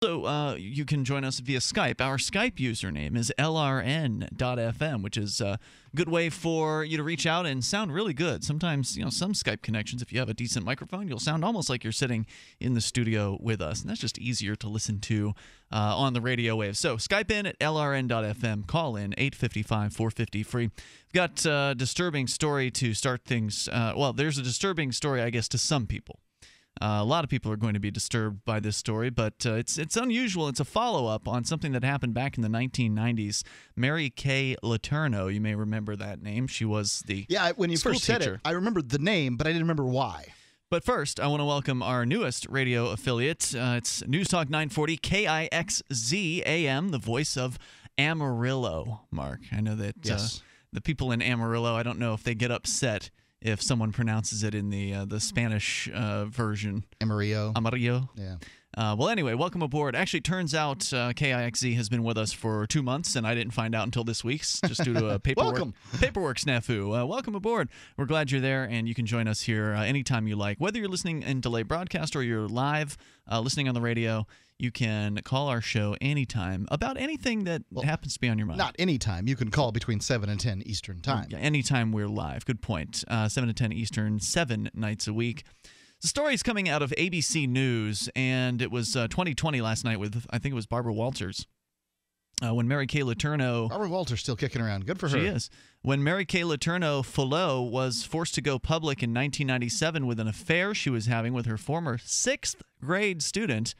Also, you can join us via Skype. Our Skype username is LRN.FM, which is a good way for you to reach out and sound really good. Sometimes, you know, some Skype connections, if you have a decent microphone, you'll sound almost like you're sitting in the studio with us. And that's just easier to listen to on the radio waves. So Skype in at LRN.FM. Call in 855-450-FREE. We've got a disturbing story to start things. Well, there's a disturbing story, I guess, to some people. A lot of people are going to be disturbed by this story, but it's unusual. It's a follow-up on something that happened back in the 1990s. Mary Kay Letourneau, you may remember that name. She was the when you first said it, I remembered the name, but I didn't remember why. But first, I want to welcome our newest radio affiliate. It's News Talk 940 KIXZ AM, the voice of Amarillo, Mark. I know that the people in Amarillo, I don't know if they get upset if someone pronounces it in the Spanish version. Amarillo. Amarillo. Yeah. Well, anyway, welcome aboard. Actually, turns out KIXZ has been with us for 2 months, and I didn't find out until this week, just due to a paperwork snafu. Welcome aboard. We're glad you're there, and you can join us here anytime you like. Whether you're listening in delay broadcast or you're live listening on the radio, you can call our show anytime about anything that happens to be on your mind. Not anytime. You can call between 7 and 10 Eastern time. Yeah, anytime we're live. Good point. 7 to 10 Eastern, 7 nights a week. The story is coming out of ABC News, and it was 2020 last night with, I think it was Barbara Walters. When Mary Kay Letourneau... Barbara Walters still kicking around. Good for her. She is. When Mary Kay Letourneau Fualaau was forced to go public in 1997 with an affair she was having with her former sixth-grade student,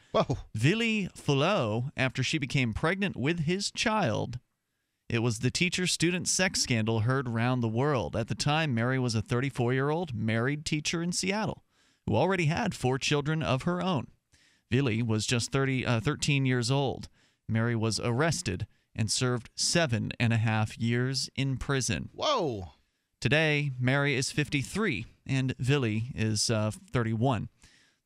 Vili Fualaau, after she became pregnant with his child. It was the teacher-student sex scandal heard around the world. At the time, Mary was a 34-year-old married teacher in Seattle who already had 4 children of her own. Vili was just 13 years old. Mary was arrested and served 7.5 years in prison. Whoa! Today, Mary is 53 and Vili is 31.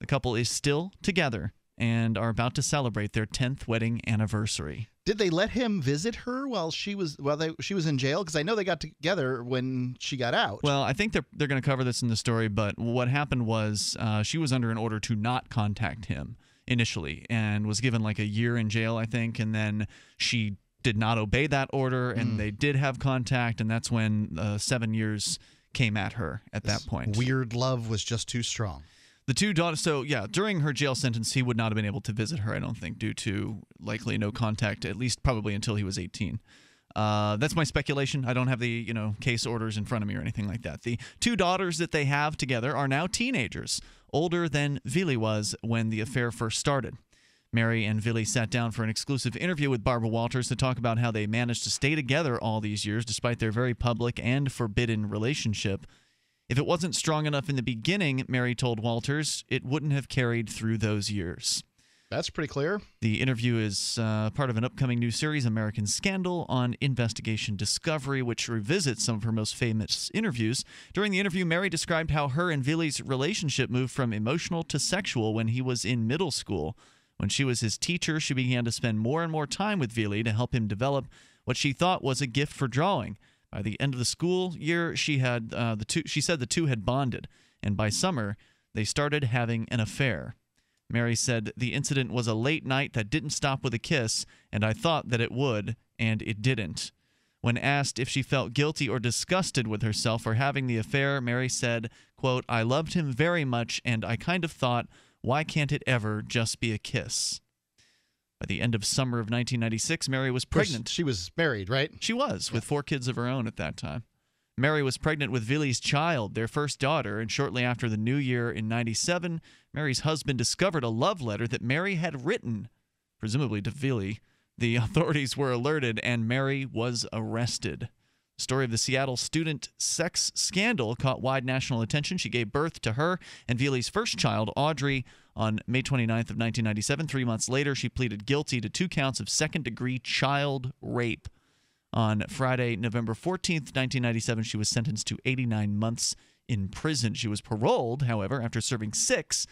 The couple is still together and are about to celebrate their 10th wedding anniversary. Did they let him visit her while she was she was in jail? Because I know they got together when she got out. Well, I think they're going to cover this in the story, but what happened was she was under an order to not contact him initially, and was given like a year in jail, I think, and then she did not obey that order, and they did have contact, and that's when 7 years came at her at that point. Weird love was just too strong. The two daughters, so yeah, during her jail sentence, he would not have been able to visit her, I don't think, due to likely no contact, at least probably until he was 18. That's my speculation. I don't have the case orders in front of me or anything like that. The two daughters that they have together are now teenagers, older than Vili was when the affair first started. Mary and Vili sat down for an exclusive interview with Barbara Walters to talk about how they managed to stay together all these years despite their very public and forbidden relationship. If it wasn't strong enough in the beginning, Mary told Walters, it wouldn't have carried through those years. That's pretty clear. The interview is part of an upcoming new series, American Scandal, on Investigation Discovery, which revisits some of her most famous interviews. During the interview, Mary described how her and Vili's relationship moved from emotional to sexual when he was in middle school. When she was his teacher, she began to spend more and more time with Vili to help him develop what she thought was a gift for drawing. By the end of the school year, she had she said the two had bonded, and by summer, they started having an affair. Mary said, the incident was a late night that didn't stop with a kiss, and I thought that it would, and it didn't. When asked if she felt guilty or disgusted with herself for having the affair, Mary said, quote, I loved him very much, and I kind of thought, why can't it ever just be a kiss? By the end of summer of 1996, Mary was pregnant. She was married, right? She was, with 4 kids of her own at that time. Mary was pregnant with Vili's child, their first daughter, and shortly after the new year in 97, Mary's husband discovered a love letter that Mary had written, presumably to Vili. The authorities were alerted, and Mary was arrested. The story of the Seattle student sex scandal caught wide national attention. She gave birth to her and Vili's first child, Audrey, on May 29th of 1997. 3 months later, she pleaded guilty to 2 counts of second-degree child rape. On Friday, November 14th, 1997, she was sentenced to 89 months in prison. She was paroled, however, after serving 6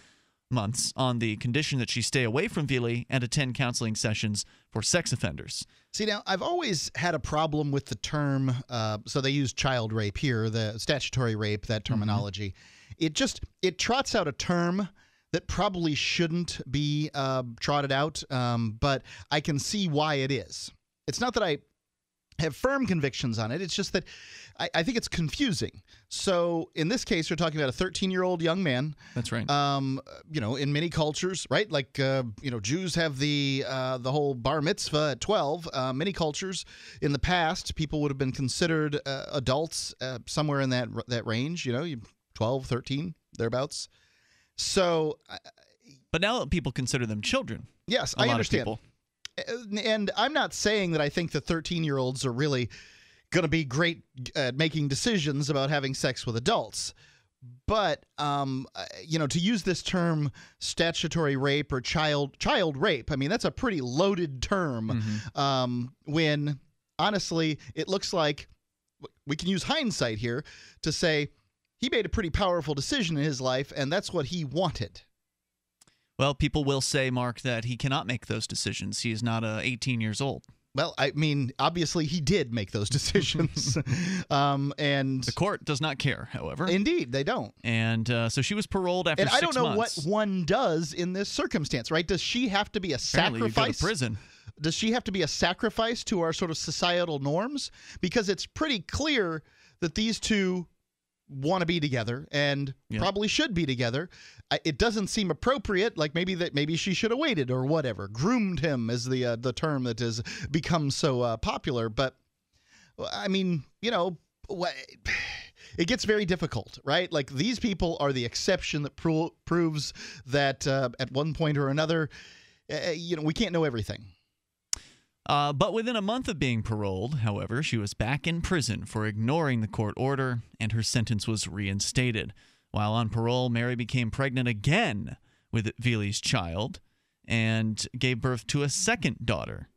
months on the condition that she stay away from Vili and attend counseling sessions for sex offenders. See, now, I've always had a problem with the term, so they use child rape here, the statutory rape, that terminology. It trots out a term that probably shouldn't be trotted out, but I can see why it is. It's not that I have firm convictions on it. It's just that I think it's confusing. So in this case, we're talking about a 13-year-old young man. That's right. You know, in many cultures, right? Like, you know, Jews have the whole bar mitzvah at 12. Many cultures in the past, people would have been considered adults somewhere in that range, you know, 12, 13, thereabouts. So. But now people consider them children. Yes, I understand. A lot of people. And I'm not saying that I think the 13-year-olds are really going to be great at making decisions about having sex with adults. But, you know, to use this term statutory rape or child rape, I mean, that's a pretty loaded term when, honestly, it looks like we can use hindsight here to say he made a pretty powerful decision in his life, and that's what he wanted. Well, people will say, Mark, that he cannot make those decisions. He is not 18 years old. Well, I mean, obviously he did make those decisions. And the court does not care, however. Indeed, they don't. And so she was paroled after 6 months. And I don't know what one does in this circumstance, right? Does she have to be a sacrifice? Apparently you go to prison. Does she have to be a sacrifice to our sort of societal norms? Because it's pretty clear that these two want to be together and probably should be together. It doesn't seem appropriate. Like maybe she should have waited or whatever. Groomed him is the term that has become so popular. But I mean, you know, it gets very difficult, right? Like these people are the exception that proves that at one point or another, you know, we can't know everything. But within a month of being paroled, however, she was back in prison for ignoring the court order, and her sentence was reinstated. While on parole, Mary became pregnant again with Vili's child and gave birth to a second daughter,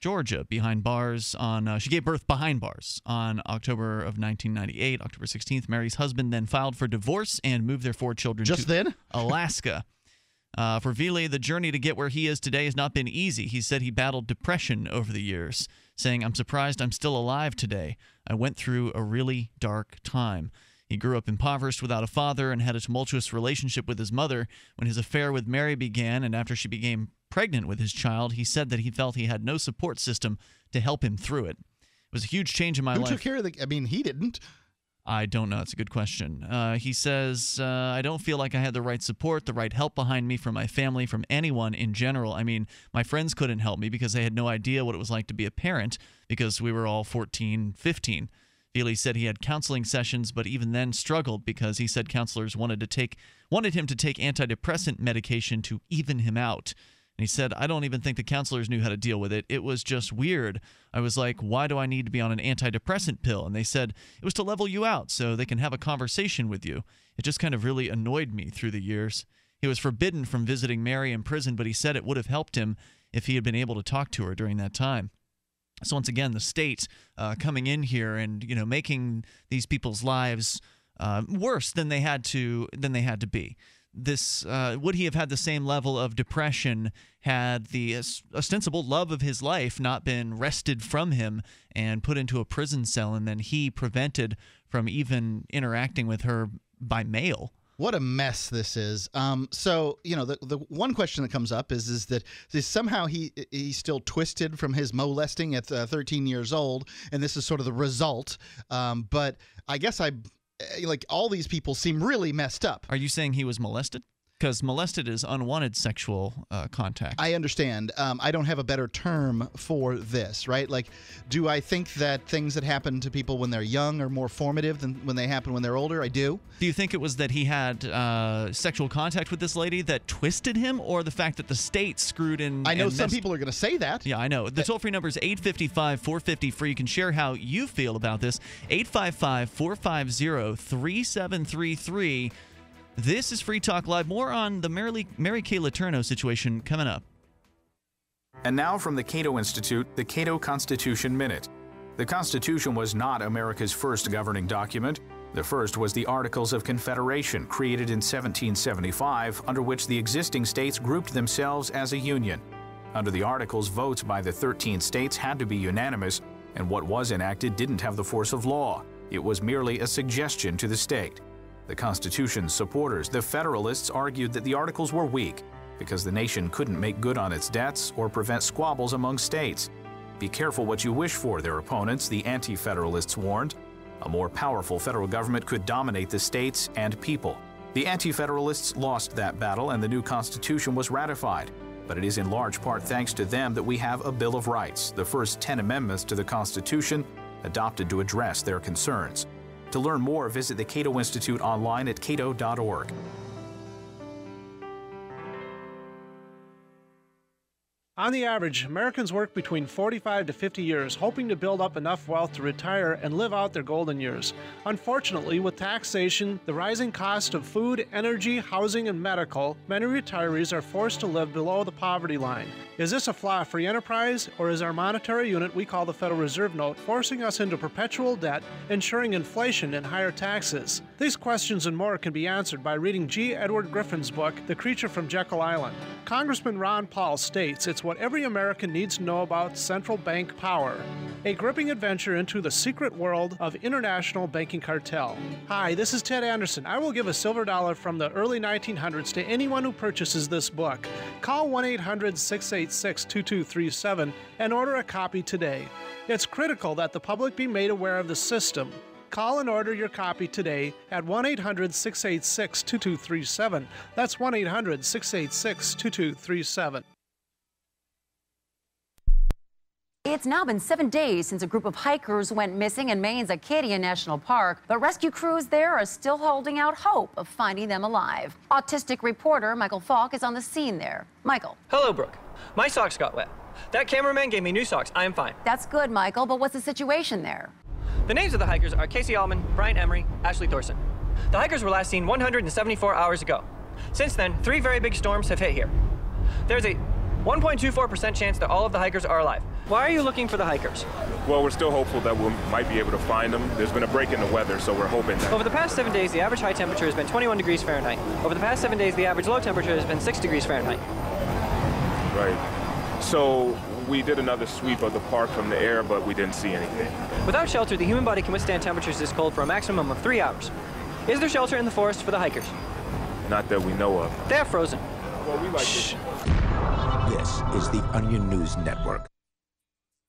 Georgia, behind bars on she gave birth behind bars on October of 1998, October 16th. Mary's husband then filed for divorce and moved their 4 children to Alaska. For Vili, the journey to get where he is today has not been easy. He said he battled depression over the years, saying, "I'm surprised I'm still alive today. I went through a really dark time." He grew up impoverished without a father and had a tumultuous relationship with his mother. When his affair with Mary began and after she became pregnant with his child, he said that he felt he had no support system to help him through it. It was a huge change in my life. Who took care of the... I mean, he didn't. I don't know. That's a good question. He says, I don't feel like I had the right support, the right help behind me from my family, from anyone in general. I mean, my friends couldn't help me because they had no idea what it was like to be a parent because we were all 14, 15. Vili said he had counseling sessions, but even then struggled because he said counselors wanted him to take antidepressant medication to even him out. And he said, I don't even think the counselors knew how to deal with it. It was just weird. I was like, why do I need to be on an antidepressant pill? And they said, it was to level you out so they can have a conversation with you. It just kind of really annoyed me through the years. He was forbidden from visiting Mary in prison, but he said it would have helped him if he had been able to talk to her during that time. So once again, the state coming in here and, you know, making these people's lives worse than they had to be. This would he have had the same level of depression had the ostensible love of his life not been wrested from him and put into a prison cell and then he prevented from even interacting with her by mail? What a mess this is. So, you know, the one question that comes up is that somehow he's still twisted from his molesting at 13 years old, and this is sort of the result. But I guess like all these people seem really messed up. Are you saying he was molested? Because molested is unwanted sexual contact. I understand. I don't have a better term for this, right? Like, do I think that things that happen to people when they're young are more formative than when they happen when they're older? I do. Do you think it was that he had sexual contact with this lady that twisted him, or the fact that the state screwed in? I know some people are going to say that. Yeah, I know. The toll-free number is 855-450-FREE. You can share how you feel about this. 855-450-3733. This is Free Talk Live. More on the Mary Kay Letourneau situation coming up. And now from the Cato Institute, the Cato Constitution Minute. The Constitution was not America's first governing document. The first was the Articles of Confederation, created in 1775, under which the existing states grouped themselves as a union. Under the Articles, votes by the 13 states had to be unanimous, and what was enacted didn't have the force of law. It was merely a suggestion to the state. The Constitution's supporters, the Federalists, argued that the Articles were weak because the nation couldn't make good on its debts or prevent squabbles among states. Be careful what you wish for, their opponents, the Anti-Federalists, warned. A more powerful federal government could dominate the states and people. The Anti-Federalists lost that battle and the new Constitution was ratified. But it is in large part thanks to them that we have a Bill of Rights, the first 10 amendments to the Constitution adopted to address their concerns. To learn more, visit the Cato Institute online at cato.org. On the average, Americans work between 45 to 50 years, hoping to build up enough wealth to retire and live out their golden years. Unfortunately, with taxation, the rising cost of food, energy, housing, and medical, many retirees are forced to live below the poverty line. Is this a flaw-free enterprise, or is our monetary unit we call the Federal Reserve Note forcing us into perpetual debt, ensuring inflation and higher taxes? These questions and more can be answered by reading G. Edward Griffin's book, The Creature from Jekyll Island. Congressman Ron Paul states it's what every American needs to know about central bank power, a gripping adventure into the secret world of international banking cartel. Hi, this is Ted Anderson. I will give a silver dollar from the early 1900s to anyone who purchases this book. Call 1-800-686-2237 and order a copy today. It's critical that the public be made aware of the system. Call and order your copy today at 1-800-686-2237. That's 1-800-686-2237. It's now been 7 days since a group of hikers went missing in Maine's Acadia National Park, but rescue crews there are still holding out hope of finding them alive. Autistic reporter Michael Falk is on the scene there. Michael. Hello, Brooke. My socks got wet. That cameraman gave me new socks. I am fine. That's good, Michael, but what's the situation there? The names of the hikers are Casey Allman, Brian Emery, Ashley Thorson. The hikers were last seen 174 hours ago. Since then, three very big storms have hit here. There's a 1.24% chance that all of the hikers are alive. Why are you looking for the hikers? Well, we're still hopeful that we might be able to find them. There's been a break in the weather, so we're hoping that. Over the past 7 days, the average high temperature has been 21 degrees Fahrenheit. Over the past 7 days, the average low temperature has been 6 degrees Fahrenheit. Right. So we did another sweep of the park from the air, but we didn't see anything. Without shelter, the human body can withstand temperatures this cold for a maximum of 3 hours. Is there shelter in the forest for the hikers? Not that we know of. They're frozen. Well, we like this is the Onion News Network.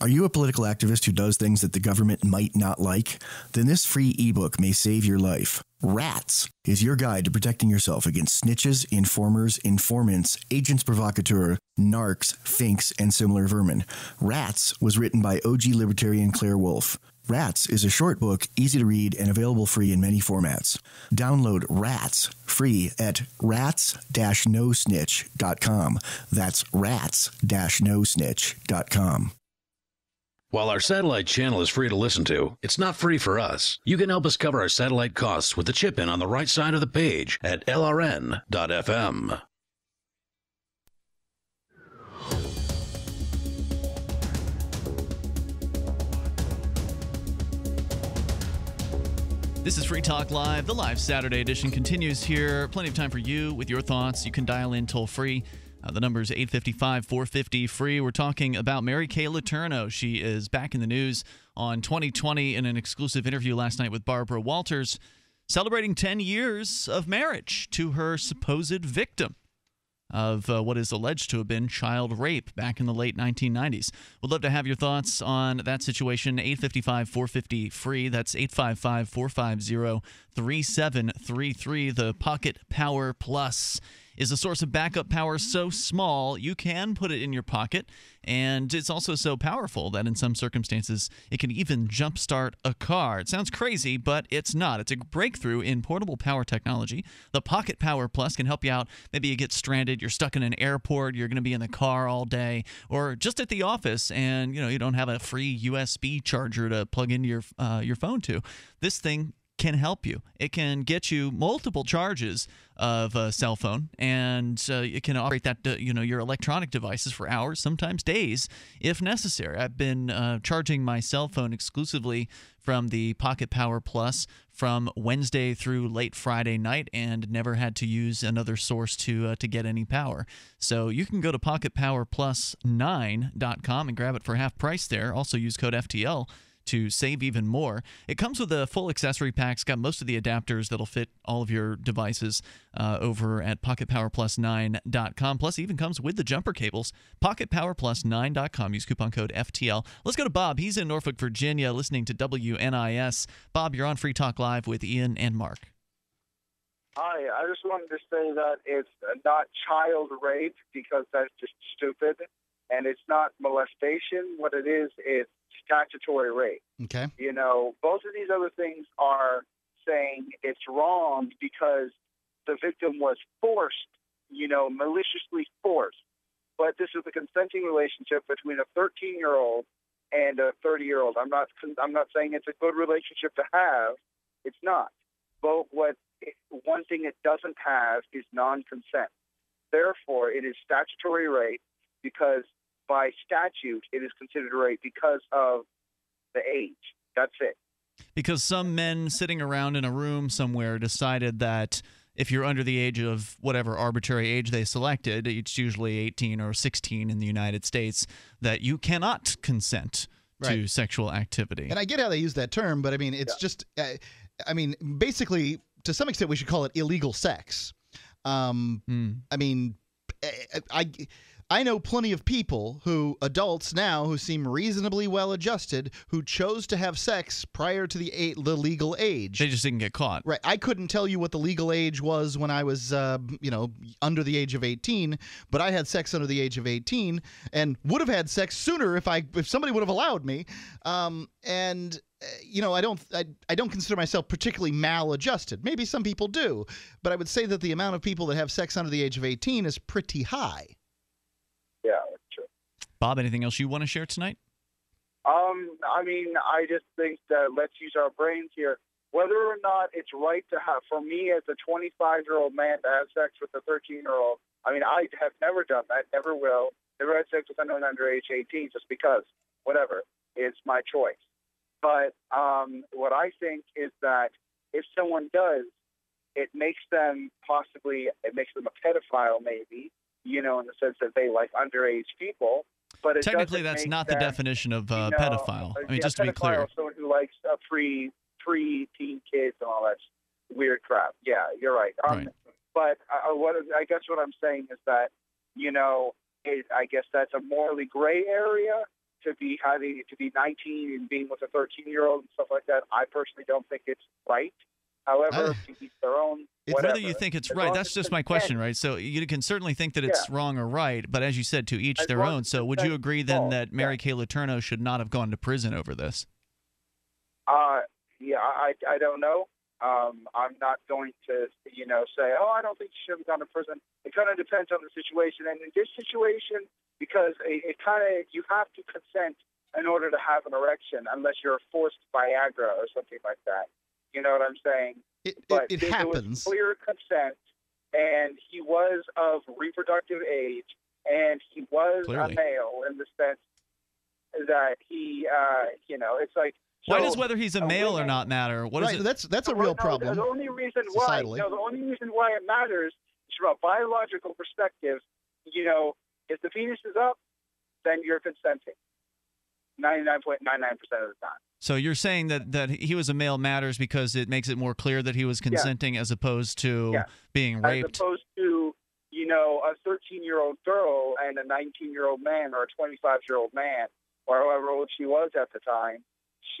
Are you a political activist who does things that the government might not like? Then this free ebook may save your life. Rats is your guide to protecting yourself against snitches, informers, informants, agents provocateur, narcs, finks, and similar vermin. Rats was written by OG libertarian Claire Wolfe. Rats is a short book, easy to read, and available free in many formats. Download Rats free at rats-nosnitch.com. That's rats-nosnitch.com. While our satellite channel is free to listen to, it's not free for us. You can help us cover our satellite costs with the chip-in on the right side of the page at LRN.FM. This is Free Talk Live. The live Saturday edition continues here. Plenty of time for you with your thoughts. You can dial in toll-free. The number is 855-450-FREE. We're talking about Mary Kay Letourneau. She is back in the news on 2020 in an exclusive interview last night with Barbara Walters, celebrating 10 years of marriage to her supposed victim of what is alleged to have been child rape back in the late 1990s. We'd love to have your thoughts on that situation. 855-450-FREE. That's 855-450-3733. The Pocket Power Plus is a source of backup power so small you can put it in your pocket, and it's also so powerful that in some circumstances it can even jumpstart a car. It sounds crazy, but it's not. It's a breakthrough in portable power technology. The Pocket Power Plus can help you out. Maybe you get stranded, you're stuck in an airport, you're going to be in the car all day, or just at the office, and you don't have a free USB charger to plug into your phone to. This thing can help you. It can get you multiple charges of a cell phone, and it can operate that your electronic devices for hours, sometimes days, if necessary. I've been charging my cell phone exclusively from the Pocket Power Plus from Wednesday through late Friday night, and never had to use another source to get any power. So you can go to PocketPowerPlus9.com and grab it for half price there. Also use code FTL to save even more. It comes with a full accessory pack. It's got most of the adapters that'll fit all of your devices over at PocketPowerPlus9.com. Plus, it even comes with the jumper cables. PocketPowerPlus9.com. Use coupon code FTL. Let's go to Bob. He's in Norfolk, Virginia, listening to WNIS. Bob, you're on Free Talk Live with Ian and Mark. Hi. I just wanted to say that it's not child rape, because that's just stupid. And it's not molestation. What it is, it's statutory rape. Okay. You know, both of these other things are saying it's wrong because the victim was forced, maliciously forced. But this is a consenting relationship between a 13-year-old and a 30-year-old. I'm not saying it's a good relationship to have. It's not. But one thing it doesn't have is non-consent. Therefore, it is statutory rape, because by statute, it is considered rape because of the age. That's it. Because some men sitting around in a room somewhere decided that if you're under the age of whatever arbitrary age they selected, it's usually 18 or 16 in the United States, that you cannot consent to sexual activity. And I get how they use that term, but I mean, it's just, basically, to some extent, we should call it illegal sex. I mean, I know plenty of people who, adults now, who seem reasonably well-adjusted, who chose to have sex prior to the legal age. They just didn't get caught. Right. I couldn't tell you what the legal age was when I was, under the age of 18, but I had sex under the age of 18 and would have had sex sooner if somebody would have allowed me. I don't consider myself particularly maladjusted. Maybe some people do, but I would say that the amount of people that have sex under the age of 18 is pretty high. Yeah, that's true. Bob, anything else you want to share tonight? I just think that let's use our brains here. Whether or not it's right to have, for me as a 25-year-old man, to have sex with a 13-year-old, I have never done that, never will. Never had sex with anyone under age 18 just because, whatever. It's my choice. But what I think is that if someone does, it makes them a pedophile, maybe, in the sense that they like underage people. But it technically, that's not the definition of pedophile. Just to be clear, someone who likes pre-teen kids and all that weird crap. Yeah, you're right. But what I'm saying is that that's a morally gray area to be 19 and being with a 13-year-old and stuff like that. I personally don't think it's right. However, to each their own. Whether you think it's right, that's just my question, right? So you can certainly think that it's wrong or right, but as you said, to each their own. So would you agree then that Mary Kay Letourneau should not have gone to prison over this? I don't know. I'm not going to, say, I don't think she should have gone to prison. It kind of depends on the situation. And in this situation, because you have to consent in order to have an erection unless you're forced Viagra or something like that. You know what I'm saying? It happens. It was clear consent, and he was of reproductive age, and he was clearly a male in the sense that he, it's like. So, why does whether he's a male or not matter? What is it? That's a real problem. The only reason why it matters is from a biological perspective. If the penis is up, then you're consenting 99.99% of the time. So you're saying that he was a male matters because it makes it more clear that he was consenting as opposed to being raped? As opposed to, a 13-year-old girl and a 19-year-old man or a 25-year-old man or however old she was at the time.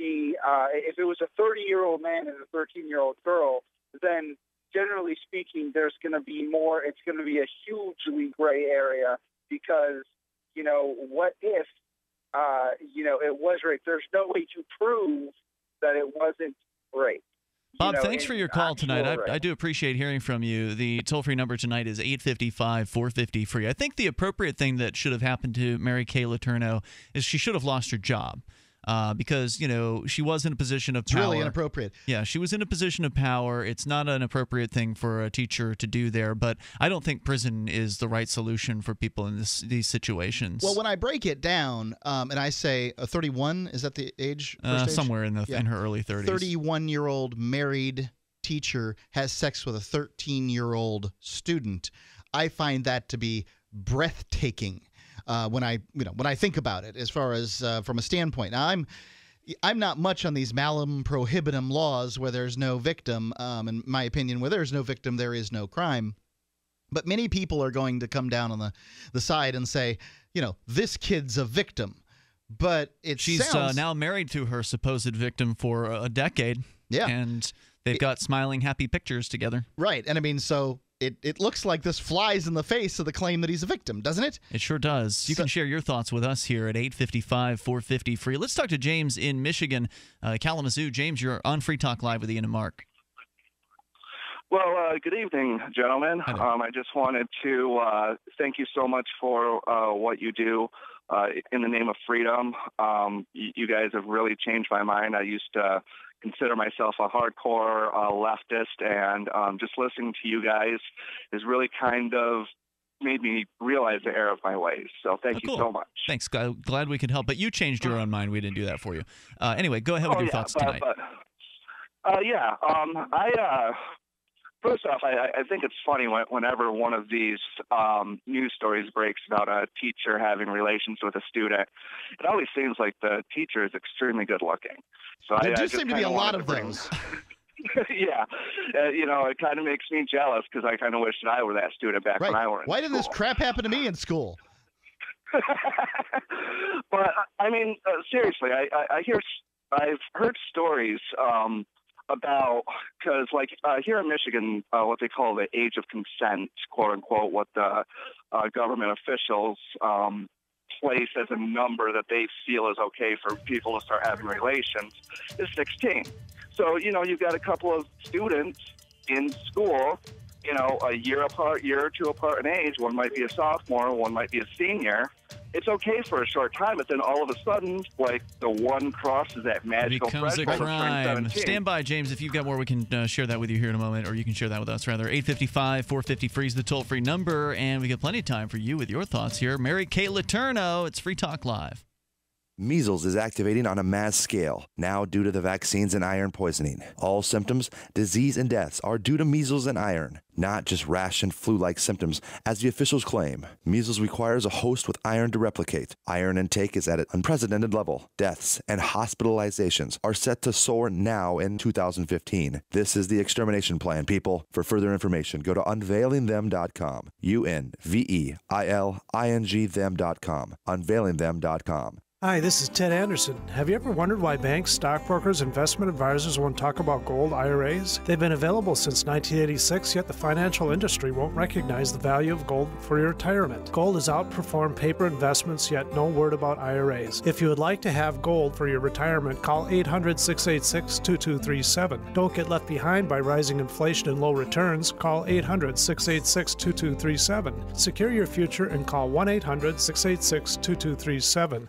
If it was a 30-year-old man and a 13-year-old girl, then generally speaking, it's going to be a hugely gray area because, what if, it was rape. There's no way to prove that it wasn't rape. Bob, thanks for your call tonight. I do appreciate hearing from you. The toll-free number tonight is 855-450-FREE. I think the appropriate thing that should have happened to Mary Kay Letourneau is she should have lost her job. because, you know, she was in a position of power. It's really inappropriate. Yeah, she was in a position of power. It's not an appropriate thing for a teacher to do there, but I don't think prison is the right solution for people in these situations. Well, when I break it down and I say 31, is that the age? Somewhere in the in her early 30s. 31-year-old married teacher has sex with a 13-year-old student. I find that to be breathtaking. When I think about it, as far as from a standpoint, now I'm not much on these malum prohibitum laws where there's no victim. In my opinion, where there's no victim, there is no crime. But many people are going to come down on the side and say, you know, this kid's a victim. But she's now married to her supposed victim for a decade. Yeah, and they've got smiling, happy pictures together. Right, and I mean so. It looks like this flies in the face of the claim that he's a victim, doesn't it? It sure does. You can share your thoughts with us here at 855-450-FREE. Let's talk to James in Michigan, Kalamazoo. James, you're on Free Talk Live with Ian and Mark. Well, good evening, gentlemen. I just wanted to thank you so much for what you do in the name of freedom. You guys have really changed my mind. I used to consider myself a hardcore leftist, and just listening to you guys has really kind of made me realize the error of my ways. So thank you so much. Thanks. Glad we could help. But you changed your own mind. We didn't do that for you. Anyway, go ahead with your thoughts tonight. First off, I think it's funny whenever one of these news stories breaks about a teacher having relations with a student, it always seems like the teacher is extremely good looking. So there do seem to be a lot of things. Yeah. You know, it kind of makes me jealous because I kind of wish that I were that student back when I were in school. Why did this crap happen to me in school? But, I mean, seriously, I've heard stories about, because like here in Michigan, what they call the age of consent, quote unquote, what the government officials place as a number that they feel is okay for people to start having relations, is 16. So, you know, you've got a couple of students in school, you know, a year apart, year or two apart in age. One might be a sophomore, one might be a senior. It's okay for a short time, but then all of a sudden, like, the one crosses that magical threshold. It becomes a crime. Stand by, James. If you've got more, we can share that with you here in a moment, or you can share that with us, rather. 855-450-FREE is the toll-free number, and we got plenty of time for you with your thoughts here. Mary Kay Letourneau, it's Free Talk Live. Measles is activating on a mass scale now due to the vaccines and iron poisoning. All symptoms, disease, and deaths are due to measles and iron, not just rash and flu-like symptoms, as the officials claim. Measles requires a host with iron to replicate. Iron intake is at an unprecedented level. Deaths and hospitalizations are set to soar now in 2015. This is the extermination plan, people. For further information, go to unveilingthem.com. U-N-V-E-I-L-I-N-G-them.com. Unveilingthem.com. Hi, this is Ted Anderson. Have you ever wondered why banks, stockbrokers, investment advisors won't talk about gold IRAs? They've been available since 1986, yet the financial industry won't recognize the value of gold for your retirement. Gold has outperformed paper investments, yet no word about IRAs. If you would like to have gold for your retirement, call 800-686-2237. Don't get left behind by rising inflation and low returns. Call 800-686-2237. Secure your future and call 1-800-686-2237.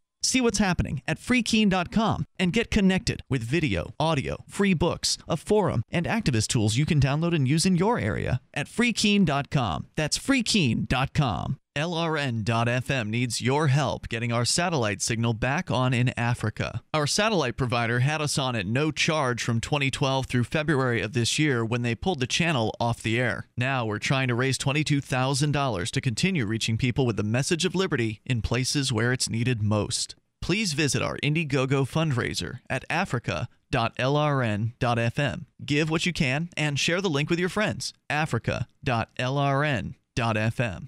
See what's happening at freekeene.com and get connected with video, audio, free books, a forum, and activist tools you can download and use in your area at freekeene.com. That's freekeene.com. LRN.FM needs your help getting our satellite signal back on in Africa. Our satellite provider had us on at no charge from 2012 through February of this year when they pulled the channel off the air. Now we're trying to raise $22,000 to continue reaching people with the message of liberty in places where it's needed most. Please visit our Indiegogo fundraiser at Africa.lrn.fm. Give what you can and share the link with your friends. Africa.lrn.fm.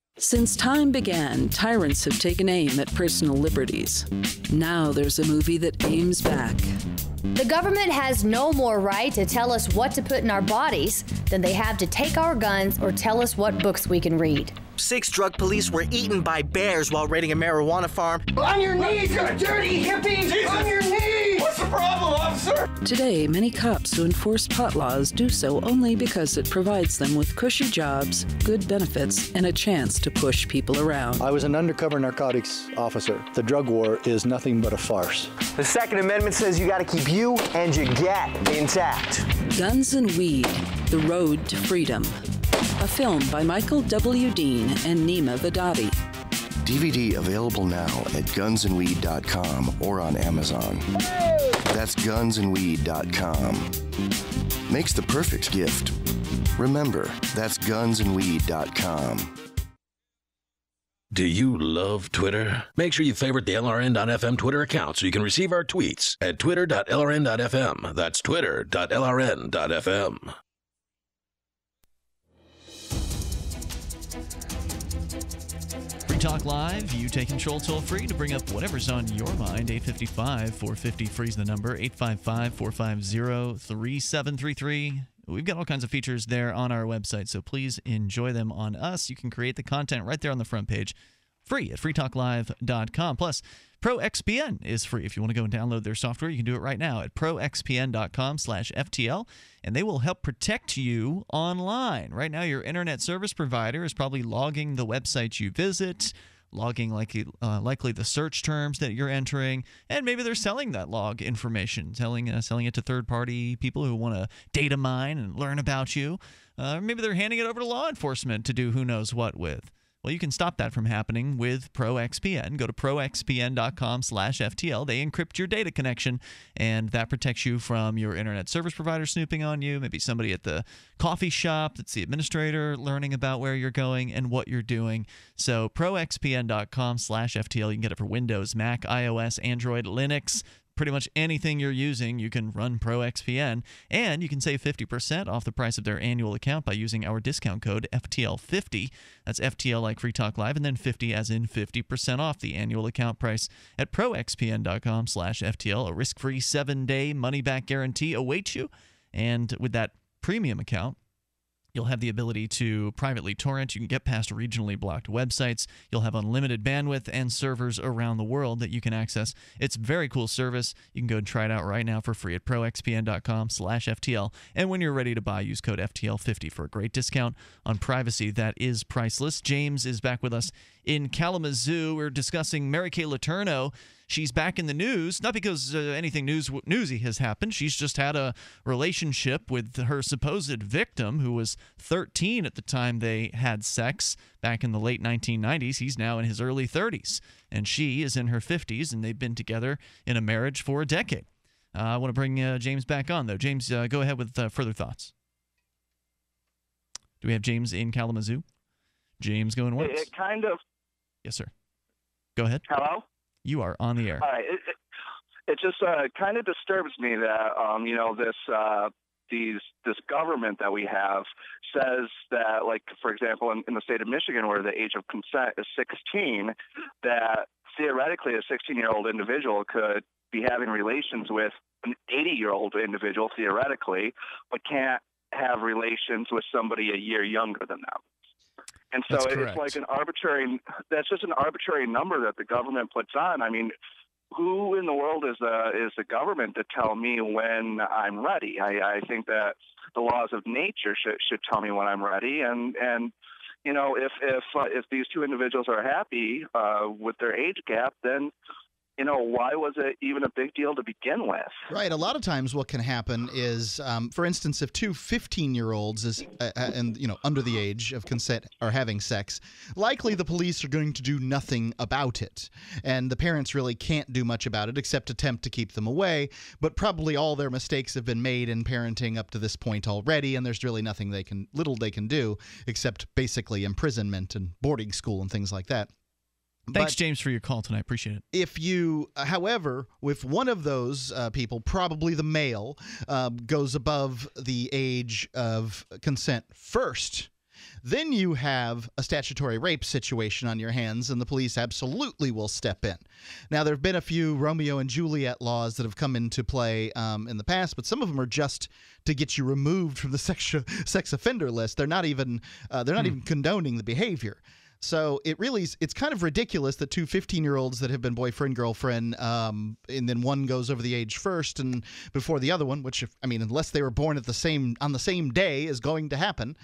Since time began, tyrants have taken aim at personal liberties. Now there's a movie that aims back. The government has no more right to tell us what to put in our bodies than they have to take our guns or tell us what books we can read. 6 drug police were eaten by bears while raiding a marijuana farm. On your knees, you dirty hippies! Jesus. On your knees! What's the problem, officer? Today, many cops who enforce pot laws do so only because it provides them with cushy jobs, good benefits, and a chance to push people around. I was an undercover narcotics officer. The drug war is nothing but a farce. The Second Amendment says you gotta keep you and your gap intact. Guns and Weed, The Road to Freedom. A film by Michael W. Dean and Nima Vadadi. DVD available now at gunsandweed.com or on Amazon. Hey! That's gunsandweed.com. Makes the perfect gift. Remember, that's gunsandweed.com. Do you love Twitter? Make sure you favorite the LRN.FM Twitter account so you can receive our tweets at twitter.lrn.fm. That's twitter.lrn.fm. Free Talk Live, you take control toll-free to bring up whatever's on your mind. 855-450-FREE's the number. 855-450-3733. We've got all kinds of features there on our website, so please enjoy them on us. You can create the content right there on the front page, free at freetalklive.com. Plus, ProXPN is free. If you want to go and download their software, you can do it right now at proxpn.com/FTL, and they will help protect you online. Right now, your internet service provider is probably logging the website you visit, logging likely the search terms that you're entering, and maybe they're selling that log information, selling it to third-party people who want to data mine and learn about you. Maybe they're handing it over to law enforcement to do who knows what with. Well, you can stop that from happening with ProXPN. Go to proxpn.com/FTL. They encrypt your data connection, and that protects you from your internet service provider snooping on you, maybe somebody at the coffee shop that's the administrator learning about where you're going and what you're doing. So proxpn.com/FTL. You can get it for Windows, Mac, iOS, Android, Linux. Pretty much anything you're using, you can run ProXPN, and you can save 50% off the price of their annual account by using our discount code FTL50. That's FTL like Free Talk Live, and then 50 as in 50% off the annual account price at proxpn.com/FTL. A risk-free 7-day money-back guarantee awaits you, and with that premium account, you'll have the ability to privately torrent. You can get past regionally blocked websites. You'll have unlimited bandwidth and servers around the world that you can access. It's a very cool service. You can go and try it out right now for free at proxpn.com/FTL. And when you're ready to buy, use code FTL50 for a great discount on privacy that is priceless. James is back with us in Kalamazoo. We're discussing Mary Kay Letourneau. She's back in the news, not because anything newsy has happened. She's just had a relationship with her supposed victim, who was 13 at the time they had sex back in the late 1990s. He's now in his early 30s, and she is in her 50s, and they've been together in a marriage for a decade. I want to bring James back on, though. James, go ahead with further thoughts. Do we have James in Kalamazoo? James going once. It kind of. Yes, sir. Go ahead. Hello? You are on the air. All right. It just kind of disturbs me that you know, this government that we have says that, like, for example, in the state of Michigan, where the age of consent is 16, that theoretically a 16-year-old individual could be having relations with an 80-year-old individual theoretically, but can't have relations with somebody a year younger than them. And so it's like an arbitrary, that's just an arbitrary number that the government puts on. I mean, who in the world is the government to tell me when I'm ready? I think that the laws of nature should tell me when I'm ready. And you know, if these two individuals are happy with their age gap, then, you know, why was it even a big deal to begin with? Right. A lot of times what can happen is, for instance, if two 15-year-olds is and, you know, under the age of consent are having sex, likely the police are going to do nothing about it. And the parents really can't do much about it except attempt to keep them away. But probably all their mistakes have been made in parenting up to this point already. And there's really nothing they can do except basically imprisonment and boarding school and things like that. Thanks, James, for your call tonight. Appreciate it. If you, however, if one of those people, probably the male, goes above the age of consent first, then you have a statutory rape situation on your hands, and the police absolutely will step in. Now, there have been a few Romeo and Juliet laws that have come into play in the past, but some of them are just to get you removed from the sex offender list. They're not even they're not even condoning the behavior. So it really is, it's kind of ridiculous that two 15-year-olds that have been boyfriend, girlfriend, and then one goes over the age first and before the other one, which, if, I mean, unless they were born at on the same day is going to happen,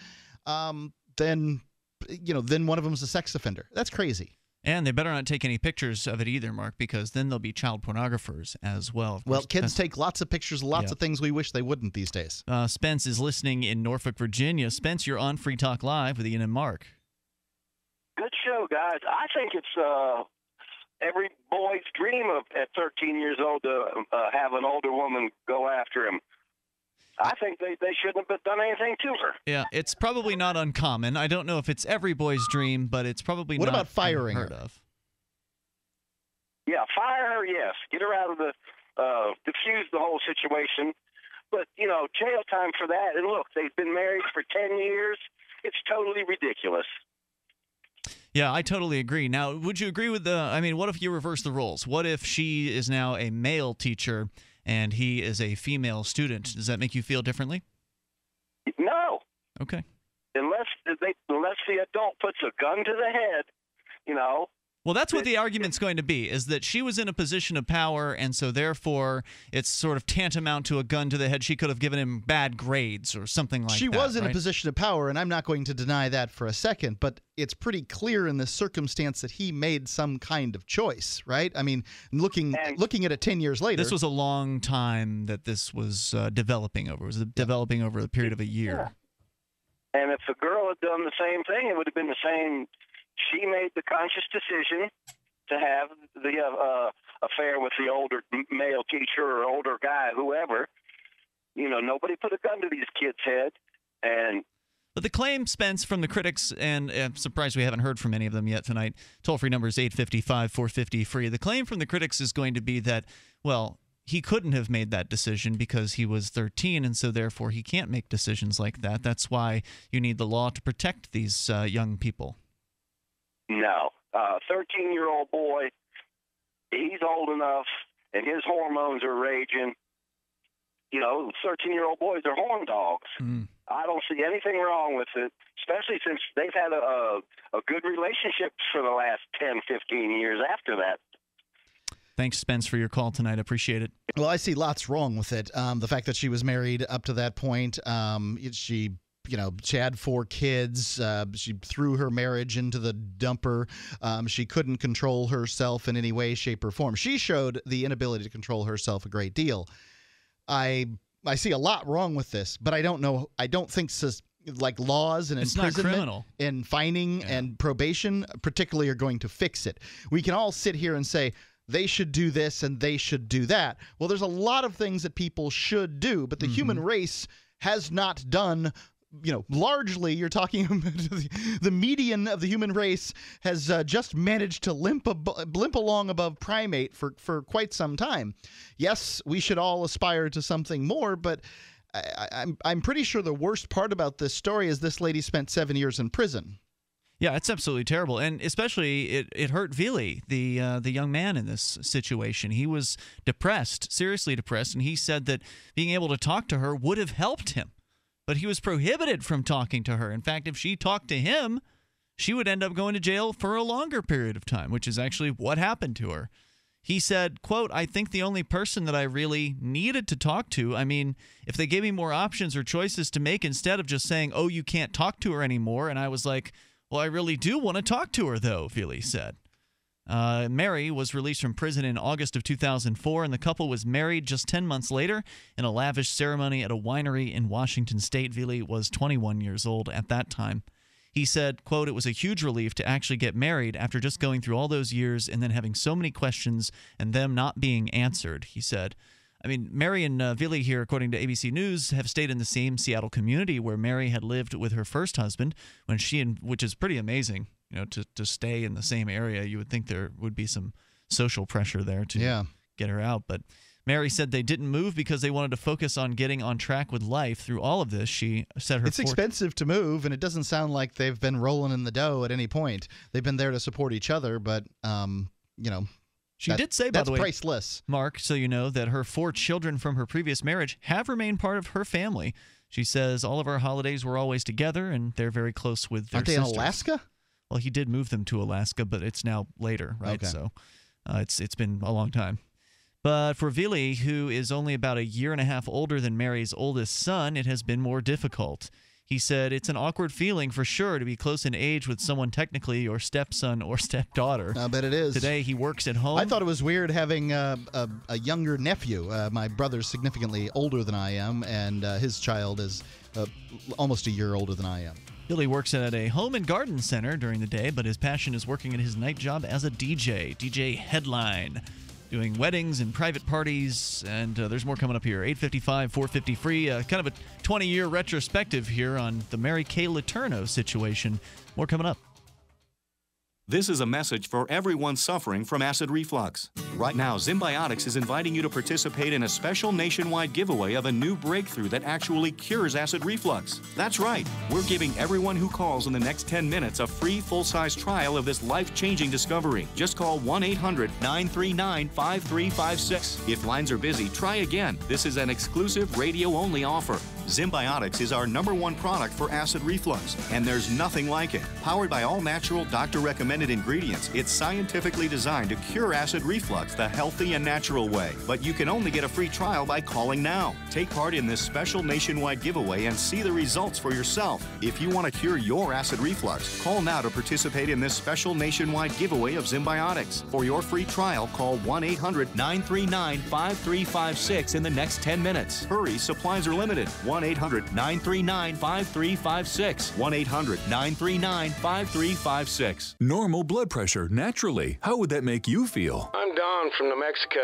then, you know, then one of them is a sex offender. That's crazy. And they better not take any pictures of it either, Mark, because then they'll be child pornographers as well. Well, kids take lots of pictures, lots of things we wish they wouldn't these days. Spence is listening in Norfolk, Virginia. Spence, you're on Free Talk Live with Ian and Mark. Good show, guys. I think it's every boy's dream of at 13 years old to have an older woman go after him. I think they shouldn't have done anything to her. Yeah, it's probably not uncommon. I don't know if it's every boy's dream, but it's probably not unheard of. Yeah, fire her, yes. Get her out of the diffuse the whole situation. But, you know, jail time for that. And look, they've been married for 10 years. It's totally ridiculous. Yeah, I totally agree. Now, would you agree with I mean, what if you reverse the roles? What if she is now a male teacher and he is a female student? Does that make you feel differently? No. Okay. Unless the adult puts a gun to the head, you know. Well, that's what the argument's going to be, is that she was in a position of power, and so therefore it's sort of tantamount to a gun to the head. She could have given him bad grades or something like that. She was in a position of power, and I'm not going to deny that for a second, but it's pretty clear in this circumstance that he made some kind of choice, right? I mean, looking at it 10 years later. This was a long time that this was developing over. It was developing over a period of a year. Yeah. And if a girl had done the same thing, it would have been the same. She made the conscious decision to have the affair with the older male teacher or older guy, whoever. You know, nobody put a gun to these kids' head. But the claim, Spence, from the critics, and I'm surprised we haven't heard from any of them yet tonight, toll-free number is 855-450-FREE. The claim from the critics is going to be that, well, he couldn't have made that decision because he was 13, and so therefore he can't make decisions like that. That's why you need the law to protect these young people. No. 13-year-old boy, he's old enough, and his hormones are raging. You know, 13-year-old boys are horn dogs. Mm. I don't see anything wrong with it, especially since they've had a good relationship for the last 10, 15 years after that. Thanks, Spence, for your call tonight. I appreciate it. Well, I see lots wrong with it. The fact that she was married up to that point, you know, she had 4 kids. She threw her marriage into the dumper. She couldn't control herself in any way, shape, or form. She showed the inability to control herself a great deal. I see a lot wrong with this, but I don't know. I don't think like laws and imprisonment and fining and probation particularly are going to fix it. We can all sit here and say, they should do this and they should do that. Well, there's a lot of things that people should do, but the human race has not done. You know, largely you're talking the median of the human race has just managed to limp along above primate for quite some time. Yes, we should all aspire to something more, but I'm pretty sure the worst part about this story is this lady spent 7 years in prison. Yeah, it's absolutely terrible, and especially it hurt Vili, the young man in this situation. He was depressed, seriously depressed, and he said that being able to talk to her would have helped him. But he was prohibited from talking to her. In fact, if she talked to him, she would end up going to jail for a longer period of time, which is actually what happened to her. He said, quote, I think the only person that I really needed to talk to, I mean, if they gave me more options or choices to make instead of just saying, oh, you can't talk to her anymore. And I was like, well, I really do want to talk to her, though, Vili said. Mary was released from prison in August of 2004, and the couple was married just 10 months later in a lavish ceremony at a winery in Washington State. Vili was 21 years old at that time. He said, quote, it was a huge relief to actually get married after just going through all those years and then having so many questions and them not being answered, he said. I mean, Mary and Vili here, according to ABC News, have stayed in the same Seattle community where Mary had lived with her first husband, when she and, which is pretty amazing, you know, to stay in the same area. You would think there would be some social pressure there to get her out. But Mary said they didn't move because they wanted to focus on getting on track with life through all of this. She said her— it's expensive to move, and it doesn't sound like they've been rolling in the dough at any point. They've been there to support each other, but, you know. She did say, by the way, that's priceless. Mark, so you know, that her 4 children from her previous marriage have remained part of her family. She says, all of our holidays were always together, and they're very close with their sisters. Aren't they in Alaska? Well, he did move them to Alaska, but it's now later, right? Okay. So it's been a long time. But for Vili, who is only about a year and a half older than Mary's oldest son, it has been more difficult. He said, it's an awkward feeling for sure to be close in age with someone technically your stepson or stepdaughter. I bet it is. Today he works at home. I thought it was weird having a younger nephew. My brother's significantly older than I am, and his child is almost a year older than I am. Vili works at a home and garden center during the day, but his passion is working at his night job as a DJ, DJ Headline, doing weddings and private parties, and there's more coming up here. 855, 450 free, kind of a 20-year retrospective here on the Mary Kay Letourneau situation. More coming up. This is a message for everyone suffering from acid reflux. Right now, Zymbiotics is inviting you to participate in a special nationwide giveaway of a new breakthrough that actually cures acid reflux. That's right. We're giving everyone who calls in the next 10 minutes a free full-size trial of this life-changing discovery. Just call 1-800-939-5356. If lines are busy, try again. This is an exclusive radio-only offer. Zymbiotics is our #1 product for acid reflux, and there's nothing like it. Powered by all natural, doctor-recommended ingredients, it's scientifically designed to cure acid reflux the healthy and natural way. But you can only get a free trial by calling now. Take part in this special nationwide giveaway and see the results for yourself. If you want to cure your acid reflux, call now to participate in this special nationwide giveaway of Zymbiotics. For your free trial, call 1-800-939-5356 in the next 10 minutes. Hurry, supplies are limited. 1-800-939-5356. 1-800-939-5356. Normal blood pressure, naturally. How would that make you feel? I'm Don from New Mexico.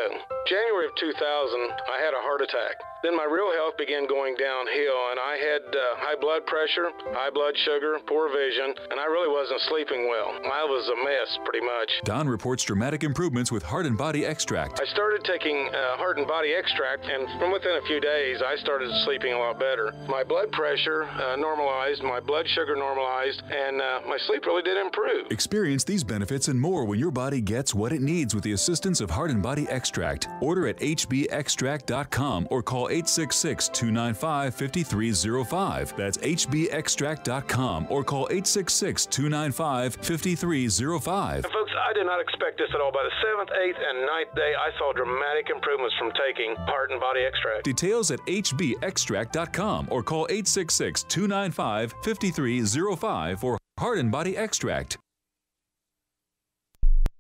January of 2000, I had a heart attack. Then my real health began going downhill, and I had high blood pressure, high blood sugar, poor vision, and I really wasn't sleeping well. I was a mess, pretty much. Don reports dramatic improvements with Heart and Body Extract. I started taking Heart and Body Extract, and from within a few days, I started sleeping a lot better. My blood pressure normalized, my blood sugar normalized, and my sleep really did improve. Experience these benefits and more when your body gets what it needs with the assistance of Heart and Body Extract. Order at hbextract.com or call 866-295-5305. That's hbextract.com or call 866-295-5305. Folks, I did not expect this at all. By the 7th, 8th, and 9th day, I saw dramatic improvements from taking Heart and Body Extract. Details at hbextract.com or call 866-295-5305 for Heart and Body Extract.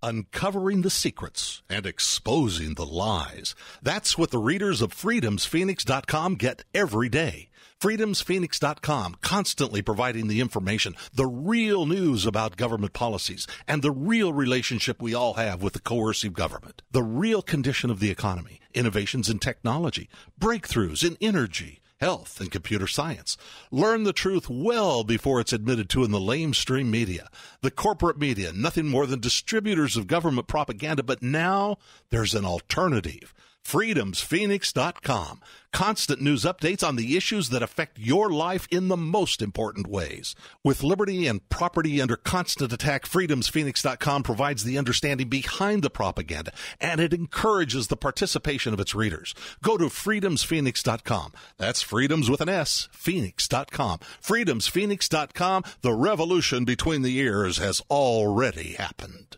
Uncovering the secrets and exposing the lies. That's what the readers of freedomsphoenix.com get every day. Freedomsphoenix.com, constantly providing the information, the real news about government policies, and the real relationship we all have with the coercive government. The real condition of the economy, innovations in technology, breakthroughs in energy, health, and computer science. Learn the truth well before it's admitted to in the lamestream media. The corporate media, nothing more than distributors of government propaganda, but now there's an alternative. freedomsphoenix.com. Constant news updates on the issues that affect your life in the most important ways. With liberty and property under constant attack, freedomsphoenix.com provides the understanding behind the propaganda, and it encourages the participation of its readers. Go to freedomsphoenix.com. That's freedoms with an S, phoenix.com. freedomsphoenix.com. The revolution between the ears has already happened.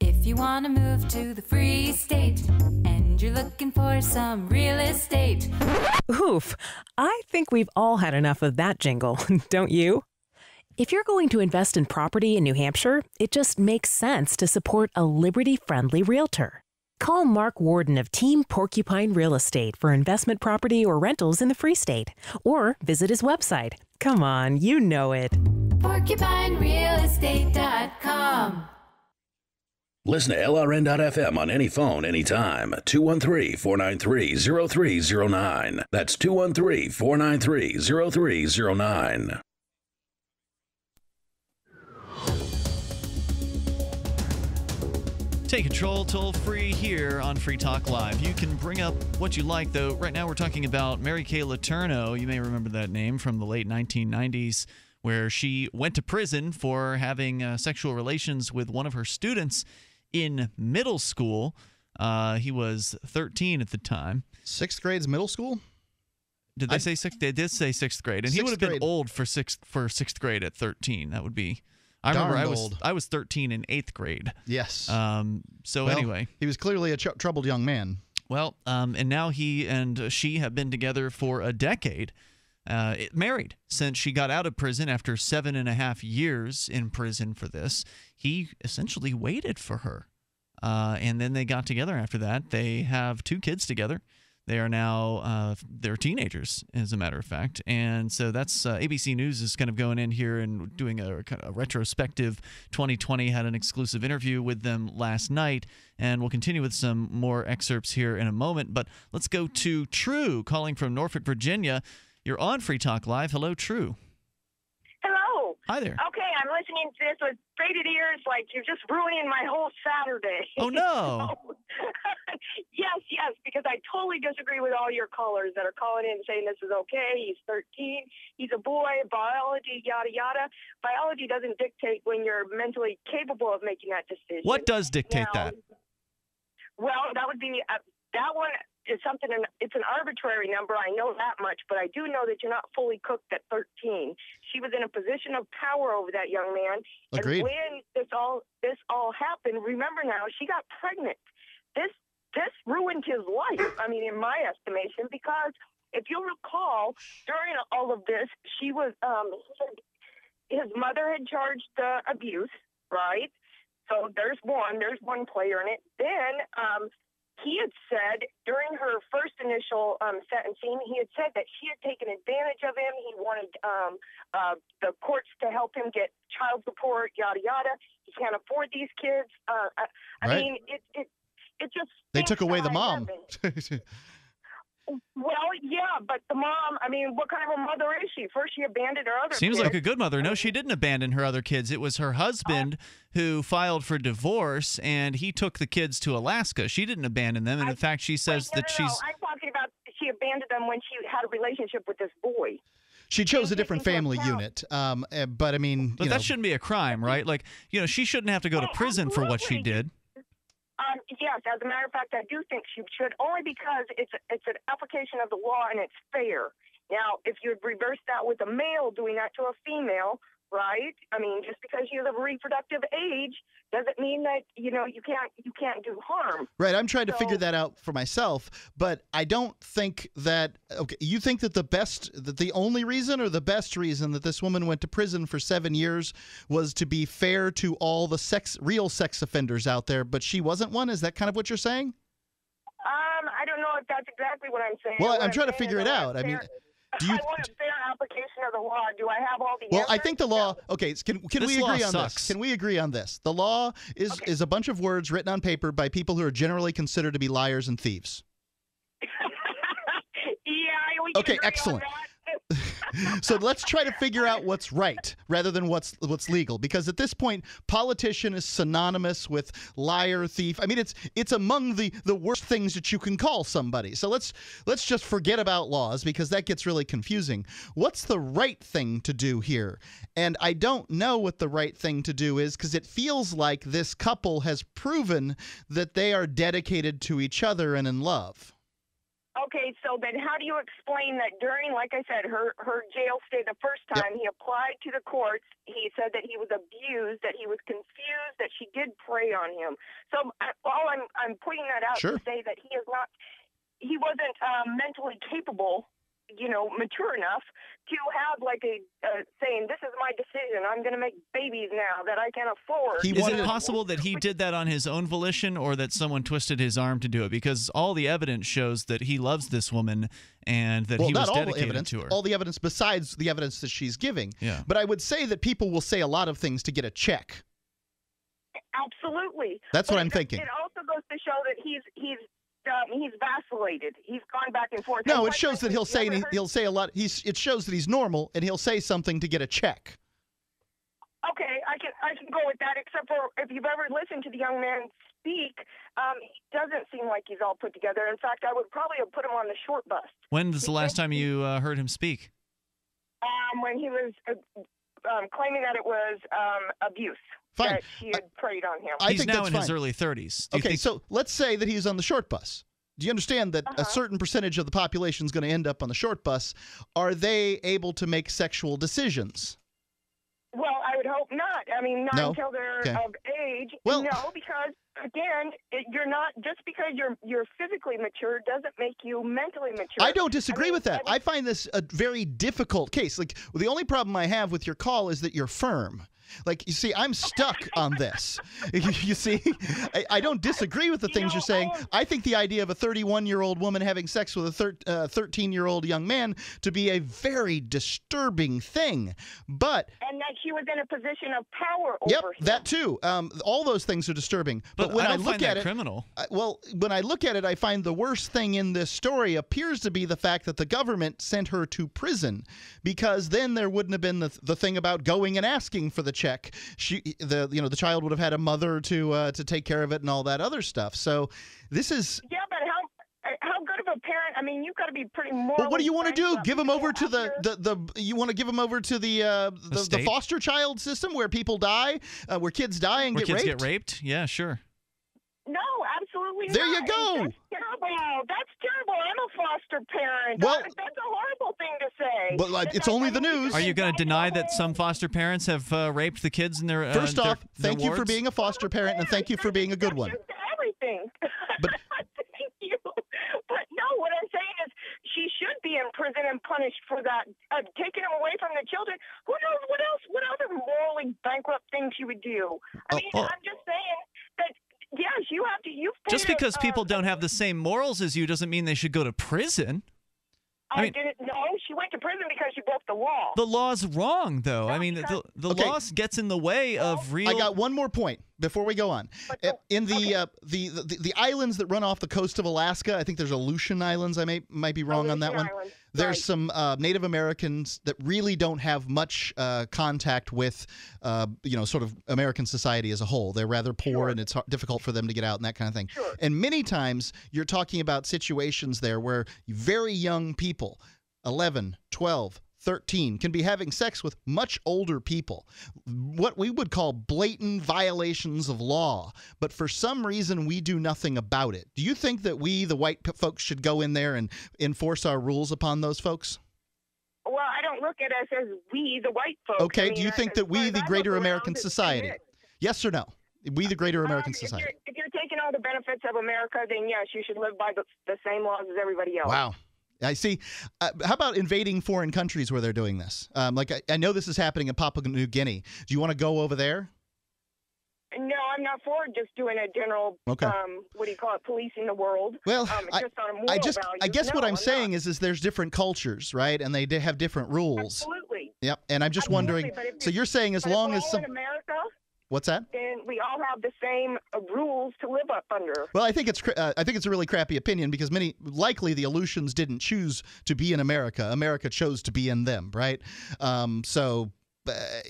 If you want to move to the free state and you're looking for some real estate. Oof, I think we've all had enough of that jingle, don't you? If you're going to invest in property in New Hampshire, it just makes sense to support a liberty-friendly realtor. Call Mark Warden of Team Porcupine Real Estate for investment property or rentals in the free state, or visit his website. Come on, you know it. PorcupineRealEstate.com. Listen to LRN.FM on any phone, anytime. 213-493-0309. That's 213-493-0309. Take control toll-free here on Free Talk Live. You can bring up what you like, though. Right now we're talking about Mary Kay Letourneau. You may remember that name from the late 1990s, where she went to prison for having sexual relations with one of her students in middle school. He was 13 at the time. Sixth grade's middle school? Did they say sixth? They did say sixth grade, and he would have been old for sixth grade at 13. That would be. I remember I was 13 in eighth grade. Yes. Well, anyway, he was clearly a troubled young man. Well, and now he and she have been together for a decade. Married since she got out of prison after 7.5 years in prison for this. He essentially waited for her, and then they got together after that. They have 2 kids together. They are now they're teenagers, as a matter of fact. And so that's ABC News is kind of going in here and doing a kind of a retrospective. 2020 had an exclusive interview with them last night, and we'll continue with some more excerpts here in a moment. But let's go to True, calling from Norfolk, Virginia. You're on Free Talk Live. Hello, True. Hello. Hi there. Okay, I'm listening to this with bated ears, like you're just ruining my whole Saturday. Oh, no. Yes, because I totally disagree with all your callers that are calling in saying this is okay, he's 13, he's a boy, biology, yada, yada. Biology doesn't dictate when you're mentally capable of making that decision. What does dictate that? Well, that would be that one. It's something, it's an arbitrary number, I know that much, but I do know that you're not fully cooked at 13. She was in a position of power over that young man. Agreed. And when this all happened, remember now, she got pregnant. This ruined his life, I mean, in my estimation, because if you'll recall, during all of this, she was, his mother had charged abuse, right? So there's one player in it. Then, he had said during her first initial sentencing, he had said that she had taken advantage of him. He wanted the courts to help him get child support, yada, yada. He can't afford these kids. I mean, it just... They took away the mom. Well, yeah, but the mom, I mean, what kind of a mother is she? First, she abandoned her other kids. Seems like a good mother. No, she didn't abandon her other kids. It was her husband who filed for divorce, and he took the kids to Alaska. She didn't abandon them, and in fact, she says she's... I'm talking about she abandoned them when she had a relationship with this boy. She chose a different family unit, but I mean... But that shouldn't be a crime, right? Like, you know, she shouldn't have to go to prison for what she did. Yes, as a matter of fact, I do think she should, only because it's an application of the law and it's fair. Now, if you reverse that with a male doing that to a female, right? I mean, just because she's of reproductive age doesn't mean that, you know, you can't do harm. Right. I'm trying to figure that out for myself, but I don't think that. Okay, you think that the best reason that this woman went to prison for 7 years was to be fair to all the real sex offenders out there, but she wasn't one? Is that kind of what you're saying? I don't know if that's exactly what I'm saying. Well, I'm trying to figure it out. I mean, do you, I want a fair application of the law. Do I have all the answers? I think the law, okay, can we agree on this? Can we agree on this? The law is a bunch of words written on paper by people who are generally considered to be liars and thieves. Okay, excellent. So let's try to figure out what's right rather than what's legal, because at this point, politician is synonymous with liar, thief. I mean, it's among the worst things that you can call somebody. So let's just forget about laws, because that gets really confusing. What's the right thing to do here? And I don't know what the right thing to do is, because it feels like this couple has proven that they are dedicated to each other and in love. Okay, so then how do you explain that during, like I said, her jail stay the first time, he applied to the courts, he said that he was abused, that he was confused, that she did prey on him. So all I'm pointing that out to say that he wasn't mentally capable, you know, mature enough to have like a saying, this is my decision, I'm going to make babies now that I can afford. Is it possible that he did that on his own volition, or that someone twisted his arm to do it? Because all the evidence shows that he loves this woman and that he was dedicated to her. All the evidence besides the evidence that she's giving. Yeah. But I would say that people will say a lot of things to get a check. Absolutely. That's what I'm thinking. It also goes to show that he's vacillated. He's gone back and forth. No, it shows that he'll say a lot. It shows that he's normal, and he'll say something to get a check. Okay, I can go with that. Except for if you've ever listened to the young man speak, he doesn't seem like he's all put together. In fact, I would probably have put him on the short bus. When was the last time you heard him speak? When he was claiming that it was abuse. Fine. That she had preyed on him. He's now in his early 30s. Okay, so let's say that he's on the short bus. Do you understand that a certain percentage of the population is going to end up on the short bus? Are they able to make sexual decisions? Well, I would hope not. I mean, not until they're of age. Well, no, because again, you're not, just because you're physically mature doesn't make you mentally mature. I don't disagree with that. I find this a very difficult case. Like, the only problem I have with your call is that you're firm. Like, you see, I'm stuck on this. You see, I don't disagree with the things you're saying. I think the idea of a 31-year-old woman having sex with a 13-year-old young man to be a very disturbing thing. But and that she was in a position of power over him. Yep, that too. All those things are disturbing. But when I look at it, criminal. Well, when I look at it, I find the worst thing in this story appears to be the fact that the government sent her to prison, because then there wouldn't have been the thing about going and asking for the check. The child would have had a mother to take care of it and all that other stuff. So this is but how good of a parent? I mean, you've got to be pretty moral. Well, what do you want to do? Give them over to the you want to give them over to the foster child system where people die, where kids die and get raped? Kids get raped? Yeah, sure. No, absolutely not. There you go. That's terrible. That's terrible. I'm a foster parent. Well, that's a horrible thing to say. But like, it's only the news. Are you going to deny that some foster parents have raped the kids in their First off, thank you for being a foster parent, and thank you for being a good one. Everything. But thank you. But no, what I'm saying is she should be in prison and punished for that, taking them away from the children. Who knows what other morally bankrupt thing she would do? I mean, I'm just saying that. Yes, you have to. Just because people don't have the same morals as you doesn't mean they should go to prison. I mean, didn't know she went to prison because she broke the law. The law's wrong, though. No, I mean, the law gets in the way of real. I got one more point before we go on. In the islands that run off the coast of Alaska, I think there's Aleutian Islands. I might be wrong on that one. There's some Native Americans that really don't have much contact with, sort of American society as a whole. They're rather poor, and it's difficult for them to get out and that kind of thing. Sure. And many times you're talking about situations there where very young people, 11, 12, 13, can be having sex with much older people, what we would call blatant violations of law. But for some reason, we do nothing about it. Do you think that we, the white folks, should go in there and enforce our rules upon those folks? Well, I don't look at us as we, the white folks. Okay, do you think that we, the greater American society, yes or no? We, the greater American society. If you're taking all the benefits of America, then yes, you should live by the same laws as everybody else. Wow. I see. How about invading foreign countries where they're doing this? I know this is happening in Papua New Guinea. Do you want to go over there? No, I'm not for just doing a general, what do you call it, policing the world. Well, just on a moral value. I guess what I'm saying is there's different cultures, right? And they have different rules. Absolutely. Yep. And I'm just wondering, so you're saying as long as some... in America, what's that? Then we all have the same rules to live up under. Well, I think it's a really crappy opinion because likely the Aleutians didn't choose to be in America. America chose to be in them, right?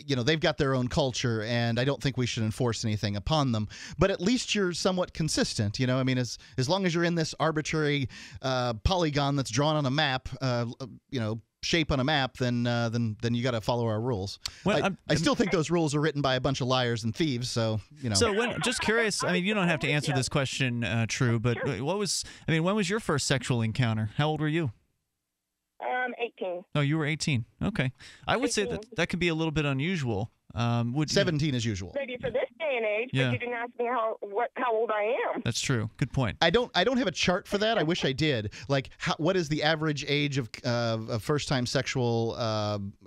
You know, they've got their own culture, and I don't think we should enforce anything upon them. But at least you're somewhat consistent, you know. I mean, as long as you're in this arbitrary polygon that's drawn on a map, you know, shape on a map, then you got to follow our rules. Well, I still think those rules are written by a bunch of liars and thieves. So you know. So just curious. I mean, you don't have to answer this question, True. But when was your first sexual encounter? How old were you? 18. Oh, you were 18. Okay. I would say that could be a little bit unusual. 17 is usual. Maybe for this day and age, but you didn't ask me how old I am. That's true. Good point. I don't have a chart for that. I wish I did. Like, what is the average age of first-time sexual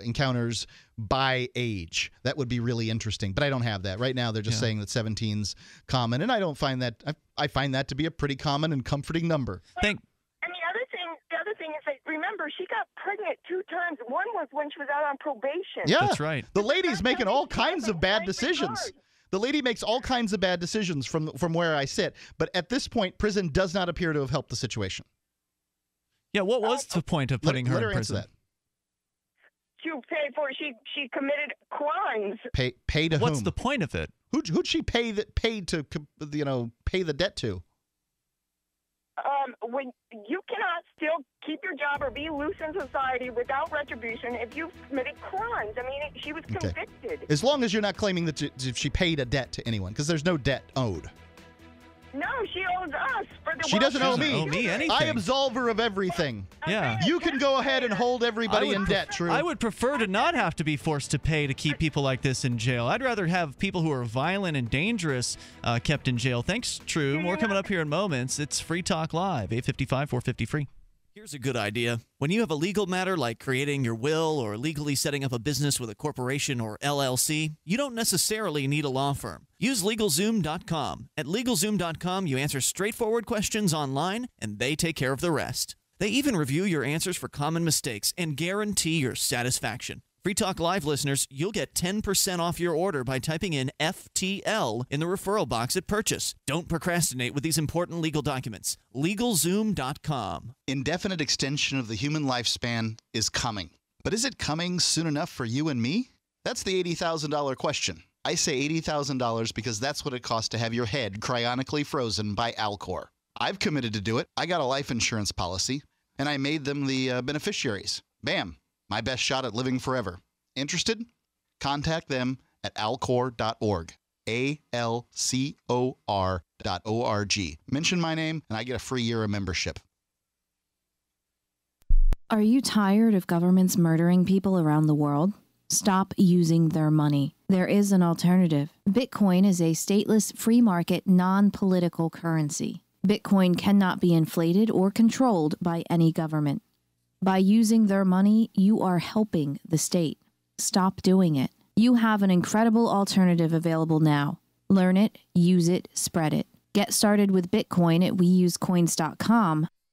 encounters by age? That would be really interesting, but I don't have that. Right now they're just saying that 17's common, and I don't find that. I find that to be a pretty common and comforting number. The other thing is that, remember, she got pregnant 2 times. One was when she was out on probation. Yeah, that's right. The lady's making all kinds of bad decisions. The lady makes all kinds of bad decisions from where I sit. But at this point, prison does not appear to have helped the situation. Yeah, what was the point of putting her in prison? That. To pay for she committed crimes. Pay to whom? What's the point of it? Who'd she pay the debt to? When you cannot still keep your job or be loose in society without retribution if you've committed crimes. I mean, she was convicted. As long as you're not claiming that she paid a debt to anyone, because there's no debt owed. No, she owes us. She doesn't owe me anything. I absolve her of everything. Yeah. You can go ahead and hold everybody in debt, True. I would prefer to not have to be forced to pay to keep people like this in jail. I'd rather have people who are violent and dangerous kept in jail. Thanks, True. More coming up here in moments. It's Free Talk Live, 855 450 free. Here's a good idea. When you have a legal matter like creating your will or legally setting up a business with a corporation or LLC, you don't necessarily need a law firm. Use LegalZoom.com. At LegalZoom.com, you answer straightforward questions online, and they take care of the rest. They even review your answers for common mistakes and guarantee your satisfaction. Free Talk Live listeners, you'll get 10% off your order by typing in FTL in the referral box at purchase. Don't procrastinate with these important legal documents. LegalZoom.com. Indefinite extension of the human lifespan is coming. But is it coming soon enough for you and me? That's the $80,000 question. I say $80,000 because that's what it costs to have your head cryonically frozen by Alcor. I've committed to do it. I got a life insurance policy, and I made them the beneficiaries. Bam. My best shot at living forever. Interested? Contact them at alcor.org. ALCOR.org. Mention my name and I get a free year of membership. Are you tired of governments murdering people around the world? Stop using their money. There is an alternative. Bitcoin is a stateless, free market, non-political currency. Bitcoin cannot be inflated or controlled by any government. By using their money, you are helping the state. Stop doing it. You have an incredible alternative available now. Learn it, use it, spread it. Get started with Bitcoin at WeUseCoins.com.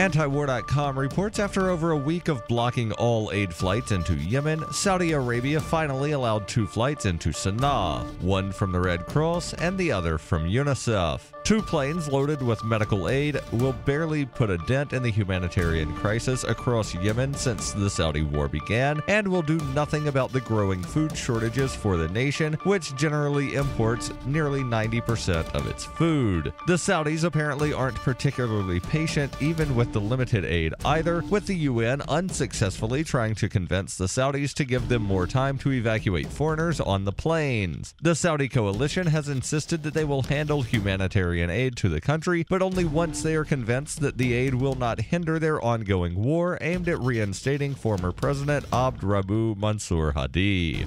Antiwar.com reports after over a week of blocking all aid flights into Yemen, Saudi Arabia finally allowed two flights into Sana'a, one from the Red Cross and the other from UNICEF. Two planes loaded with medical aid will barely put a dent in the humanitarian crisis across Yemen since the Saudi war began, and will do nothing about the growing food shortages for the nation, which generally imports nearly 90% of its food. The Saudis apparently aren't particularly patient even with the limited aid either, with the UN unsuccessfully trying to convince the Saudis to give them more time to evacuate foreigners on the planes. The Saudi coalition has insisted that they will handle humanitarian aid to the country, but only once they are convinced that the aid will not hinder their ongoing war aimed at reinstating former President Abd Rabu Mansour Hadi.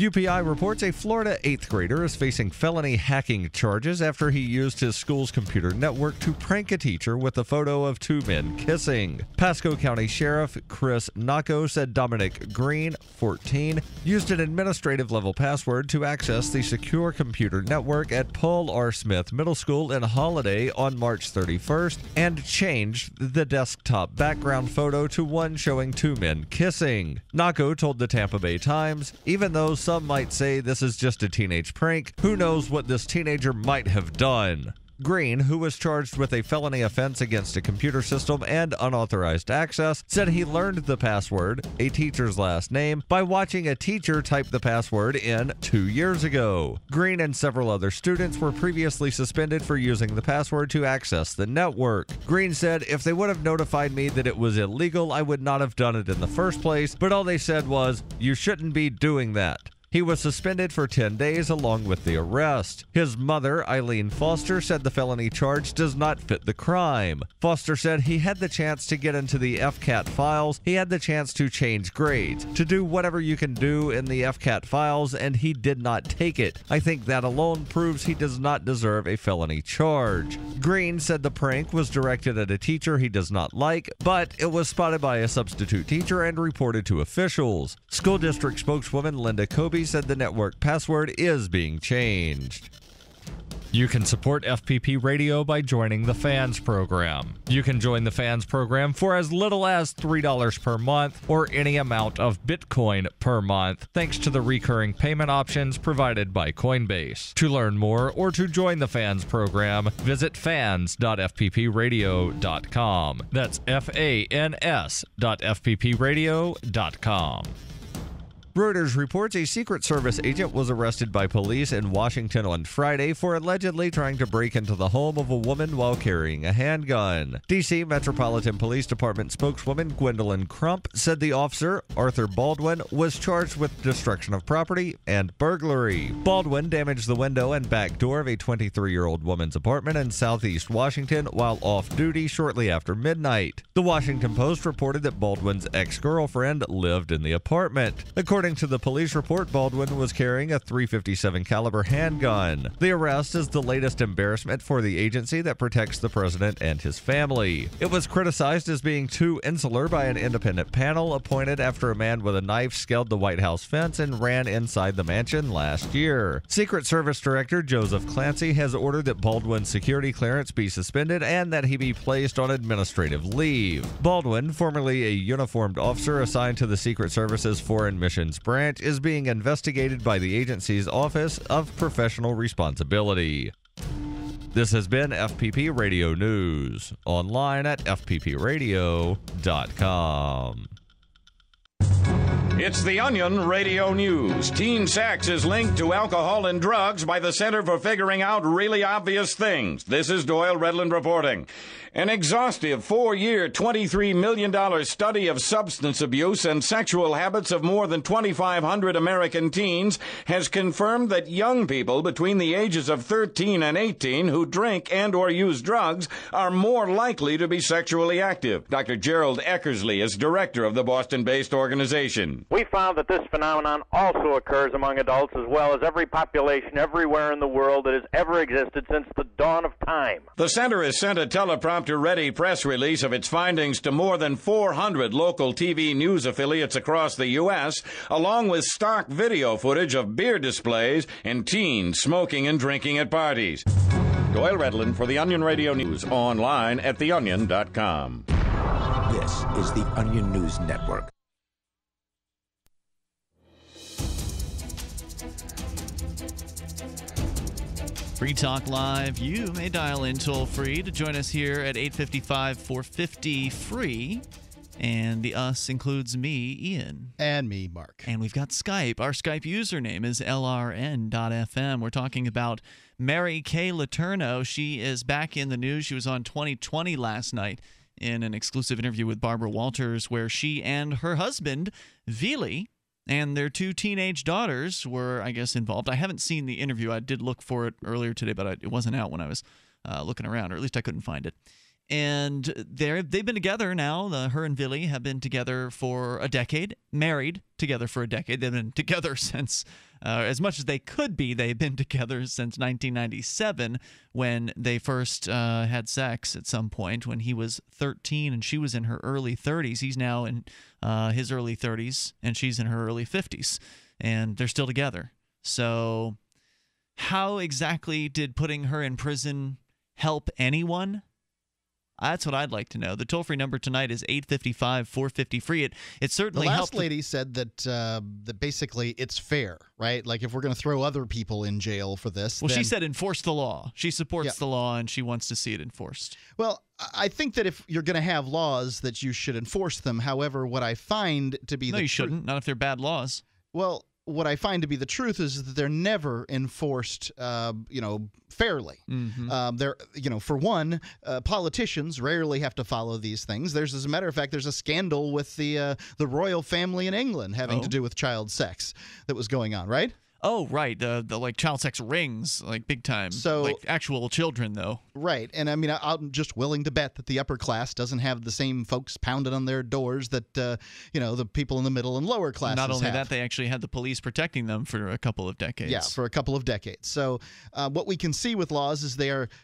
UPI reports a Florida 8th grader is facing felony hacking charges after he used his school's computer network to prank a teacher with a photo of two men kissing. Pasco County Sheriff Chris Nocco said Dominic Green, 14, used an administrative-level password to access the secure computer network at Paul R. Smith Middle School in Holiday on March 31st and changed the desktop background photo to one showing two men kissing. Nocco told the Tampa Bay Times, "Even though some might say this is just a teenage prank, who knows what this teenager might have done." Green, who was charged with a felony offense against a computer system and unauthorized access, said he learned the password, a teacher's last name, by watching a teacher type the password in 2 years ago. Green and several other students were previously suspended for using the password to access the network. Green said, "If they would have notified me that it was illegal, I would not have done it in the first place, but all they said was, 'You shouldn't be doing that.'" He was suspended for 10 days along with the arrest. His mother, Eileen Foster, said the felony charge does not fit the crime. Foster said he had the chance to get into the FCAT files, he had the chance to change grades, to do whatever you can do in the FCAT files, and he did not take it. I think that alone proves he does not deserve a felony charge. Green said the prank was directed at a teacher he does not like, but it was spotted by a substitute teacher and reported to officials. School district spokeswoman Linda Kobe said the network password is being changed. You can support FPP Radio by joining the Fans Program. You can join the Fans Program for as little as $3 per month or any amount of Bitcoin per month, thanks to the recurring payment options provided by Coinbase. To learn more or to join the Fans Program, visit fans.fppradio.com. That's fans.fppradio.com. Reuters reports a Secret Service agent was arrested by police in Washington on Friday for allegedly trying to break into the home of a woman while carrying a handgun. D.C. Metropolitan Police Department spokeswoman Gwendolyn Crump said the officer, Arthur Baldwin, was charged with destruction of property and burglary. Baldwin damaged the window and back door of a 23-year-old woman's apartment in southeast Washington while off duty shortly after midnight. The Washington Post reported that Baldwin's ex-girlfriend lived in the apartment. According to the police report, Baldwin was carrying a .357 caliber handgun. The arrest is the latest embarrassment for the agency that protects the president and his family. It was criticized as being too insular by an independent panel appointed after a man with a knife scaled the White House fence and ran inside the mansion last year. Secret Service Director Joseph Clancy has ordered that Baldwin's security clearance be suspended and that he be placed on administrative leave. Baldwin, formerly a uniformed officer assigned to the Secret Service's Foreign Missions Branch, is being investigated by the agency's Office of Professional Responsibility. This has been FPP Radio News, online at fppradio.com. It's the Onion Radio News. Teen sex is linked to alcohol and drugs by the Center for Figuring Out Really Obvious Things. This is Doyle Redland reporting. An exhaustive four-year, $23 million study of substance abuse and sexual habits of more than 2,500 American teens has confirmed that young people between the ages of 13 and 18 who drink and or use drugs are more likely to be sexually active. Dr. Gerald Eckersley is director of the Boston-based organization. We found that this phenomenon also occurs among adults as well as every population everywhere in the world that has ever existed since the dawn of time. The center has sent a teleprompter-ready press release of its findings to more than 400 local TV news affiliates across the U.S., along with stock video footage of beer displays and teens smoking and drinking at parties. Doyle Redland for the Onion Radio News, online at theonion.com. This is the Onion News Network. Free Talk Live. You may dial in toll-free to join us here at 855-450-FREE. And the us includes me, Ian. And me, Mark. And we've got Skype. Our Skype username is LRN.FM. We're talking about Mary Kay Letourneau. She is back in the news. She was on 2020 last night in an exclusive interview with Barbara Walters where she and her husband, Vili, and their two teenage daughters were, I guess, involved. I haven't seen the interview. I did look for it earlier today, but it wasn't out when I was looking around, or at least I couldn't find it. And they've been together now. Her and Vili have been together for a decade, married together for a decade. They've been together since, as much as they could be, they've been together since 1997 when they first had sex at some point when he was 13 and she was in her early 30s. He's now in his early 30s and she's in her early 50s, and they're still together. So how exactly did putting her in prison help anyone? That's what I'd like to know. The toll-free number tonight is 855-450-FREE. It certainly helped. The last lady said that that basically it's fair, right? Like if we're going to throw other people in jail for this. Well, then she said enforce the law. She supports the law and she wants to see it enforced. Well, I think that if you're going to have laws that you should enforce them. However, what I find to be you shouldn't. Not if they're bad laws. Well, what I find to be the truth is that they're never enforced, fairly. Mm-hmm. For one, politicians rarely have to follow these things. There's, as a matter of fact, there's a scandal with the royal family in England having to do with child sex that was going on, right? Oh, right. The like child sex rings, like big time. So, like actual children, though. Right. And I mean, I'm just willing to bet that the upper class doesn't have the same folks pounded on their doors that, the people in the middle and lower classes have. Not only that, they actually had the police protecting them for a couple of decades. Yeah, for a couple of decades. So what we can see with laws is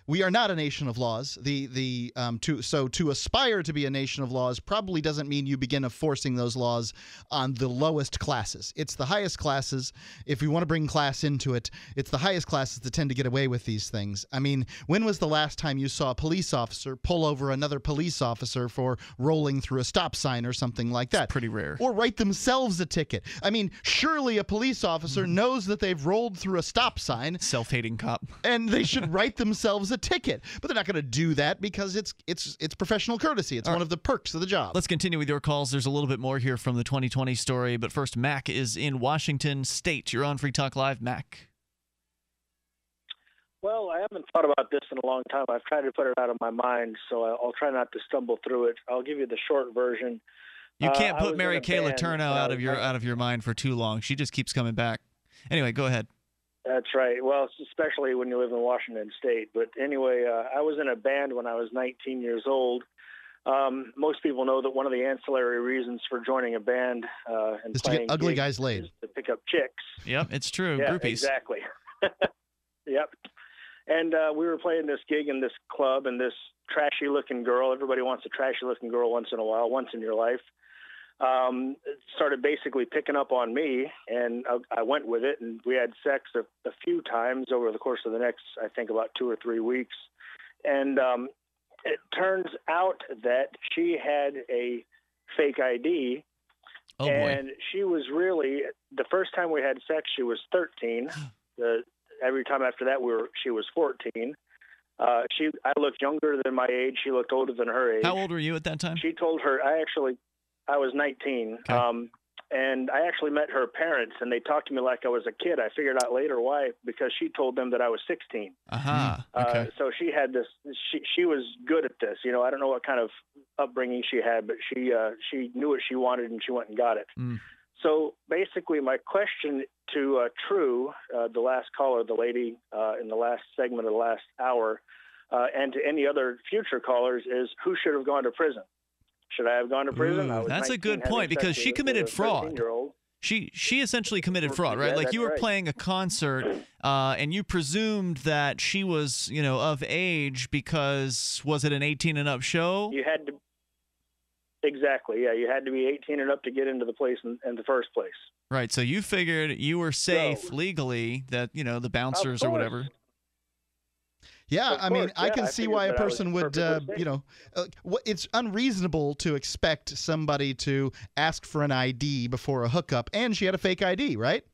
we are not a nation of laws. To aspire to be a nation of laws probably doesn't mean you begin enforcing those laws on the lowest classes. It's the highest classes. If we want to bring class into it, it's the highest classes that tend to get away with these things. I mean, when was the last time you saw a police officer pull over another police officer for rolling through a stop sign or something like that? It's pretty rare. Or write themselves a ticket. I mean, surely a police officer knows that they've rolled through a stop sign. Self-hating cop. And they should write themselves a ticket. But they're not going to do that because it's professional courtesy. It's one of the perks of the job. Let's continue with your calls. There's a little bit more here from the 2020 story, but first, Mac is in Washington State. You're on Free Talk Live, Mac. Well, I haven't thought about this in a long time. I've tried to put it out of my mind, so I'll try not to stumble through it. I'll give you the short version. You can't put Mary Kay Letourneau out of your mind for too long. She just keeps coming back. Anyway, go ahead. That's right. Well, especially when you live in Washington State. But anyway, I was in a band when I was 19 years old. Most people know that one of the ancillary reasons for joining a band and playing to get ugly guys laid is to pick up chicks. Yep, it's true. Yeah, groupies. Exactly. Yep. And we were playing this gig in this club, and this trashy-looking girl, everybody wants a trashy-looking girl once in a while, once in your life, started basically picking up on me, and I went with it, and we had sex a few times over the course of the next, I think, about 2 or 3 weeks. And it turns out that she had a fake ID, and she was really, the first time we had sex, she was 13. Every time after that, she was 14. I looked younger than my age. She looked older than her age. How old were you at that time? I was 19. Okay. And I actually met her parents, and they talked to me like I was a kid. I figured out later why, because she told them that I was 16. Okay. So she had this. She was good at this. You know, I don't know what kind of upbringing she had, but she knew what she wanted, and she went and got it. Mm. So basically, my question to True, the last caller, the lady in the last segment of the last hour, and to any other future callers is: who should have gone to prison? Should I have gone to prison? Ooh, that's a good point, because she committed fraud. She essentially committed fraud, right? Yeah, like you were playing a concert, and you presumed that she was, you know, of age because, was it an 18 and up show? You had to, exactly, yeah. You had to be 18 and up to get into the place in the first place. Right. So you figured you were safe legally, that, you know, the bouncers or whatever. Yeah, of course, I mean, yeah, I can see why a person would, you know, it's unreasonable to expect somebody to ask for an ID before a hookup, and she had a fake ID, right?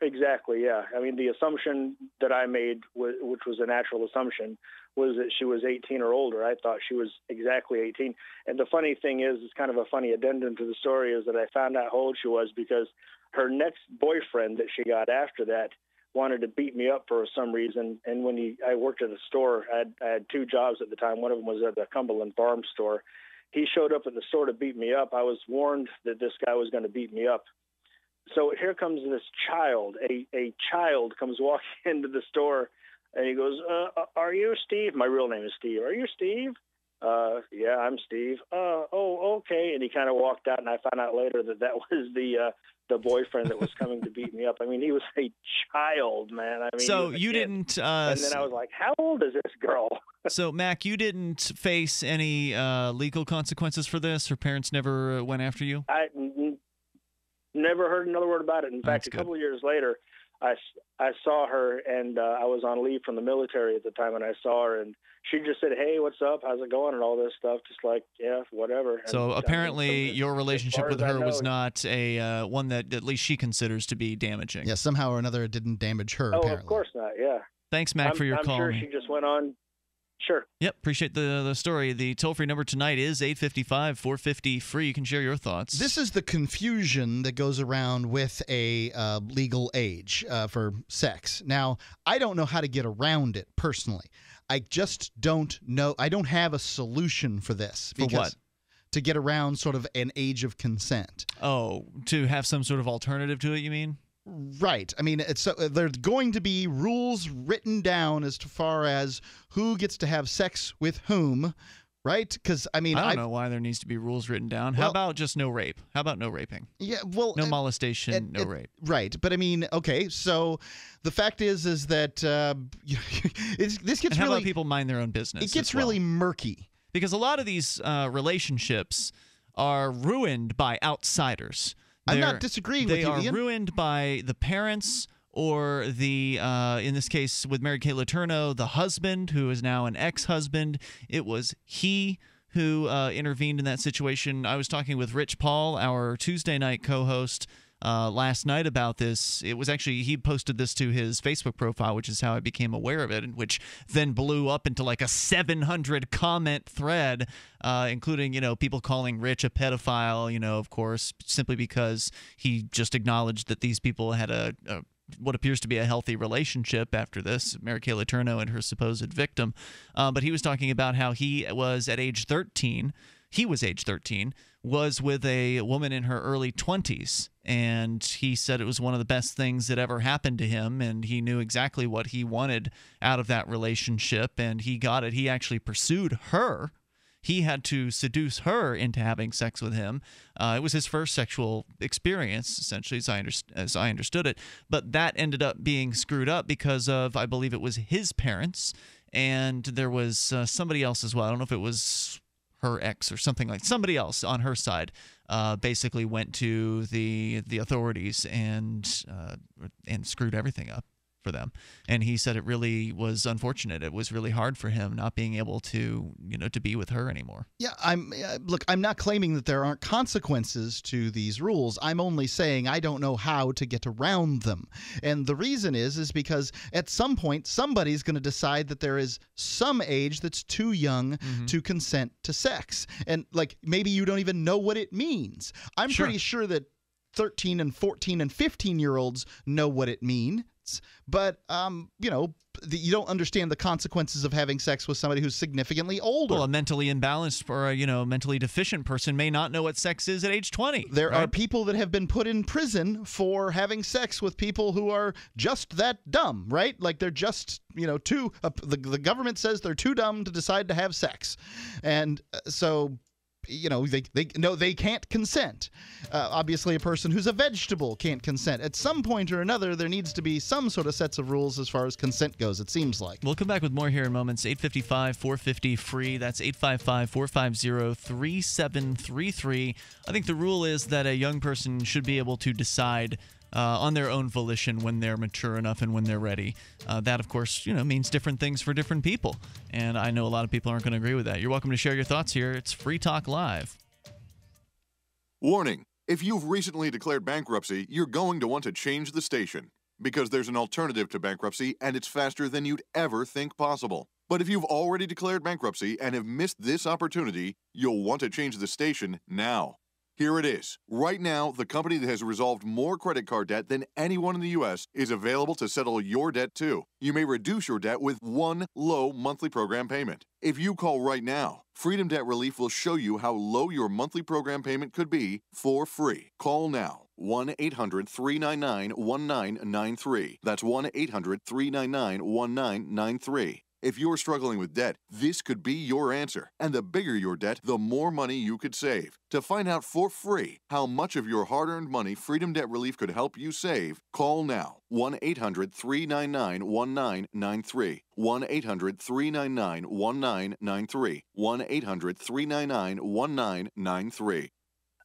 Exactly, yeah. I mean, the assumption that I made, which was a natural assumption, was that she was 18 or older. I thought she was exactly 18. And the funny thing is, it's kind of a funny addendum to the story, is that I found out how old she was because her next boyfriend that she got after that wanted to beat me up for some reason. And when I worked at a store, I had two jobs at the time. One of them was at the Cumberland Farm store. He showed up at the store to beat me up. I was warned that this guy was going to beat me up. So here comes this child. A child comes walking into the store, and he goes, are you Steve? My real name is Steve. Are you Steve? Yeah, I'm Steve. Oh, okay. And he kind of walked out, and I found out later that was the boyfriend that was coming to beat me up. I mean, he was a child, man. I mean, so you didn't. And then I was like, how old is this girl? So, Mac, you didn't face any legal consequences for this? Her parents never went after you? I never heard another word about it. In fact, a couple of years later, I saw her, and I was on leave from the military at the time, and I saw her, and she just said, hey, what's up? How's it going? And all this stuff, just like, yeah, whatever. So and apparently your relationship with her was not a one that at least she considers to be damaging. Yeah, somehow or another it didn't damage her, apparently. Of course not, yeah. Thanks, Mac, for your call. I'm sure she just went on. Sure. Yep, appreciate the story. The toll-free number tonight is 855-450-FREE. You can share your thoughts. This is the confusion that goes around with a legal age for sex. Now, I don't know how to get around it personally. I just don't know. I don't have a solution for this. For what? To get around sort of an age of consent. Oh, to have some sort of alternative to it, you mean? Right. I mean, it's, there's going to be rules written down as far as who gets to have sex with whom, right? Because, I mean, I don't know why there needs to be rules written down. How about just no rape? How about no raping? Yeah, well, no molestation, no rape. Right. But, I mean, okay, so the fact is that this gets really— how about people mind their own business? It gets really murky. Because a lot of these relationships are ruined by outsiders. I'm not disagreeing with you, Ian. They are ruined by the parents or the, in this case with Mary Kay Letourneau, the husband, who is now an ex-husband. It was he who intervened in that situation. I was talking with Rich Paul, our Tuesday night co-host, last night about this. It was actually, he posted this to his Facebook profile, which is how I became aware of it, and which then blew up into like a 700-comment thread, including, you know, people calling Rich a pedophile, you know, of course, simply because he just acknowledged that these people had a what appears to be a healthy relationship after this, Mary Kay Letourneau and her supposed victim. But he was talking about how he was at age 13. He was age 13, was with a woman in her early 20s, and he said it was one of the best things that ever happened to him, and he knew exactly what he wanted out of that relationship, and he got it. He actually pursued her. He had to seduce her into having sex with him. It was his first sexual experience, essentially, as I understood it, but that ended up being screwed up because of, I believe it was his parents, and there was somebody else as well. I don't know if it was her ex or something like somebody else on her side basically went to the authorities and screwed everything up. for them. And he said it really was unfortunate. It was really hard for him not being able to, you know, to be with her anymore. Yeah, I'm not claiming that there aren't consequences to these rules. I'm only saying I don't know how to get around them. And the reason is because at some point somebody's going to decide that there is some age that's too young to consent to sex. And like maybe you don't even know what it means. I'm pretty sure that 13 and 14 and 15-year-olds know what it means. But, you know, you don't understand the consequences of having sex with somebody who's significantly older. Well, a mentally imbalanced or, you know, mentally deficient person may not know what sex is at age 20. There are people that have been put in prison for having sex with people who are just that dumb, right? Like they're just, you know, the government says they're too dumb to decide to have sex. And so... you know, they can't consent. Obviously, a person who's a vegetable can't consent. At some point or another, there needs to be some sort of sets of rules as far as consent goes, it seems like. We'll come back with more here in moments. 855-450-FREE. That's 855-450-3733. I think the rule is that a young person should be able to decide on their own volition when they're mature enough and when they're ready. That, of course, you know, means different things for different people. And I know a lot of people aren't going to agree with that. You're welcome to share your thoughts here. It's Free Talk Live. Warning. If you've recently declared bankruptcy, you're going to want to change the station because there's an alternative to bankruptcy and it's faster than you'd ever think possible. But if you've already declared bankruptcy and have missed this opportunity, you'll want to change the station now. Here it is. Right now, the company that has resolved more credit card debt than anyone in the U.S. is available to settle your debt, too. You may reduce your debt with one low monthly program payment. If you call right now, Freedom Debt Relief will show you how low your monthly program payment could be for free. Call now. 1-800-399-1993. That's 1-800-399-1993. If you're struggling with debt, this could be your answer. And the bigger your debt, the more money you could save. To find out for free how much of your hard-earned money Freedom Debt Relief could help you save, call now. 1-800-399-1993. 1-800-399-1993. 1-800-399-1993.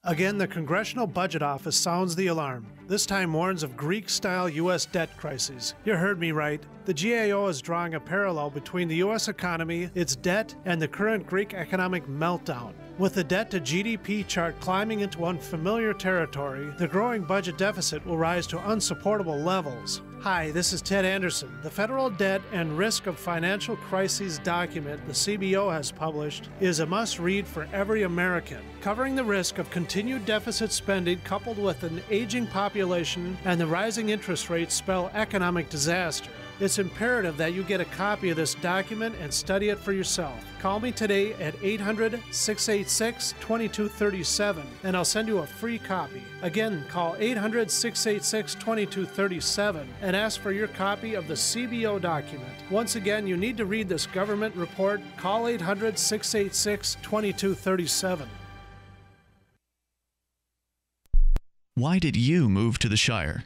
Again, the Congressional Budget Office sounds the alarm. This time warns of Greek-style U.S. debt crises. You heard me right. The GAO is drawing a parallel between the U.S. economy, its debt, and the current Greek economic meltdown. With the debt-to-GDP chart climbing into unfamiliar territory, the growing budget deficit will rise to unsupportable levels. Hi, this is Ted Anderson. The Federal Debt and Risk of Financial Crises document the CBO has published is a must-read for every American, covering the risk of continued deficit spending coupled with an aging population and the rising interest rates spell economic disaster. It's imperative that you get a copy of this document and study it for yourself. Call me today at 800-686-2237, and I'll send you a free copy. Again, call 800-686-2237 and ask for your copy of the CBO document. Once again, you need to read this government report. Call 800-686-2237. Why did you move to the Shire?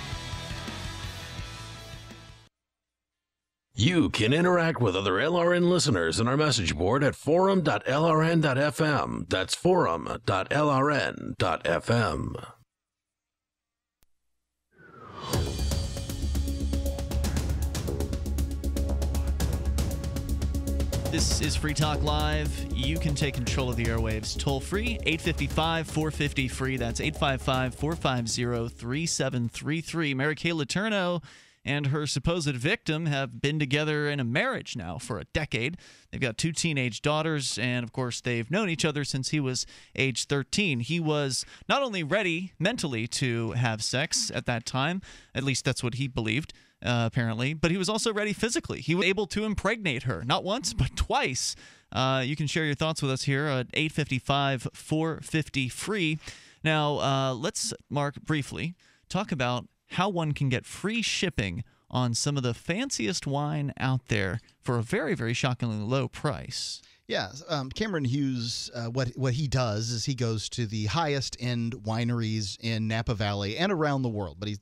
You can interact with other LRN listeners in our message board at forum.lrn.fm. That's forum.lrn.fm. This is Free Talk Live. You can take control of the airwaves toll-free, 855-450-FREE. That's 855-450-3733. Mary Kay Letourneau and her supposed victim have been together in a marriage now for a decade. They've got two teenage daughters, and of course they've known each other since he was age 13. He was not only ready mentally to have sex at that time, at least that's what he believed, apparently, but he was also ready physically. He was able to impregnate her, not once, but twice. You can share your thoughts with us here at 855-450-FREE. Now, let's, Mark, briefly talk about how one can get free shipping on some of the fanciest wine out there for a very, very shockingly low price. Yeah, Cameron Hughes, what he does is he goes to the highest-end wineries in Napa Valley and around the world, but he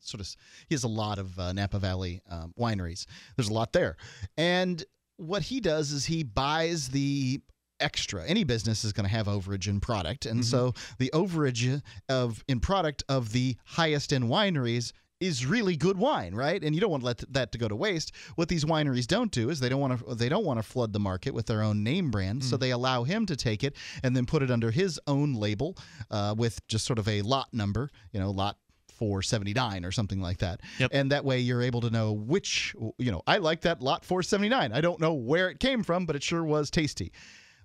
has a lot of Napa Valley wineries. There's a lot there. And what he does is he buys the extra. Any business is going to have overage in product, and so the overage in product of the highest-end wineries is really good wine, right? And you don't want to let that to go to waste. What these wineries don't do is they don't want to flood the market with their own name brand, so they allow him to take it and then put it under his own label with just sort of a lot number, you know, lot 479 or something like that. Yep. And that way you're able to know which, you know, I like that lot 479. I don't know where it came from, but it sure was tasty.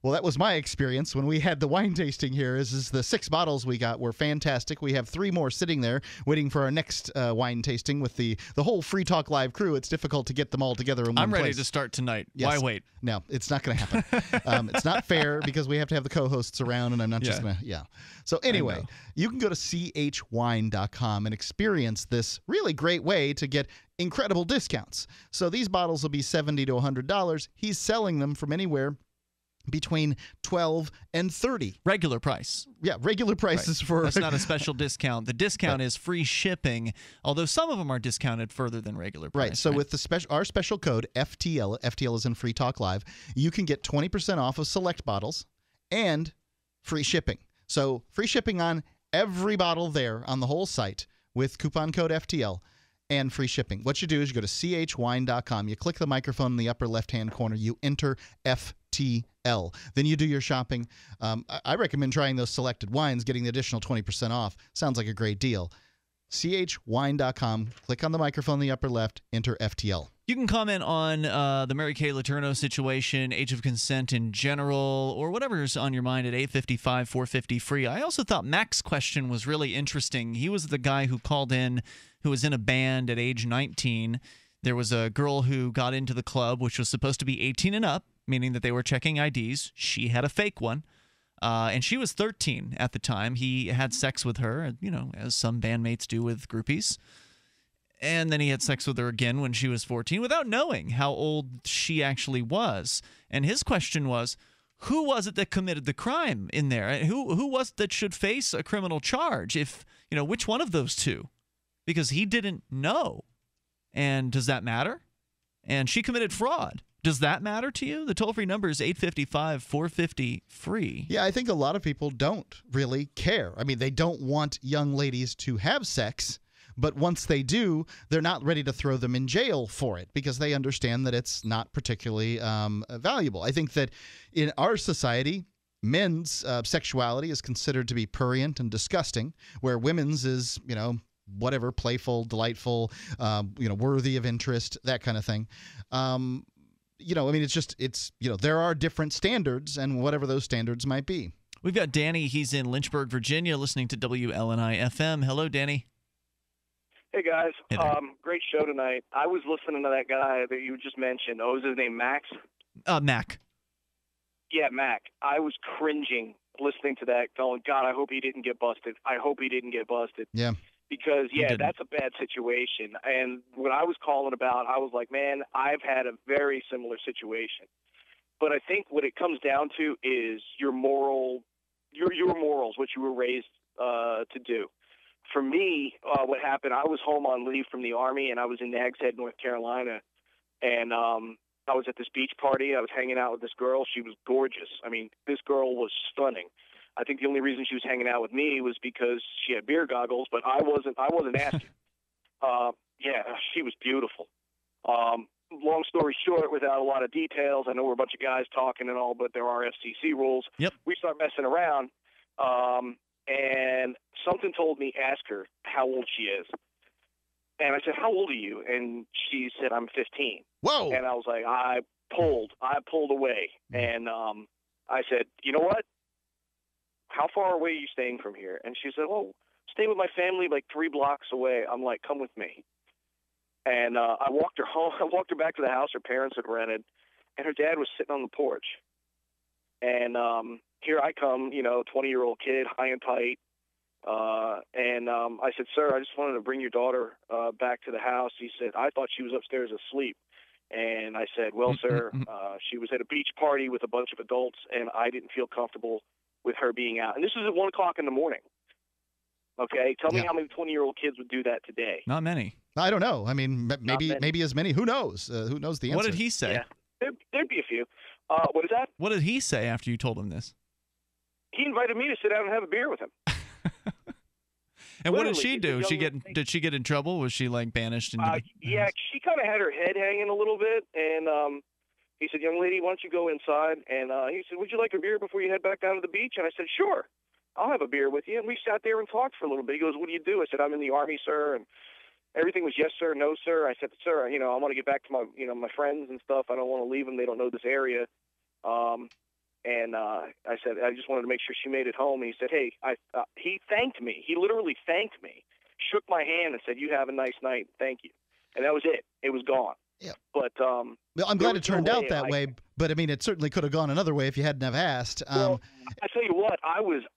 Well, that was my experience when we had the wine tasting here. Is the 6 bottles we got were fantastic. We have 3 more sitting there waiting for our next wine tasting with the whole Free Talk Live crew. It's difficult to get them all together in one place. I'm ready to start tonight. Yes. Why wait? No, it's not going to happen. It's not fair because we have to have the co-hosts around, and I'm not just going to. Yeah. So anyway, you can go to chwine.com and experience this really great way to get incredible discounts. So these bottles will be $70 to $100. He's selling them from anywhere between 12 and 30. Regular price. Yeah, regular prices for... That's not a special discount. The discount is free shipping, although some of them are discounted further than regular price. Right, so with the our special code, FTL, FTL is in Free Talk Live, you can get 20% off of select bottles and free shipping. So free shipping on every bottle there on the whole site with coupon code FTL. And free shipping. What you do is you go to chwine.com, you click the microphone in the upper left-hand corner, you enter FTL. Then you do your shopping. I recommend trying those selected wines, getting the additional 20% off. Sounds like a great deal. chwine.com, click on the microphone in the upper left, enter FTL. You can comment on the Mary Kay Letourneau situation, age of consent in general, or whatever's on your mind at 855-450-FREE. I also thought Mac's question was really interesting. He was the guy who called in who was in a band at age 19. There was a girl who got into the club, which was supposed to be 18 and up, meaning that they were checking IDs. She had a fake one. And she was 13 at the time. He had sex with her, you know, as some bandmates do with groupies. And then he had sex with her again when she was 14 without knowing how old she actually was. And his question was, who was it that committed the crime in there? Who was it that should face a criminal charge? If, you know, which one of those two? Because he didn't know. And does that matter? And she committed fraud. Does that matter to you? The toll-free number is 855-450-FREE. Yeah, I think a lot of people don't really care. I mean, they don't want young ladies to have sex, but once they do, they're not ready to throw them in jail for it because they understand that it's not particularly valuable. I think that in our society, men's sexuality is considered to be prurient and disgusting, where women's is, you know, whatever, playful, delightful, you know, worthy of interest, that kind of thing. You know, I mean, it's just, it's, you know, there are different standards and whatever those standards might be. We've got Danny. He's in Lynchburg, Virginia, listening to WLNI-FM. Hello, Danny. Hey, guys. Hey, great show tonight. I was listening to that guy that you just mentioned. Oh, is his name Max? Mac? Yeah, Mac. I was cringing listening to that going, God, I hope he didn't get busted. I hope he didn't get busted. Yeah. Because, yeah, that's a bad situation. And what I was calling about, I was like, man, I've had a very similar situation. But I think what it comes down to is your moral, your morals, what you were raised to do. For me, what happened, I was home on leave from the Army, and I was in Nags Head, North Carolina. And I was at this beach party. I was hanging out with this girl. She was gorgeous. I mean, this girl was stunning. I think the only reason she was hanging out with me was because she had beer goggles, but I wasn't asking. Yeah, she was beautiful. Long story short, without a lot of details, I know we're a bunch of guys talking and all, but there are FCC rules. Yep. We start messing around, and something told me, ask her how old she is. And I said, how old are you? And she said, I'm 15. Whoa. And I was like, I pulled away. And I said, you know what? How far away are you staying from here? And she said, oh, stay with my family like 3 blocks away. I'm like, come with me. And I walked her home. I walked her back to the house her parents had rented, and her dad was sitting on the porch. And here I come, you know, 20-year-old kid, high and tight. And I said, sir, I just wanted to bring your daughter back to the house. He said, I thought she was upstairs asleep. And I said, well, sir, she was at a beach party with a bunch of adults, and I didn't feel comfortable with her being out. And this is at 1 o'clock in the morning. Okay? Tell me how many 20-year-old kids would do that today. Not many. I don't know. I mean, maybe as many. Who knows? Who knows the answer? What did he say? Yeah. There'd be a few. What is that? What did he say after you told him this? He invited me to sit down and have a beer with him. And literally, what did she do? Did she get in trouble? Was she, like, banished? Into yeah, she kind of had her head hanging a little bit, and he said, young lady, why don't you go inside? And he said, would you like a beer before you head back down to the beach? And I said, sure, I'll have a beer with you. And we sat there and talked for a little bit. He goes, what do you do? I said, I'm in the Army, sir, and everything was yes, sir, no, sir. I said, sir, you know, I want to get back to my, you know, my friends and stuff. I don't want to leave them. They don't know this area. And I said, I just wanted to make sure she made it home. And he said, hey, he thanked me. He literally thanked me, shook my hand and said, you have a nice night. Thank you. And that was it. It was gone. Yeah. But well, I'm glad it turned out that way. But, I mean, it certainly could have gone another way if you hadn't have asked. Well, I tell you what, I was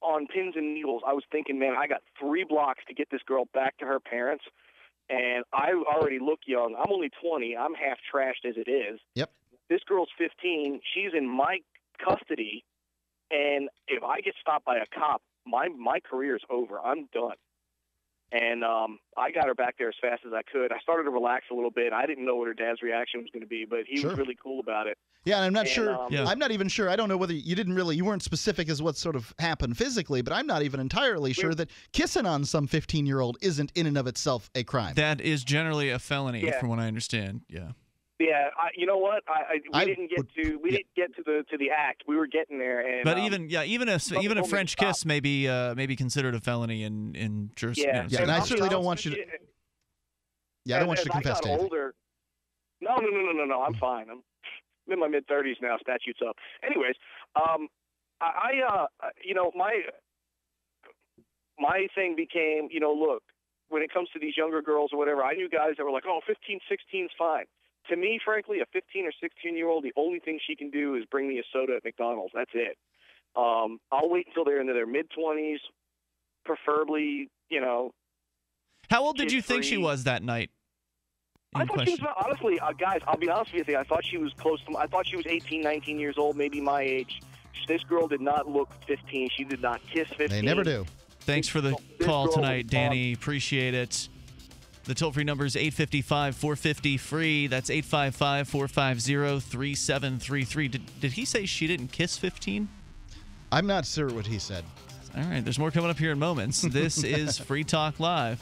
on pins and needles. I was thinking, man, I got 3 blocks to get this girl back to her parents. And I already look young. I'm only 20. I'm half trashed as it is. Yep. This girl's 15. She's in my custody, and if I get stopped by a cop, my career's over. I'm done. And I got her back there as fast as I could. I started to relax a little bit. I didn't know what her dad's reaction was going to be, but he was really cool about it. Yeah, and I'm not sure. I'm not even sure. I don't know whether you weren't specific as what sort of happened physically, but I'm not even entirely sure that kissing on some 15-year-old isn't in and of itself a crime. That is generally a felony, from what I understand. Yeah. Yeah, you know what? We didn't get to the act. We were getting there, and but even a French kiss may be considered a felony in Jersey. Yeah, yeah, and I certainly don't want you to. Yeah, I don't want you to confess to anything. No. I'm fine. I'm in my mid-30s now. Statute's up. Anyways, my thing became, you know, look, when it comes to these younger girls or whatever, I knew guys that were like, oh, 15, 16's fine. To me, frankly, a 15 or 16-year-old, the only thing she can do is bring me a soda at McDonald's. That's it. I'll wait until they're into their mid-20s, preferably, you know. How old did you think she was that night? I thought she was, honestly, guys, I'll be honest with you, I thought she was close to, I thought she was 18, 19 years old, maybe my age. This girl did not look 15. She did not kiss 15. They never do. Thanks for the call tonight, Danny. Appreciate it. The toll-free number is 855-450-FREE. That's 855-450-3733. Did he say she didn't kiss 15? I'm not sure what he said. All right, there's more coming up here in moments. This is Free Talk Live.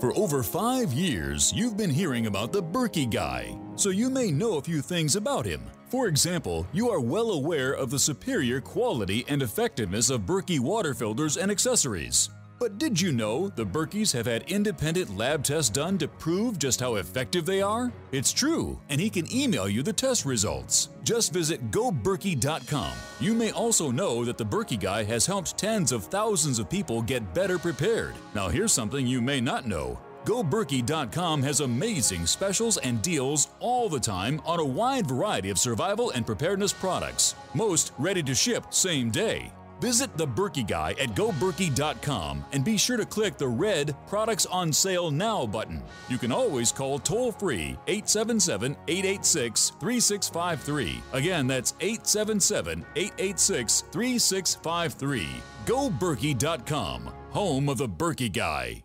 For over 5 years, you've been hearing about the Berkey guy, so you may know a few things about him. For example, you are well aware of the superior quality and effectiveness of Berkey water filters and accessories. But did you know the Berkeys have had independent lab tests done to prove just how effective they are? It's true, and he can email you the test results. Just visit GoBerkey.com. You may also know that the Berkey guy has helped tens of thousands of people get better prepared. Now here's something you may not know. GoBurkey.com has amazing specials and deals all the time on a wide variety of survival and preparedness products, most ready to ship same day. Visit the Berkey Guy at GoBurkey.com and be sure to click the red Products on Sale Now button. You can always call toll-free 877-886-3653. Again, that's 877-886-3653. GoBurkey.com, home of the Berkey Guy.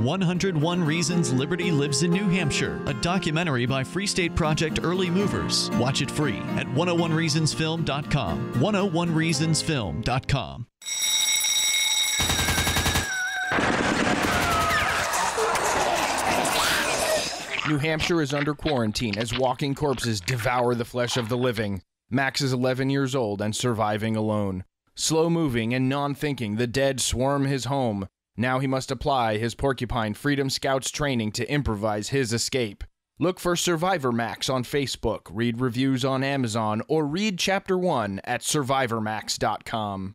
101 Reasons Liberty Lives in New Hampshire, a documentary by Free State Project early movers. Watch it free at 101reasonsfilm.com. 101reasonsfilm.com. New Hampshire is under quarantine as walking corpses devour the flesh of the living. Max is 11 years old and surviving alone. Slow-moving and non-thinking, the dead swarm his home. Now he must apply his Porcupine Freedom Scouts training to improvise his escape. Look for Survivor Max on Facebook, read reviews on Amazon, or read Chapter 1 at SurvivorMax.com.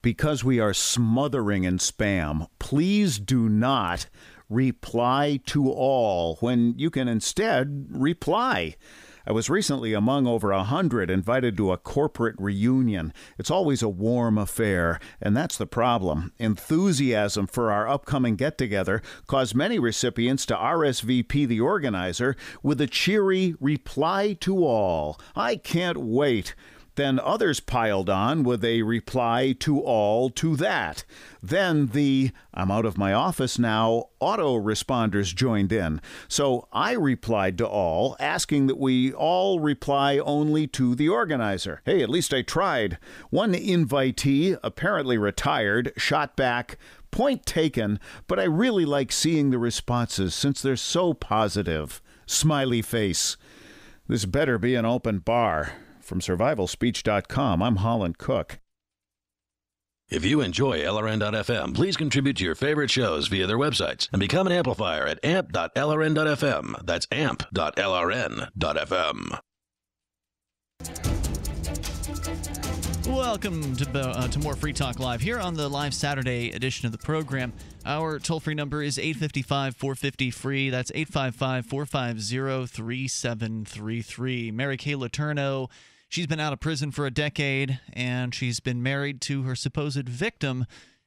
Because we are smothering in spam, please do not reply to all when you can instead reply. I was recently among over 100 invited to a corporate reunion. It's always a warm affair, and that's the problem. Enthusiasm for our upcoming get-together caused many recipients to RSVP the organizer with a cheery reply to all. I can't wait. Then others piled on with a reply to all to that. Then the I'm out of my office now autoresponders joined in. So I replied to all, asking that we all reply only to the organizer. Hey, at least I tried. One invitee, apparently retired, shot back, "Point taken, but I really like seeing the responses since they're so positive." Smiley face. This better be an open bar. From SurvivalSpeech.com, I'm Holland Cook. If you enjoy LRN.FM, please contribute to your favorite shows via their websites and become an amplifier at amp.lrn.fm. That's amp.lrn.fm. Welcome to more Free Talk Live here on the live Saturday edition of the program. Our toll-free number is 855-450-FREE. That's 855-450-3733. Mary Kay Letourneau. She's been out of prison for a decade, and she's been married to her supposed victim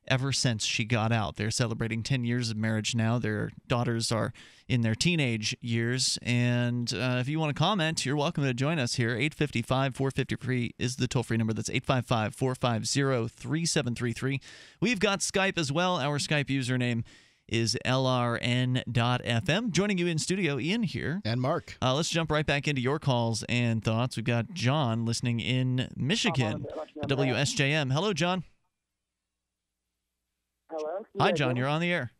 ever since she got out. They're celebrating 10 years of marriage now. Their daughters are in their teenage years. And if you want to comment, you're welcome to join us here. 855-450-FREE is the toll-free number. That's 855-450-3733. We've got Skype as well. Our Skype username is LRN.FM. Joining you in studio, Ian here. And Mark. Let's jump right back into your calls and thoughts. We've got John listening in Michigan, WSJM. Hello, John. Hello. Hi, yeah, John. You're on the air.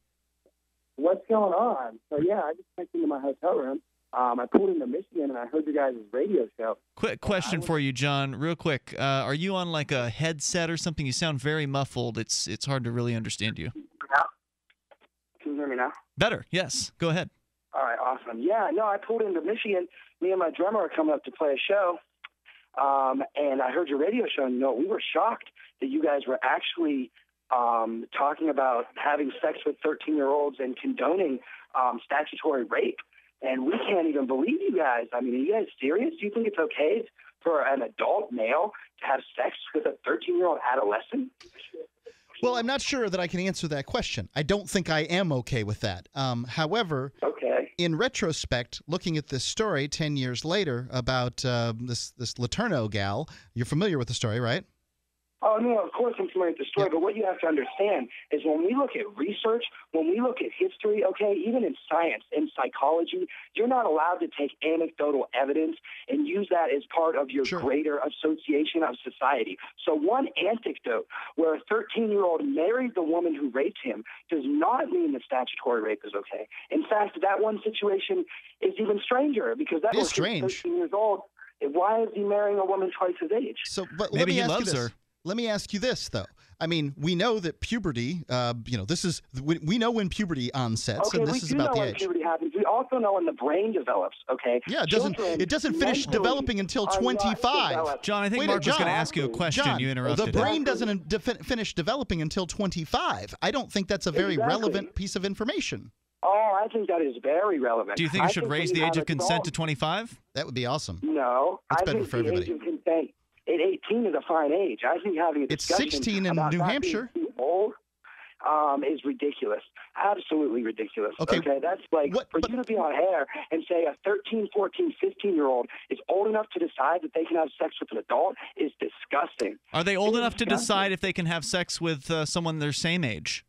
What's going on? So, yeah, I just checked into my hotel room. I pulled into Michigan, and I heard your guys' radio show. Quick question for you, John, real quick. Are you on, like, a headset or something? You sound very muffled. It's hard to really understand you. Can you hear me now? Better, yes. Go ahead. All right, awesome. Yeah, no, I pulled into Michigan. Me and my drummer are coming up to play a show, and I heard your radio show, and, you know, we were shocked that you guys were actually talking about having sex with 13-year-olds and condoning statutory rape. And we can't even believe you guys. I mean, are you guys serious? Do you think it's okay for an adult male to have sex with a 13-year-old adolescent? Well, I'm not sure that I can answer that question. I don't think I am okay with that. However, in retrospect, looking at this story 10 years later about this Letourneau gal, you're familiar with the story, right? Oh, no, of course I'm familiar with the story, but what you have to understand is when we look at research, when we look at history, okay, even in science and psychology, you're not allowed to take anecdotal evidence and use that as part of your greater association of society. So one anecdote where a 13-year-old married the woman who raped him does not mean that statutory rape is okay. In fact, that one situation is even stranger because that was 13 years old. Why is he marrying a woman twice his age? So, but maybe he loves her. Let me ask you this, though. I mean, we know that puberty, you know, this is, we know when puberty onsets, and this is about the age. Okay, we do know when puberty happens. We also know when the brain develops, okay? Yeah, it doesn't finish developing until 25. John, I think Mark was going to ask you a question. John, you interrupted. The brain doesn't finish developing until 25. I don't think that's a very relevant piece of information. Oh, I think that is very relevant. Do you think you should raise the age of consent to 25? That would be awesome. No. That's better for everybody. I think the age of consent at 18 is a fine age. I think having a discussion it's 16 in about New Hampshire. Being too old is ridiculous. Absolutely ridiculous. Okay? That's like you to be on air and say a 13, 14, 15-year-old is old enough to decide that they can have sex with an adult is disgusting. Are they old enough to decide if they can have sex with someone their same age?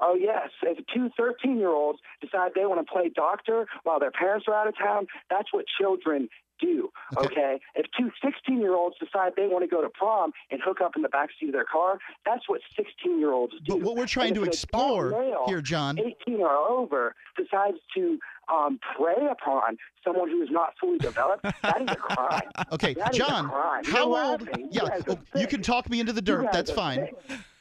Oh, yes. If two 13-year-olds decide they want to play doctor while their parents are out of town, that's what children do, okay? If two 16-year-olds decide they want to go to prom and hook up in the backseat of their car, that's what 16-year-olds do. But what we're trying to explore here, John, 18 or over, decides to prey upon someone who is not fully developed, that is a crime. Okay, John, how old? Yeah, you can talk me into the dirt. That's fine.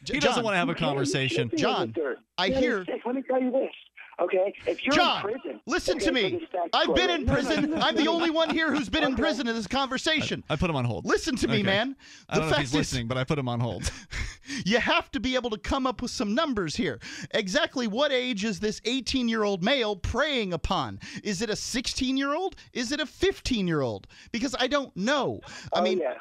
He doesn't want to have a conversation. John, I hear. Let me tell you this. Okay, if you're in prison, listen to me. I've been in prison. I'm the only one here who's been in prison in this conversation. I put him on hold. Listen to me, man. I don't know if he's listening, but I put him on hold. You have to be able to come up with some numbers here. Exactly what age is this 18-year-old male preying upon? Is it a 16-year-old? Is it a 15-year-old? Because I don't know. I mean, yes,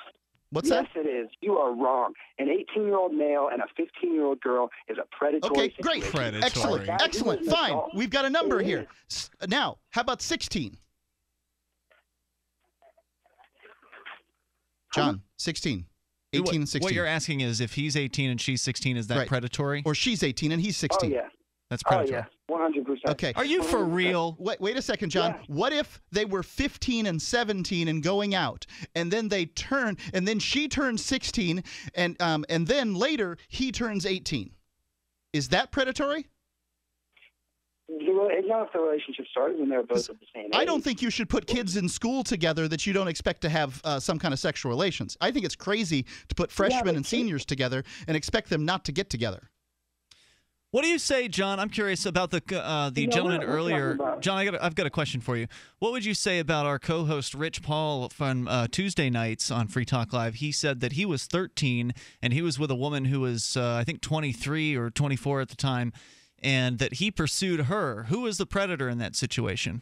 it is. You are wrong. An 18-year-old male and a 15-year-old girl is a predatory situation. Great. Predatory. Excellent. Excellent. Fine. We've got a number here. Now, how about 16? John, 16. 18 and 16. What you're asking is if he's 18 and she's 16, is that predatory? Or she's 18 and he's 16. Oh, yeah. That's predatory. Oh, yeah. 100%. Okay. Are you 100%. For real? Wait a second, John. Yeah. What if they were 15 and 17 and going out, and then they turn, and then she turns 16, and then later he turns 18? Is that predatory? Not if the relationship started when they were both at the same age. I don't think you should put kids in school together that you don't expect to have some kind of sexual relations. I think it's crazy to put freshmen and seniors together and expect them not to get together. What do you say, John? I'm curious about the gentleman earlier. John, I've got a question for you. What would you say about our co-host Rich Paul from Tuesday nights on Free Talk Live? He said that he was 13 and he was with a woman who was, I think, 23 or 24 at the time, and that he pursued her. Who was the predator in that situation?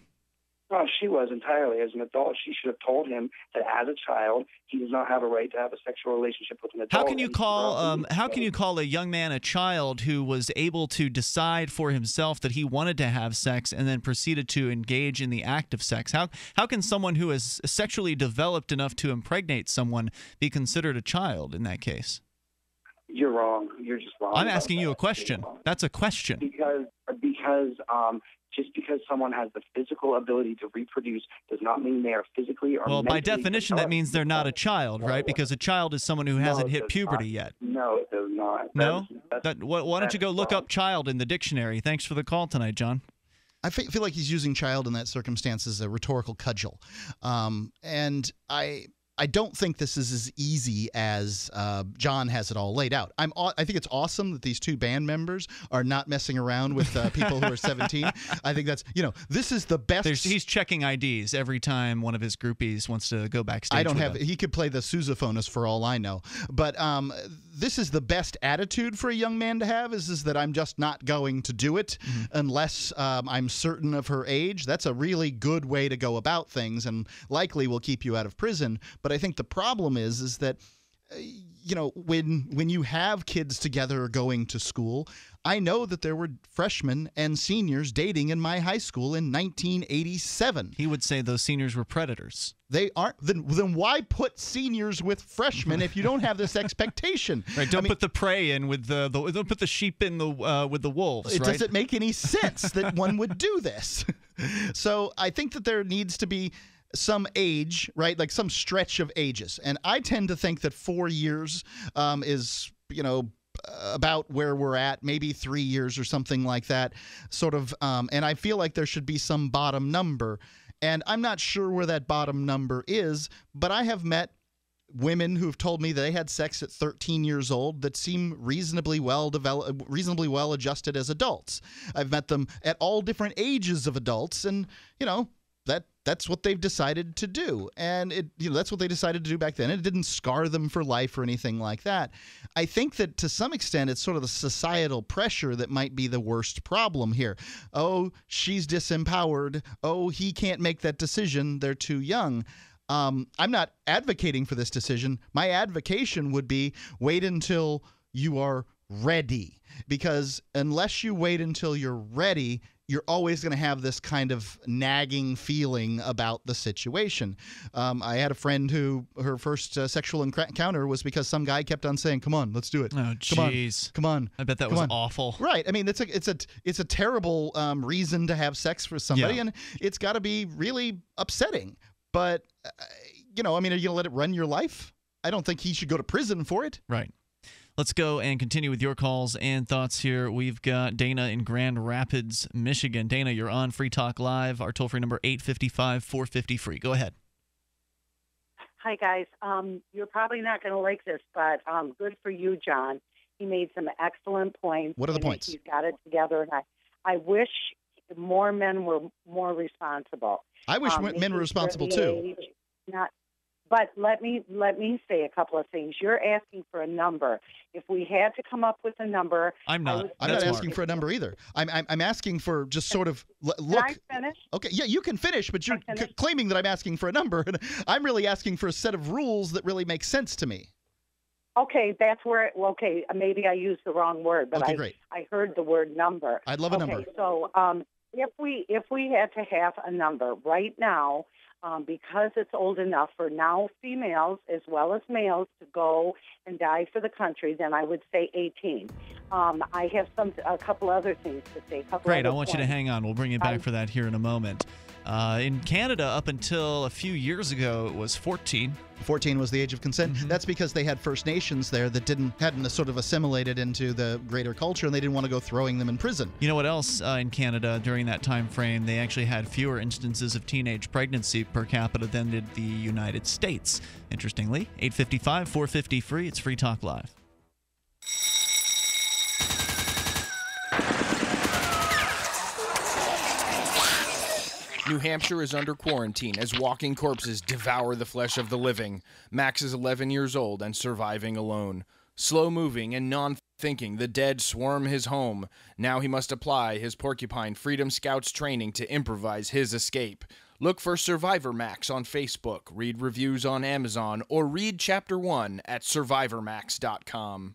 Well, she was entirely. As an adult, she should have told him that as a child, he does not have a right to have a sexual relationship with an adult. How can you call a young man a child who was able to decide for himself that he wanted to have sex and then proceeded to engage in the act of sex? How can someone who is sexually developed enough to impregnate someone be considered a child in that case? You're wrong. You're just wrong. I'm asking you a question. That's a question. Just because someone has the physical ability to reproduce does not mean they are physically or mentally. Well, by definition, that means they're not a child, right? Because a child is someone who hasn't hit puberty yet. No, it does not. No? Why don't you go look up child in the dictionary? Thanks for the call tonight, John. I feel like he's using child in that circumstance as a rhetorical cudgel. And I don't think this is as easy as John has it all laid out. I think it's awesome that these two band members are not messing around with people who are 17. I think that's, this is the best. He's checking IDs every time one of his groupies wants to go backstage. He could play the sousaphonist for all I know. But this is the best attitude for a young man to have, is that I'm just not going to do it unless I'm certain of her age. That's a really good way to go about things and likely will keep you out of prison. But I think the problem is that, you know, when you have kids together going to school, I know that there were freshmen and seniors dating in my high school in 1987. He would say those seniors were predators. They aren't. Then why put seniors with freshmen if you don't have this expectation? Right. Don't put the prey in with the don't put the sheep in the with the wolves. It doesn't make any sense that one would do this. So I think that there needs to be some age, right? Like some stretch of ages. And I tend to think that 4 years is, you know, about where we're at, maybe 3 years or something like that, sort of. And I feel like there should be some bottom number. And I'm not sure where that bottom number is, but I have met women who've told me they had sex at 13 years old that seem reasonably well developed, reasonably well adjusted as adults. I've met them at all different ages of adults, and, you know, that's what they've decided to do. And it, you know, that's what they decided to do back then. It didn't scar them for life or anything like that. I think that to some extent it's sort of the societal pressure that might be the worst problem here. Oh, she's disempowered. Oh, he can't make that decision. They're too young. I'm not advocating for this decision. My advocation would be wait until you are ready, because unless you wait until you're ready, you're always going to have this kind of nagging feeling about the situation. I had a friend who her first sexual encounter was because some guy kept on saying, "Come on, let's do it." Oh, jeez. Come on. I bet that was awful. Right. I mean, it's a terrible reason to have sex for somebody, and it's got to be really upsetting. But you know, I mean, are you going to let it run your life? I don't think he should go to prison for it. Right. Let's go and continue with your calls and thoughts here. We've got Dana in Grand Rapids, Michigan. Dana, you're on Free Talk Live. Our toll-free number, 855-450-FREE. Go ahead. Hi, guys. You're probably not going to like this, but good for you, John. He made some excellent points. What are the points? He's got it together, and I wish more men were more responsible. I wish men were responsible, too. But let me say a couple of things. You're asking for a number. If we had to come up with a number, I'm not asking for a number either. I'm asking for just sort of look. Can I finish? Okay, yeah, you can finish, but you're claiming that I'm asking for a number, and I'm really asking for a set of rules that really make sense to me. Okay, that's where. Okay, maybe I used the wrong word, but okay, I heard the word number. I'd love a number. So if we had to have a number right now. Because it's old enough for now females as well as males to go and die for the country, then I would say 18. I have a couple other things to say. Great. I want you to hang on. We'll bring you back for that here in a moment. In Canada, up until a few years ago, it was 14. 14 was the age of consent. That's because they had First Nations there that hadn't sort of assimilated into the greater culture, and they didn't want to go throwing them in prison. You know what else? In Canada, during that time frame, they actually had fewer instances of teenage pregnancy per capita than did the United States. Interestingly, 855-450-FREE. It's Free Talk Live. New Hampshire is under quarantine as walking corpses devour the flesh of the living. Max is 11 years old and surviving alone. Slow-moving and non-thinking, the dead swarm his home. Now he must apply his Porcupine Freedom Scouts training to improvise his escape. Look for Survivor Max on Facebook, read reviews on Amazon, or read Chapter 1 at SurvivorMax.com.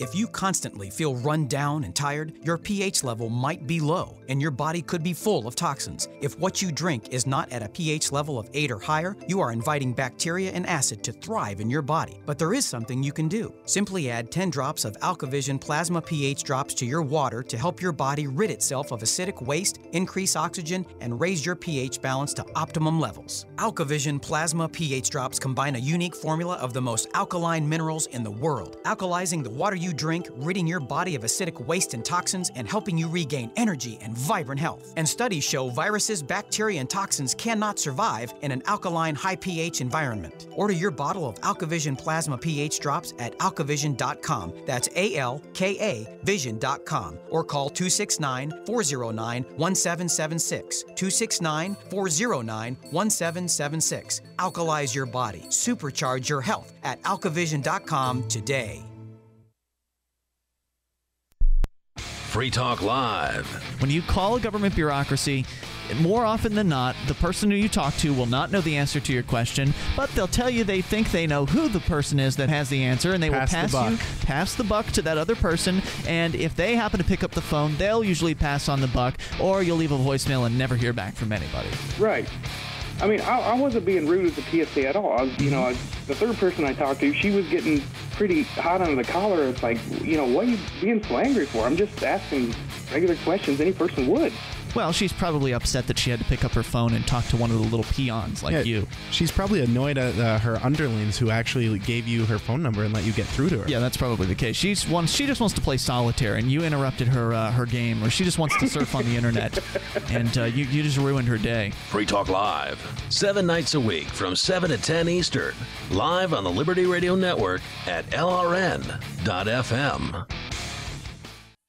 If you constantly feel run down and tired, your pH level might be low and your body could be full of toxins. If what you drink is not at a pH level of 8 or higher, you are inviting bacteria and acid to thrive in your body. But there is something you can do. Simply add 10 drops of AlkaVision Plasma pH drops to your water to help your body rid itself of acidic waste, increase oxygen, and raise your pH balance to optimum levels. AlkaVision Plasma pH drops combine a unique formula of the most alkaline minerals in the world, alkalizing the water you you drink, ridding your body of acidic waste and toxins, and helping you regain energy and vibrant health. And studies show viruses, bacteria, and toxins cannot survive in an alkaline, high pH environment. Order your bottle of AlkaVision Plasma pH drops at alkavision.com. That's ALKAVision.com. Or call 269-409-1776. 269-409-1776. Alkalize your body. Supercharge your health at alkavision.com today. Free Talk Live. When you call a government bureaucracy, more often than not, the person who you talk to will not know the answer to your question, but they'll tell you they think they know who the person is that has the answer, and they will pass the buck to that other person, and if they happen to pick up the phone, they'll usually pass on the buck, or you'll leave a voicemail and never hear back from anybody. Right. I mean, I wasn't being rude at the TSA at all. The third person I talked to, she was getting pretty hot under the collar. It's like, you know, what are you being so angry for? I'm just asking regular questions any person would. Well, she's probably upset that she had to pick up her phone and talk to one of the little peons like you. She's probably annoyed at her underlings who actually gave you her phone number and let you get through to her. Yeah, that's probably the case. She just wants to play solitaire, and you interrupted her game, or she just wants to surf on the internet, and you just ruined her day. Free Talk Live, 7 nights a week from 7 to 10 Eastern, live on the Liberty Radio Network at LRN.FM.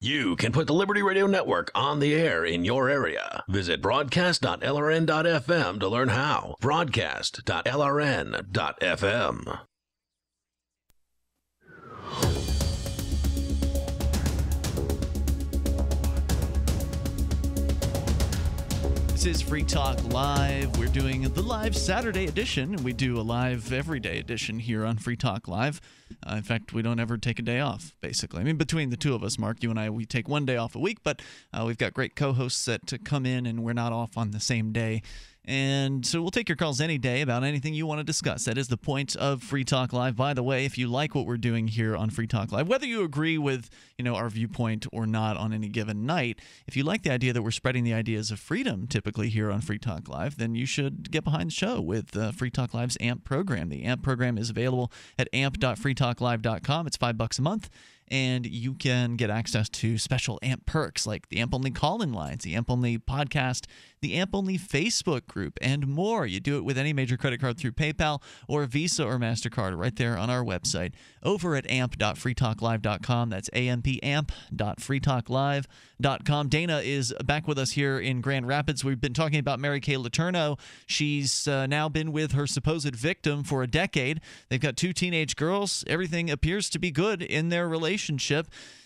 You can put the Liberty Radio Network on the air in your area. Visit broadcast.lrn.fm to learn how. Broadcast.lrn.fm. This is Free Talk Live. We're doing the live Saturday edition, and we do a live everyday edition here on Free Talk Live. In fact, we don't ever take a day off, basically. I mean, between the two of us, Mark, you and I, we take one day off a week, but we've got great co-hosts that come in, and we're not off on the same day. And so we'll take your calls any day about anything you want to discuss. That is the point of Free Talk Live. By the way, if you like what we're doing here on Free Talk Live, whether you agree with, you know, our viewpoint or not on any given night, if you like the idea that we're spreading the ideas of freedom typically here on Free Talk Live, then you should get behind the show with Free Talk Live's AMP program. The AMP program is available at amp.freetalklive.com. It's $5 a month. And you can get access to special AMP perks like the AMP-only call-in lines, the AMP-only podcast, the AMP-only Facebook group, and more. You do it with any major credit card through PayPal or Visa or MasterCard right there on our website over at amp.freetalklive.com. That's A-M-P, amp.freetalklive.com. Dana is back with us here in Grand Rapids. We've been talking about Mary Kay Letourneau. She's now been with her supposed victim for a decade. They've got 2 teenage girls. Everything appears to be good in their relationship,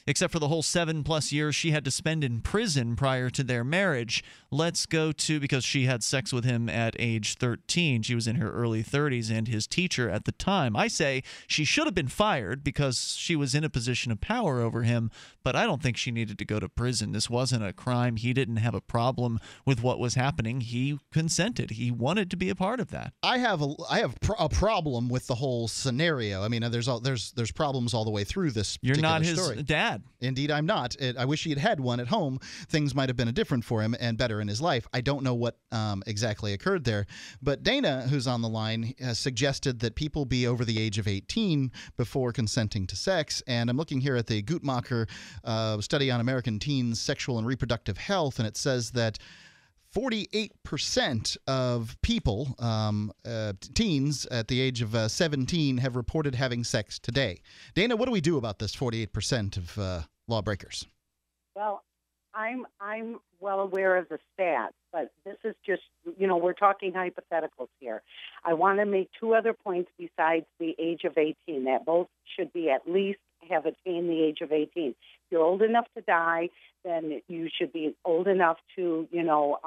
except for the whole 7+ years she had to spend in prison prior to their marriage. Let's go to, because she had sex with him at age 13. She was in her early 30s and his teacher at the time. I say she should have been fired because she was in a position of power over him, but I don't think she needed to go to prison. This wasn't a crime. He didn't have a problem with what was happening. He consented. He wanted to be a part of that. I have a problem with the whole scenario. I mean, there's problems all the way through this particular story. You're not his dad. Indeed, I'm not. I wish he had one at home. Things might have been different for him and better in his life. I don't know what exactly occurred there. But Dana, who's on the line, suggested that people be over the age of 18 before consenting to sex. And I'm looking here at the Guttmacher study on American teens' sexual and reproductive health, and it says that 48% of people, teens at the age of 17, have reported having sex today. Dana, what do we do about this 48% of lawbreakers? Well, I'm well aware of the stats, but this is just, you know, we're talking hypotheticals here. I want to make two other points besides the age of 18, that both should be at least have attained the age of 18. If you're old enough to die, then you should be old enough to, you know,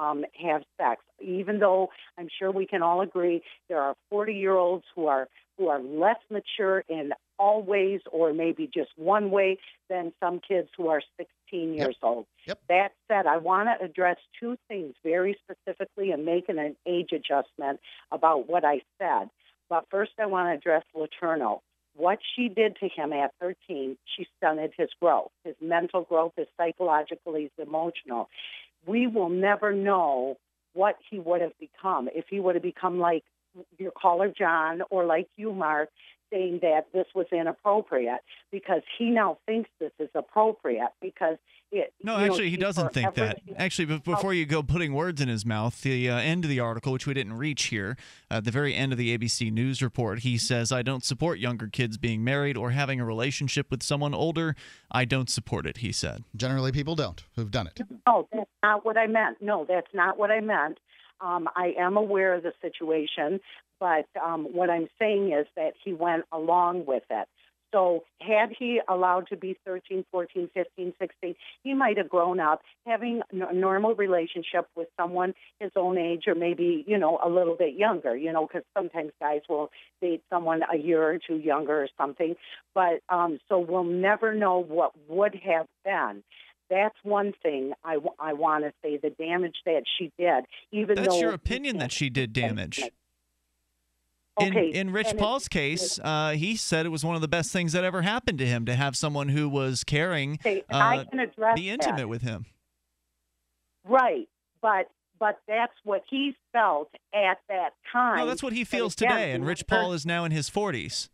have sex. Even though I'm sure we can all agree there are 40-year-olds who are less mature in all ways, or maybe just one way, than some kids who are 16 years old. Yep. That said, I want to address two things very specifically and make an age adjustment about what I said. But first, I want to address Letourneau. What she did to him at 13, she stunted his growth. His mental growth, his psychological, his emotional. We will never know what he would have become if he would have become like your caller John or like you, Mark, saying that this was inappropriate, because he now thinks this is appropriate because it... No, actually, he doesn't think that. Actually, before you go putting words in his mouth, the end of the article, which we didn't reach here, the very end of the ABC News report, he says, "I don't support younger kids being married or having a relationship with someone older. I don't support it," he said. Generally, people don't who've done it. No, that's not what I meant. No, that's not what I meant. I am aware of the situation, but what I'm saying is that he went along with it. So had he allowed to be 13, 14, 15, 16, he might have grown up having a normal relationship with someone his own age, or maybe, you know, a little bit younger, you know, because sometimes guys will date someone a year or two younger or something. But so we'll never know what would have been. That's one thing I want to say, the damage that she did. Even that's though your opinion that she did damage. Okay. In Rich Paul's case, he said it was one of the best things that ever happened to him to have someone who was caring be intimate with him. Right, but that's what he felt at that time. No, that's what he feels today, and Rich Paul is now in his 40s.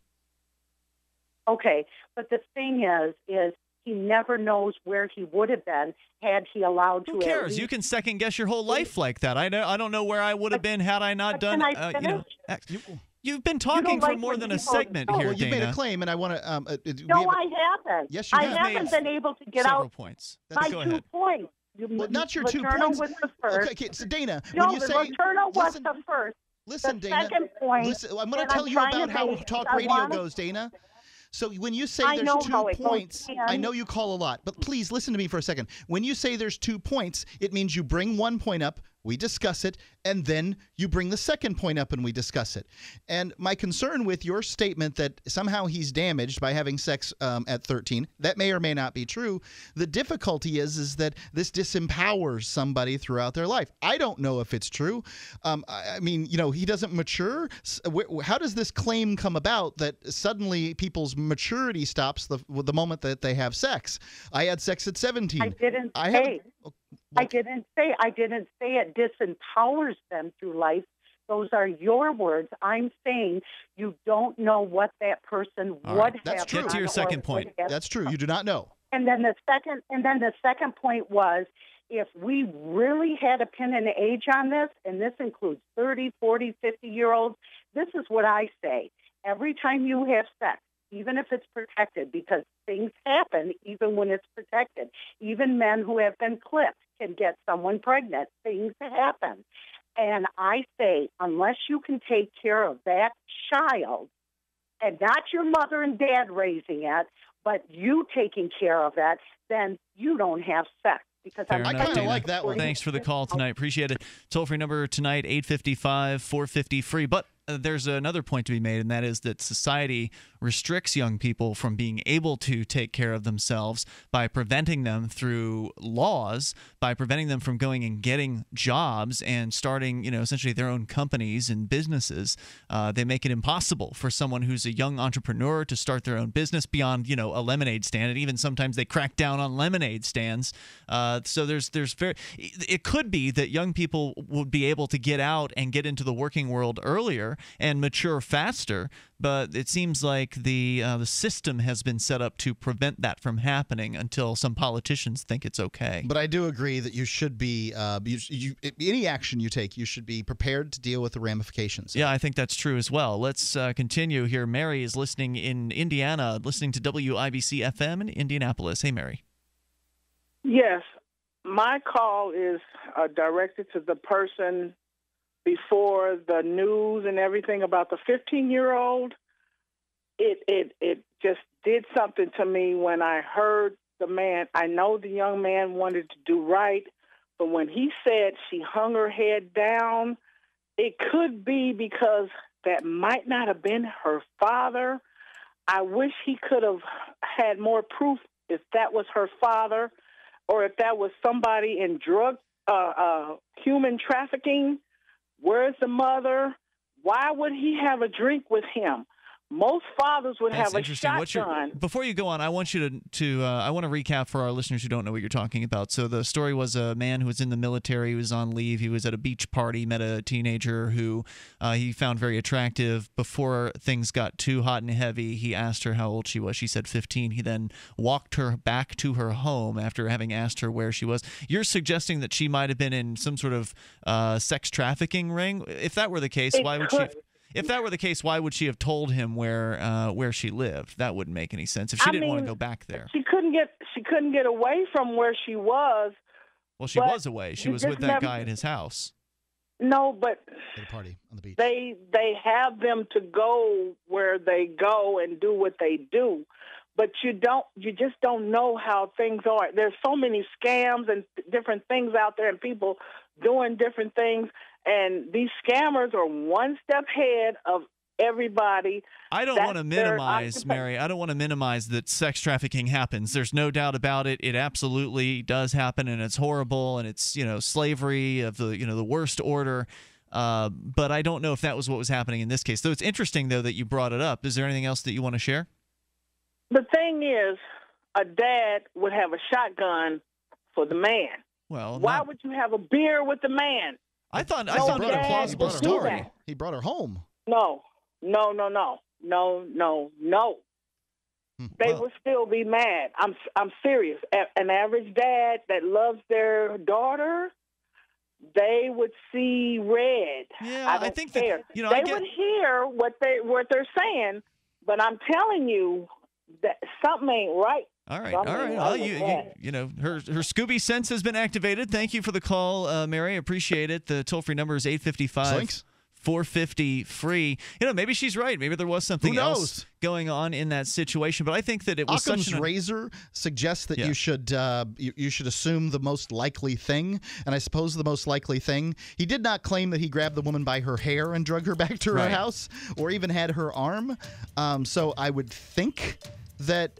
Okay, but the thing is he never knows where he would have been had he allowed to. Who cares? You can second guess your whole life like that. I don't know where I would have been had I not done. You know, you've been talking for more than a segment here, Dana. You've made a claim, and I want to. No, I haven't. Yes, you have. I haven't been able to get out my 2 points. Well, not your 2 points. Letourneau was the first. Okay, so Dana, when you say Letourneau was the first. Listen, Dana. Second point. I'm going to tell you about how talk radio goes, Dana. So when you say there's 2 points, I know you call a lot, but please listen to me for a second. When you say there's 2 points, it means you bring 1 point up, we discuss it, and then you bring the second point up and we discuss it. And my concern with your statement that somehow he's damaged by having sex at 13, that may or may not be true. The difficulty is that this disempowers somebody throughout their life. I don't know if it's true. I mean, you know, he doesn't mature. How does this claim come about that suddenly people's maturity stops the moment that they have sex? I had sex at 17. I didn't say it disempowers them through life. Those are your words. I'm saying you don't know what that person would have. That's true. Get to your second point. That's true. You do not know. And then the second point was, if we really had to pin an age on this, and this includes 30, 40, 50-year-olds, this is what I say. Every time you have sex, even if it's protected, because things happen even when it's protected. Even men who have been clipped can get someone pregnant. Things happen. And I say, unless you can take care of that child, and not your mother and dad raising it, but you taking care of it, then you don't have sex. Because I kind of like that one. Thanks for the call tonight. Appreciate it. Toll-free number tonight, 855-450-FREE. But there's another point to be made, and that is that society restricts young people from being able to take care of themselves by preventing them through laws, by preventing them from going and getting jobs and starting, you know, essentially their own companies and businesses. They make it impossible for someone who's a young entrepreneur to start their own business beyond, you know, a lemonade stand. And even sometimes they crack down on lemonade stands. So it could be that young people would be able to get out and get into the working world earlier better and mature faster, but it seems like the system has been set up to prevent that from happening until some politicians think it's okay. But I do agree that you should be any action you take, you should be prepared to deal with the ramifications. Yeah, I think that's true as well. Let's continue here. Mary is listening in Indiana, listening to WIBC-FM in Indianapolis. Hey, Mary. Yes. My call is directed to the person before the news and everything about the 15-year-old. It just did something to me when I heard the man. I know the young man wanted to do right, but when he said she hung her head down, it could be because that might not have been her father. I wish he could have had more proof if that was her father, or if that was somebody in drug, human trafficking. Where's the mother? Why would he have a drink with him? Most fathers would have a shotgun. Before you go on, I want you to I want to recap for our listeners who don't know what you're talking about. So the story was a man who was in the military, he was on leave, he was at a beach party, met a teenager who he found very attractive. Before things got too hot and heavy, he asked her how old she was. She said 15. He then walked her back to her home after having asked her where she was. You're suggesting that she might have been in some sort of sex trafficking ring? If that were the case, why would she... If that were the case, why would she have told him where she lived? That wouldn't make any sense. If she didn't want to go back there, she couldn't get away from where she was. Well, she was away. She was with that guy at his house. No, but at a party on the beach. They have them to go where they go and do what they do, but you just don't know how things are. There's so many scams and different things out there, and people doing different things. And these scammers are one step ahead of everybody. I don't want to minimize, Mary. I don't want to minimize that sex trafficking happens. There's no doubt about it. It absolutely does happen, and it's horrible, and it's, you know, slavery of the, you know, the worst order. But I don't know if that was what was happening in this case. So it's interesting, though, that you brought it up. Is there anything else that you want to share? The thing is, a dad would have a shotgun for the man. Well, why would you have a beer with the man? I thought it a plausible story. He brought her home. No. They will still be mad. I'm serious. An average dad that loves their daughter, they would see red. Yeah, I think that, you know, they would hear what they're saying, but I'm telling you that something ain't right. All right. Well, you know, her Scooby sense has been activated. Thank you for the call, Mary. I appreciate it. The toll-free number is 855-450-FREE. You know, maybe she's right. Maybe there was something else going on in that situation. But I think that it was Occam's razor suggests that you should you should assume the most likely thing. And I suppose the most likely thing, he did not claim that he grabbed the woman by her hair and dragged her back to her house, or even had her arm. So I would think that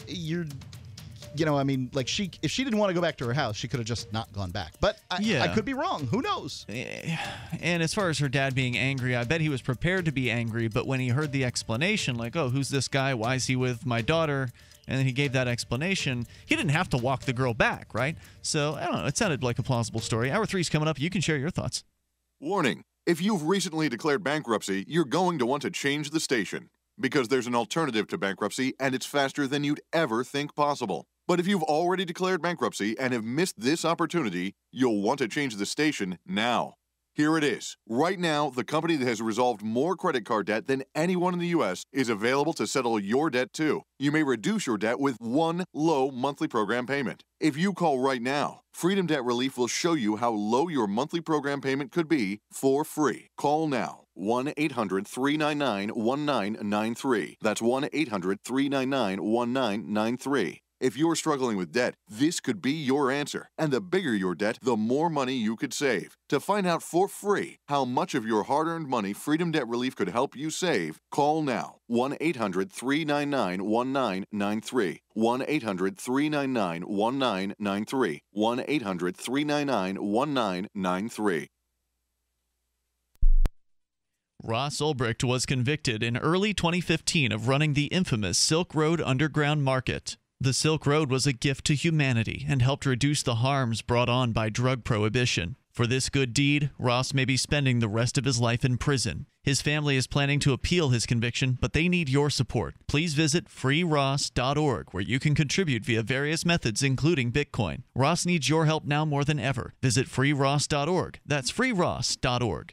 you know, I mean, like, if she didn't want to go back to her house, she could have just not gone back. But I could be wrong. Who knows? And as far as her dad being angry, I bet he was prepared to be angry. But when he heard the explanation, like, oh, who's this guy? Why is he with my daughter? And then he gave that explanation. He didn't have to walk the girl back, right? So, I don't know. It sounded like a plausible story. Hour 3 is coming up. You can share your thoughts. Warning. If you've recently declared bankruptcy, you're going to want to change the station, because there's an alternative to bankruptcy, and it's faster than you'd ever think possible. But if you've already declared bankruptcy and have missed this opportunity, you'll want to change the station now. Here it is. Right now, the company that has resolved more credit card debt than anyone in the U.S. is available to settle your debt, too. You may reduce your debt with one low monthly program payment. If you call right now, Freedom Debt Relief will show you how low your monthly program payment could be for free. Call now. 1-800-399-1993. That's 1-800-399-1993. If you're struggling with debt, this could be your answer. And the bigger your debt, the more money you could save. To find out for free how much of your hard-earned money Freedom Debt Relief could help you save, call now. 1-800-399-1993. 1-800-399-1993. 1-800-399-1993. Ross Ulbricht was convicted in early 2015 of running the infamous Silk Road Underground Market. The Silk Road was a gift to humanity and helped reduce the harms brought on by drug prohibition. For this good deed, Ross may be spending the rest of his life in prison. His family is planning to appeal his conviction, but they need your support. Please visit freeross.org, where you can contribute via various methods, including Bitcoin. Ross needs your help now more than ever. Visit freeross.org. That's freeross.org.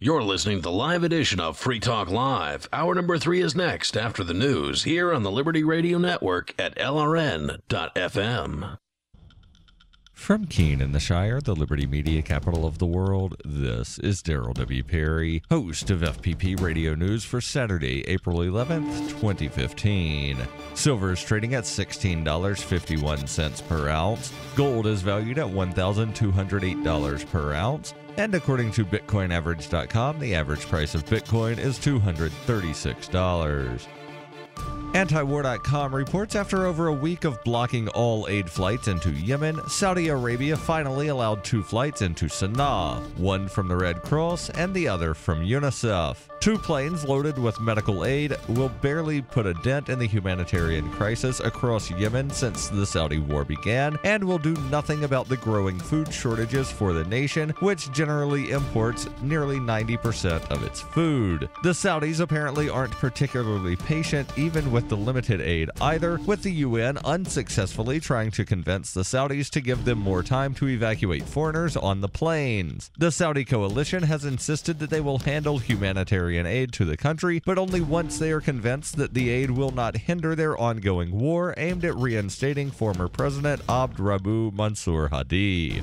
You're listening to the live edition of Free Talk Live. Hour number 3 is next after the news here on the Liberty Radio Network at LRN.FM. From Keene in the Shire, the Liberty Media capital of the world, this is Daryl W. Perry, host of FPP Radio News for Saturday, April 11th, 2015. Silver is trading at $16.51 per ounce. Gold is valued at $1,208 per ounce. And according to BitcoinAverage.com, the average price of Bitcoin is $236. Antiwar.com reports after over a week of blocking all aid flights into Yemen, Saudi Arabia finally allowed 2 flights into Sana'a, one from the Red Cross and the other from UNICEF. 2 planes loaded with medical aid will barely put a dent in the humanitarian crisis across Yemen since the Saudi war began, and will do nothing about the growing food shortages for the nation, which generally imports nearly 90% of its food. The Saudis apparently aren't particularly patient even with the limited aid either, with the UN unsuccessfully trying to convince the Saudis to give them more time to evacuate foreigners on the planes. The Saudi coalition has insisted that they will handle humanitarian aid to the country, but only once they are convinced that the aid will not hinder their ongoing war aimed at reinstating former President Abd Rabu Mansour Hadi.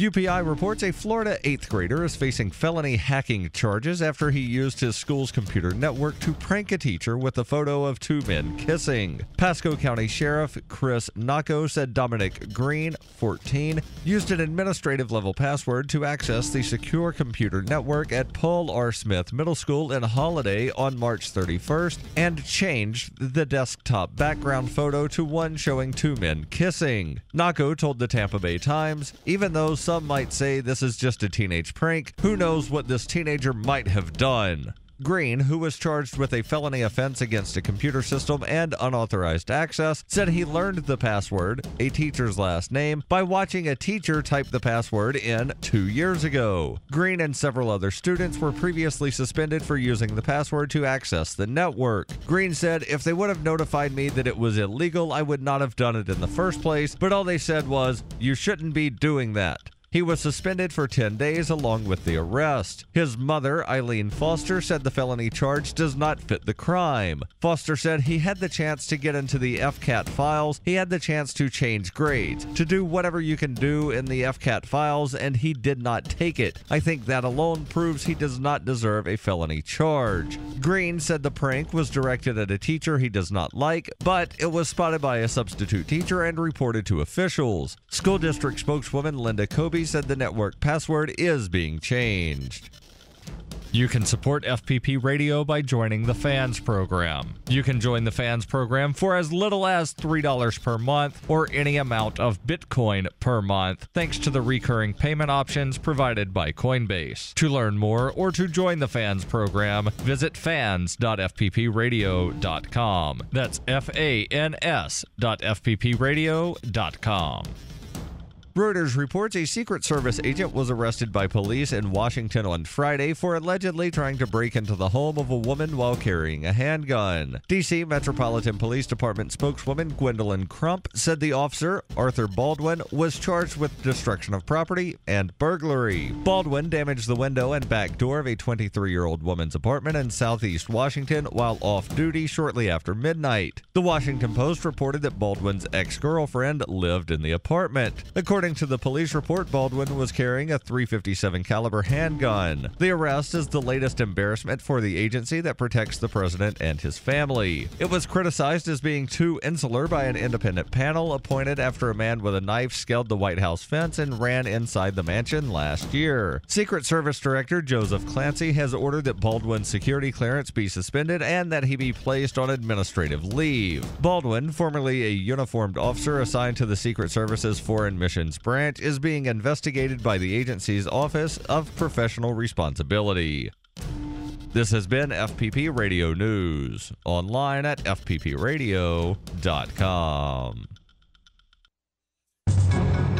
UPI reports a Florida 8th grader is facing felony hacking charges after he used his school's computer network to prank a teacher with a photo of 2 men kissing. Pasco County Sheriff Chris Nocco said Dominic Green, 14, used an administrative-level password to access the secure computer network at Paul R. Smith Middle School in Holiday on March 31st and changed the desktop background photo to one showing 2 men kissing. Nocco told the Tampa Bay Times, "Even though some might say this is just a teenage prank, who knows what this teenager might have done." Green, who was charged with a felony offense against a computer system and unauthorized access, said he learned the password, a teacher's last name, by watching a teacher type the password in 2 years ago. Green and several other students were previously suspended for using the password to access the network. Green said, "If they would have notified me that it was illegal, I would not have done it in the first place, but all they said was, 'You shouldn't be doing that.'" He was suspended for 10 days along with the arrest. His mother, Eileen Foster, said the felony charge does not fit the crime. Foster said he had the chance to get into the FCAT files, he had the chance to change grades, to do whatever you can do in the FCAT files, and he did not take it. I think that alone proves he does not deserve a felony charge. Green said the prank was directed at a teacher he does not like, but it was spotted by a substitute teacher and reported to officials. School district spokeswoman Linda Kobe said the network password is being changed. You can support FPP Radio by joining the Fans Program. You can join the Fans Program for as little as $3 per month or any amount of Bitcoin per month, thanks to the recurring payment options provided by Coinbase. To learn more or to join the Fans Program, visit fans.fppradio.com. That's FANS.fppradio.com. Reuters reports a Secret Service agent was arrested by police in Washington on Friday for allegedly trying to break into the home of a woman while carrying a handgun. D.C. Metropolitan Police Department spokeswoman Gwendolyn Crump said the officer, Arthur Baldwin, was charged with destruction of property and burglary. Baldwin damaged the window and back door of a 23-year-old woman's apartment in southeast Washington while off duty shortly after midnight. The Washington Post reported that Baldwin's ex-girlfriend lived in the apartment. According to the police report, Baldwin was carrying a .357 caliber handgun. The arrest is the latest embarrassment for the agency that protects the president and his family. It was criticized as being too insular by an independent panel appointed after a man with a knife scaled the White House fence and ran inside the mansion last year. Secret Service Director Joseph Clancy has ordered that Baldwin's security clearance be suspended and that he be placed on administrative leave. Baldwin, formerly a uniformed officer assigned to the Secret Service's Foreign Missions Branch, is being investigated by the agency's Office of Professional Responsibility. This has been FPP Radio News, online at fppradio.com.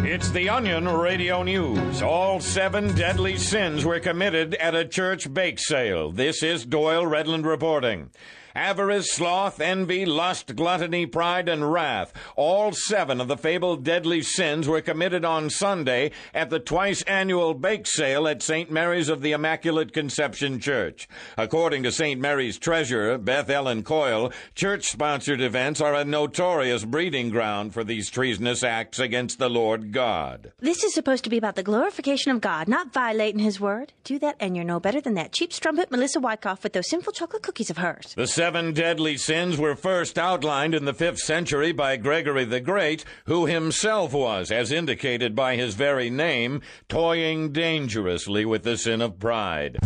It's the Onion Radio News. All seven deadly sins were committed at a church bake sale. This is Doyle Redland reporting. Avarice, sloth, envy, lust, gluttony, pride, and wrath. All seven of the fabled deadly sins were committed on Sunday at the twice-annual bake sale at St. Mary's of the Immaculate Conception Church. According to St. Mary's treasurer, Beth Ellen Coyle, church-sponsored events are a notorious breeding ground for these treasonous acts against the Lord God. This is supposed to be about the glorification of God, not violating his word. Do that, and you're no better than that cheap strumpet Melissa Wyckoff with those sinful chocolate cookies of hers. The seven deadly sins were first outlined in the 5th century by Gregory the Great, who himself was, as indicated by his very name, toying dangerously with the sin of pride.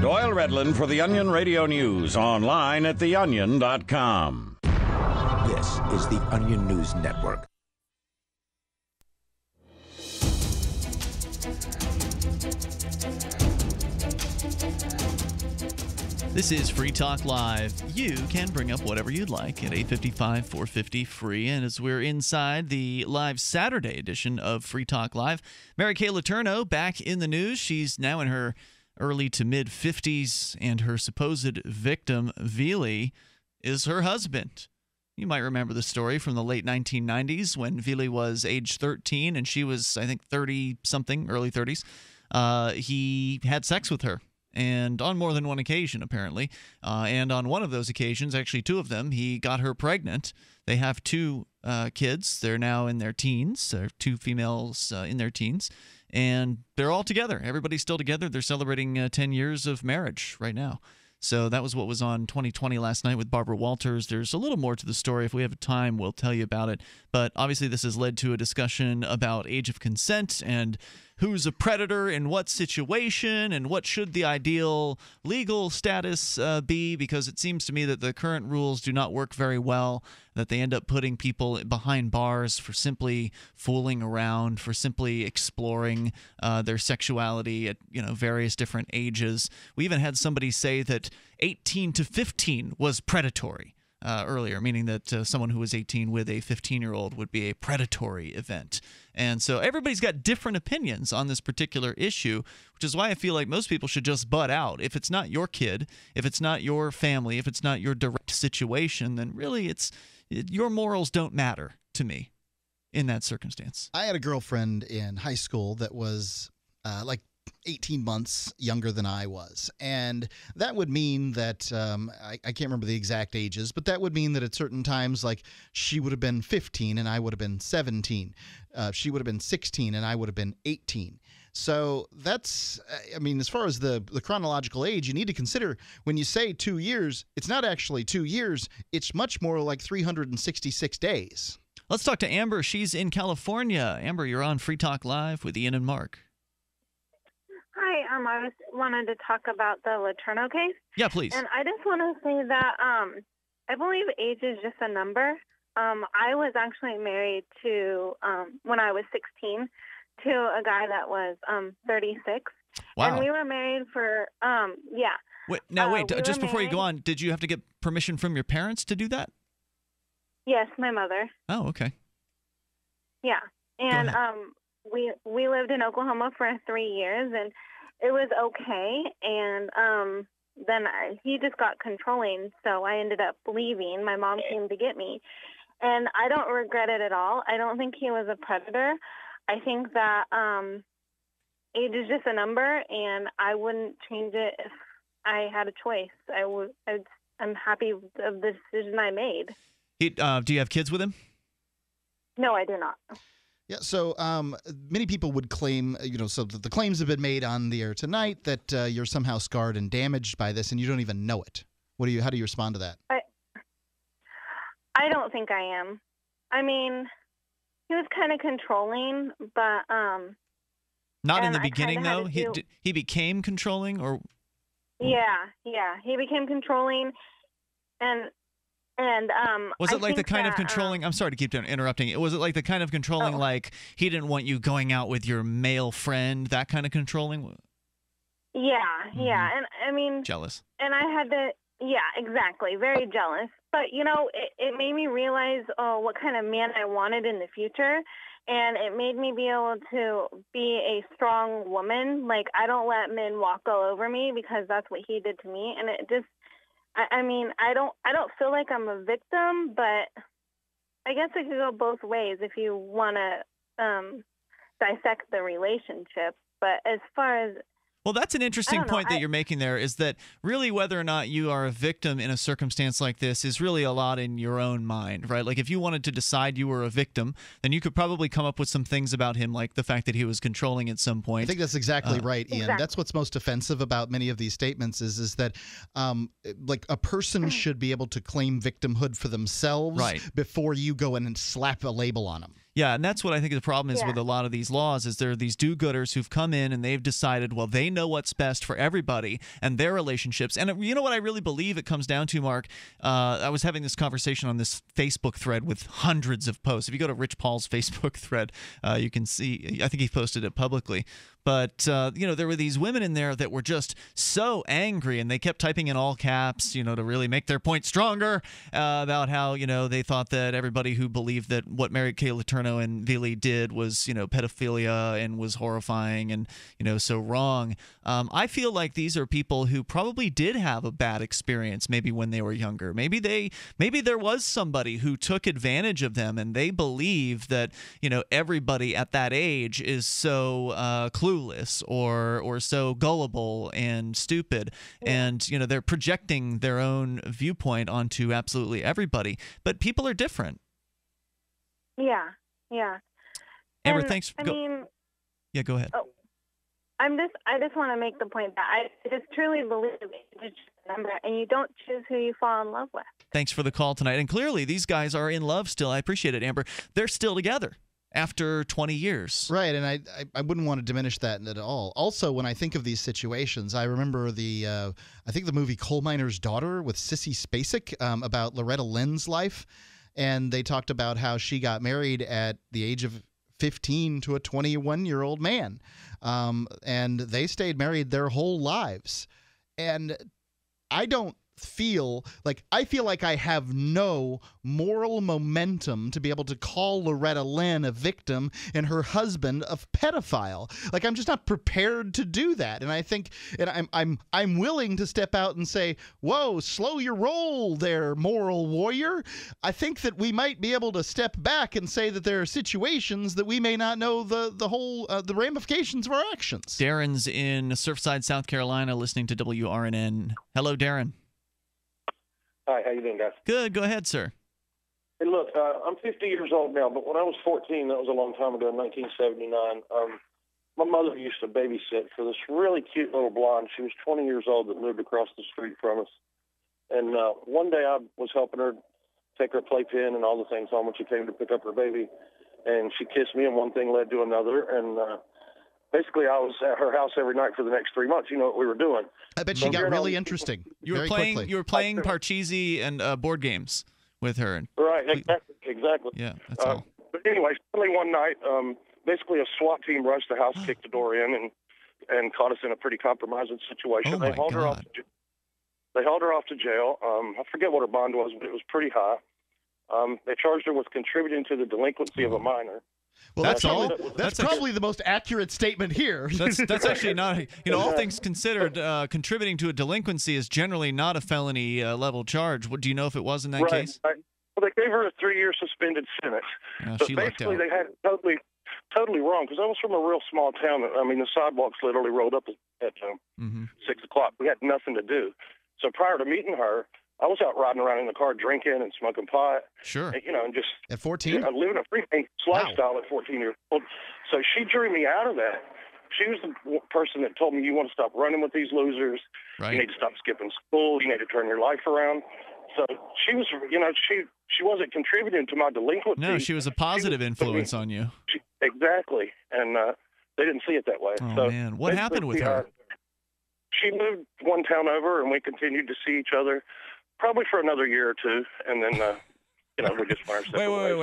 Doyle Redland for the Onion Radio News, online at theonion.com. This is the Onion News Network. This is Free Talk Live. You can bring up whatever you'd like at 855-450-FREE. And as we're inside the live Saturday edition of Free Talk Live, Mary Kay Letourneau back in the news. She's now in her early to mid-50s, and her supposed victim, Vili, is her husband. You might remember the story from the late 1990s when Vili was age 13 and she was, I think, 30-something, early 30s. He had sex with her. And on more than one occasion, apparently. And on one of those occasions, actually two of them, he got her pregnant. They have two kids. They're now in their teens. They're two females in their teens. And they're all together. Everybody's still together. They're celebrating 10 years of marriage right now. So that was what was on 2020 last night with Barbara Walters. There's a little more to the story. If we have time, we'll tell you about it. But obviously this has led to a discussion about age of consent and who's a predator in what situation and what should the ideal legal status be, because it seems to me that the current rules do not work very well, that they end up putting people behind bars for simply fooling around, for simply exploring their sexuality at various different ages. We even had somebody say that 18 to 15 was predatory. Earlier, meaning that someone who was 18 with a 15-year-old would be a predatory event. And so everybody's got different opinions on this particular issue, which is why I feel like most people should just butt out. If it's not your kid, if it's not your family, if it's not your direct situation, then really your morals don't matter to me in that circumstance. I had a girlfriend in high school that was like 18 months younger than I was. And that would mean that, I can't remember the exact ages, but that would mean that at certain times, like, she would have been 15 and I would have been 17. She would have been 16 and I would have been 18. So that's, I mean, as far as the chronological age, you need to consider when you say 2 years, it's not actually 2 years. It's much more like 366 days. Let's talk to Amber. She's in California. Amber, you're on Free Talk Live with Ian and Mark. Hi, I just wanted to talk about the Letourneau case. Yeah, please. And I just want to say that I believe age is just a number. I was actually married to, when I was 16, to a guy that was 36. Wow. And we were married for, yeah. Wait, now, wait, just before you go on, did you have to get permission from your parents to do that? Yes, my mother. Oh, okay. Yeah. And We lived in Oklahoma for 3 years, and it was okay. And then he just got controlling, so I ended up leaving. My mom came to get me, and I don't regret it at all. I don't think he was a predator. I think that age is just a number, and I wouldn't change it if I had a choice. I'm happy of the decision I made. Do you have kids with him? No, I do not. Yeah, so many people would claim, so the claims have been made on the air tonight that you're somehow scarred and damaged by this, and you don't even know it. How do you respond to that? I don't think I am. I mean, he was kind of controlling, but not in the beginning, though. He became controlling, or yeah, he became controlling, and was it like the kind of controlling? I'm sorry to keep interrupting. Was it like the kind of controlling, like he didn't want you going out with your male friend, that kind of controlling? Yeah, and I mean, jealous. And I had to, yeah, exactly, very jealous. But it made me realize what kind of man I wanted in the future, and it made me be able to be a strong woman. Like, I don't let men walk all over me, because that's what he did to me, and it just. I mean, I don't feel like I'm a victim, but I guess it could go both ways if you want to dissect the relationship. But as far as... Well, that's an interesting point that you're making there, is that really whether or not you are a victim in a circumstance like this is really a lot in your own mind, right? Like, if you wanted to decide you were a victim, then you could probably come up with some things about him, like the fact that he was controlling at some point. I think that's exactly right, Ian. Exactly. That's what's most offensive about many of these statements is that like, a person should be able to claim victimhood for themselves, right, before you go in and slap a label on them. Yeah, and that's what I think the problem is with a lot of these laws, is there are these do-gooders who've come in and they've decided, well, they know what's best for everybody and their relationships. And you know what I really believe it comes down to, Mark? I was having this conversation on this Facebook thread with hundreds of posts. If you go to Rich Paul's Facebook thread, you can see, I think he posted it publicly. But, there were these women in there that were just so angry, and they kept typing in all caps, to really make their point stronger about how, they thought that everybody who believed that what Mary Kay Letourneau and Vili did was, pedophilia and was horrifying and, so wrong. I feel like these are people who probably did have a bad experience maybe when they were younger. Maybe there was somebody who took advantage of them, and they believe that, everybody at that age is so clueless. Or so gullible and stupid, and they're projecting their own viewpoint onto absolutely everybody. But people are different. Yeah. Amber, thanks. Go ahead. Oh, I just want to make the point that I just truly believe it's a number, and you don't choose who you fall in love with. Thanks for the call tonight. And clearly, these guys are in love still. I appreciate it, Amber. They're still together after 20 years. Right, and I wouldn't want to diminish that at all. Also, when I think of these situations, I remember the movie Coal Miner's Daughter with Sissy Spacek about Loretta Lynn's life, and they talked about how she got married at the age of 15 to a 21-year-old man, and they stayed married their whole lives. And I don't feel like I have no moral momentum to be able to call Loretta Lynn a victim and her husband a pedophile. Like, I'm just not prepared to do that. And I think, and I'm willing to step out and say, whoa, slow your roll there, moral warrior. I think that we might be able to step back and say that there are situations that we may not know the ramifications of our actions. Darren's in Surfside, South Carolina, listening to WRNN. Hello, Darren. Hi, how you doing, guys? Good. Go ahead, sir. Hey, look, I'm 50 years old now, but when I was 14, that was a long time ago, in 1979, my mother used to babysit for this really cute little blonde. She was 20 years old that lived across the street from us. And one day I was helping her take her playpen and all the things home when she came to pick up her baby, and she kissed me, and one thing led to another, and basically, I was at her house every night for the next 3 months. You know what we were doing. I bet she got really interesting. You were playing Parcheesi and board games with her. Right, exactly. Yeah, that's all. But anyway, suddenly one night, basically a SWAT team rushed the house, kicked the door in, and caught us in a pretty compromising situation. Oh, they hauled her off to jail. I forget what her bond was, but it was pretty high. They charged her with contributing to the delinquency of a minor. Well, that's probably the most accurate statement here. That's actually not, all things considered, contributing to a delinquency is generally not a felony level charge. Do you know if it was in that case? Right. Well, they gave her a 3-year suspended sentence. Oh, so basically, they had it totally wrong, because I was from a real small town. I mean, the sidewalks literally rolled up at 6 o'clock. We had nothing to do. So prior to meeting her, I was out riding around in the car drinking and smoking pot. Sure. And, and just at 14? Living a free lifestyle at 14 years old. So she drew me out of that. She was the person that told me, you want to stop running with these losers. Right. You need to stop skipping school. You need to turn your life around. So she was, she wasn't contributing to my delinquency. No, she was a positive influence on you. Exactly. And they didn't see it that way. Oh, so, man. What happened with her? She moved one town over, and we continued to see each other. Probably for another year or two, and then we just went our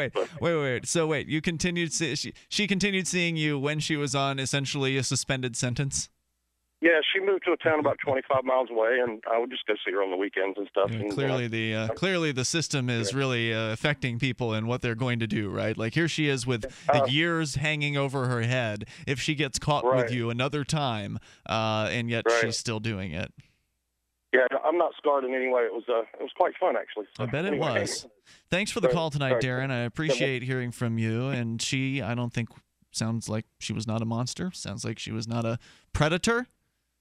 Wait. So wait, you continued she continued seeing you when she was on essentially a suspended sentence. Yeah, she moved to a town about 25 miles away, and I would just go see her on the weekends and stuff. Yeah, and clearly, the system is really affecting people and what they're going to do, right? Like here she is with the years hanging over her head. If she gets caught with you another time, and yet she's still doing it. Yeah, I'm not scarred in any way. It was quite fun, actually. So, I bet it was. Thanks for the call tonight, Darren. I appreciate hearing from you. And she, I don't think, sounds like she was not a monster. Sounds like she was not a predator.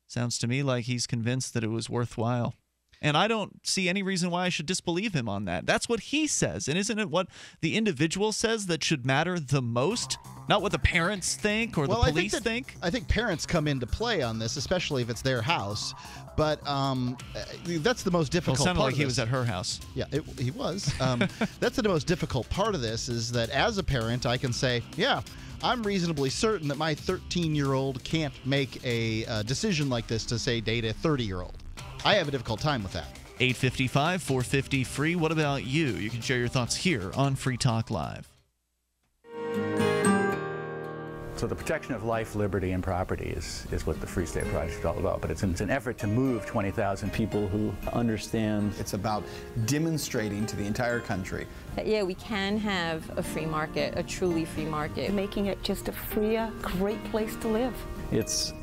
Sounds to me like he's convinced that it was worthwhile. And I don't see any reason why I should disbelieve him on that. That's what he says. And isn't it what the individual says that should matter the most? Not what the parents think or the police think? I think parents come into play on this, especially if it's their house. But that's the most difficult part. It sounded like he was at her house. Yeah, he was. That's the most difficult part of this is that as a parent, I can say, yeah, I'm reasonably certain that my 13-year-old can't make a decision like this to, say, date a 30-year-old. I have a difficult time with that. 855 450 free. What about you? You can share your thoughts here on Free Talk Live. So the protection of life, liberty, and property is what the Free State Project is all about. But it's an effort to move 20,000 people who understand. It's about demonstrating to the entire country that, yeah, we can have a free market, a truly free market. Making it just a freer, great place to live. It's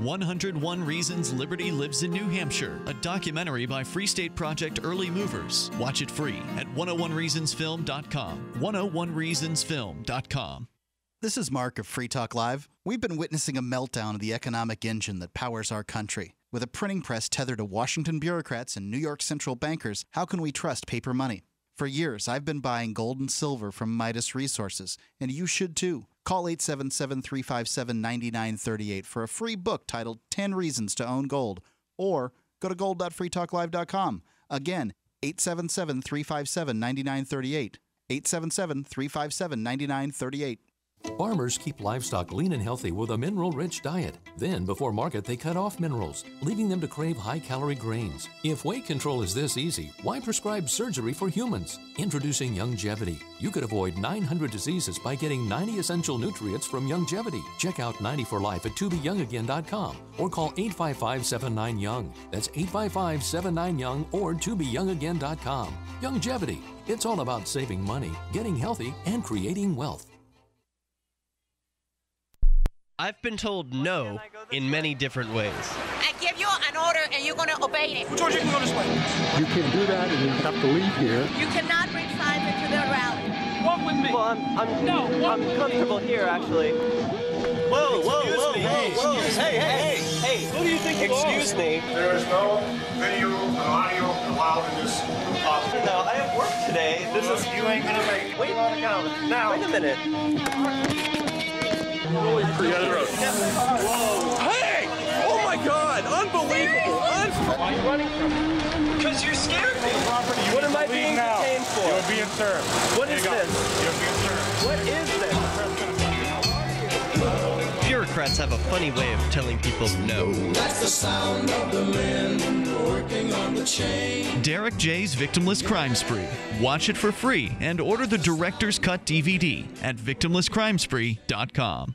101 Reasons Liberty Lives in New Hampshire, a documentary by Free State Project Early Movers. Watch it free at 101reasonsfilm.com. 101reasonsfilm.com. This is Mark of Free Talk Live. We've been witnessing a meltdown of the economic engine that powers our country. With a printing press tethered to Washington bureaucrats and New York central bankers, how can we trust paper money? For years, I've been buying gold and silver from Midas Resources, and you should too. Call 877-357-9938 for a free book titled 10 Reasons to Own Gold, or go to gold.freetalklive.com. Again, 877-357-9938, 877-357-9938. Farmers keep livestock lean and healthy with a mineral-rich diet. Then, before market, they cut off minerals, leaving them to crave high-calorie grains. If weight control is this easy, why prescribe surgery for humans? Introducing Youngevity. You could avoid 900 diseases by getting 90 essential nutrients from Youngevity. Check out 90 for Life at tobeyoungagain.com or call 855-79-YOUNG. That's 855-79-YOUNG or tobeyoungagain.com. Youngevity. It's all about saving money, getting healthy, and creating wealth. I've been told no in many different ways. I give you an order and you're going to obey it. Who told you to go this way? You can do that and you have to leave here. You cannot bring signs into the rally. Walk with me. Well, I'm comfortable here, actually. Whoa, whoa, whoa, hey, whoa. Hey. Who do you think you are? Excuse me. There is no video and audio allowed in this office. No, I have work today. This is... You ain't going to make it. Wait now. Wait a minute. Hey! Oh my God! Unbelievable! Why are you running from me? Because you scared me. What am I being detained for? You're being served. What is this? You're being served. What is this? Democrats have a funny way of telling people no. That's the sound of the men working on the chain. Derek J's Victimless Crime Spree. Watch it for free and order the Director's Cut DVD at victimlesscrimespree.com.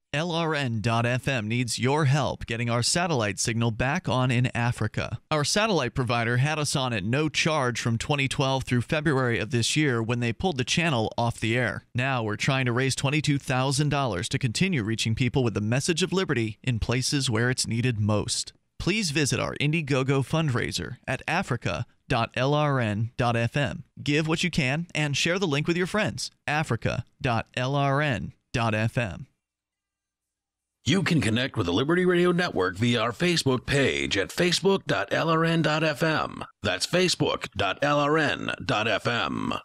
LRN.FM needs your help getting our satellite signal back on in Africa. Our satellite provider had us on at no charge from 2012 through February of this year when they pulled the channel off the air. Now we're trying to raise $22,000 to continue reaching people with the message of liberty in places where it's needed most. Please visit our Indiegogo fundraiser at Africa.lrn.fm. Give what you can and share the link with your friends. Africa.lrn.fm. You can connect with the Liberty Radio Network via our Facebook page at facebook.lrn.fm. That's facebook.lrn.fm.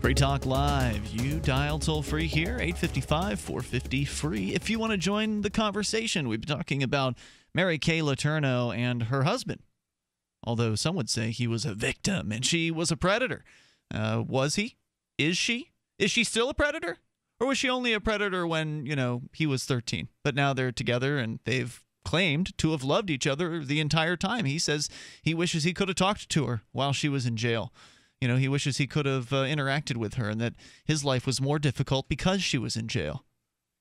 Free Talk Live. You dial toll-free here, 855-450-FREE. If you want to join the conversation, we've been talking about Mary Kay Letourneau and her husband, although some would say he was a victim and she was a predator. Was he? Is she? Is she still a predator? Or was she only a predator when, you know, he was 13? But now they're together and they've claimed to have loved each other the entire time. He says he wishes he could have talked to her while she was in jail. You know, he wishes he could have interacted with her and that his life was more difficult because she was in jail.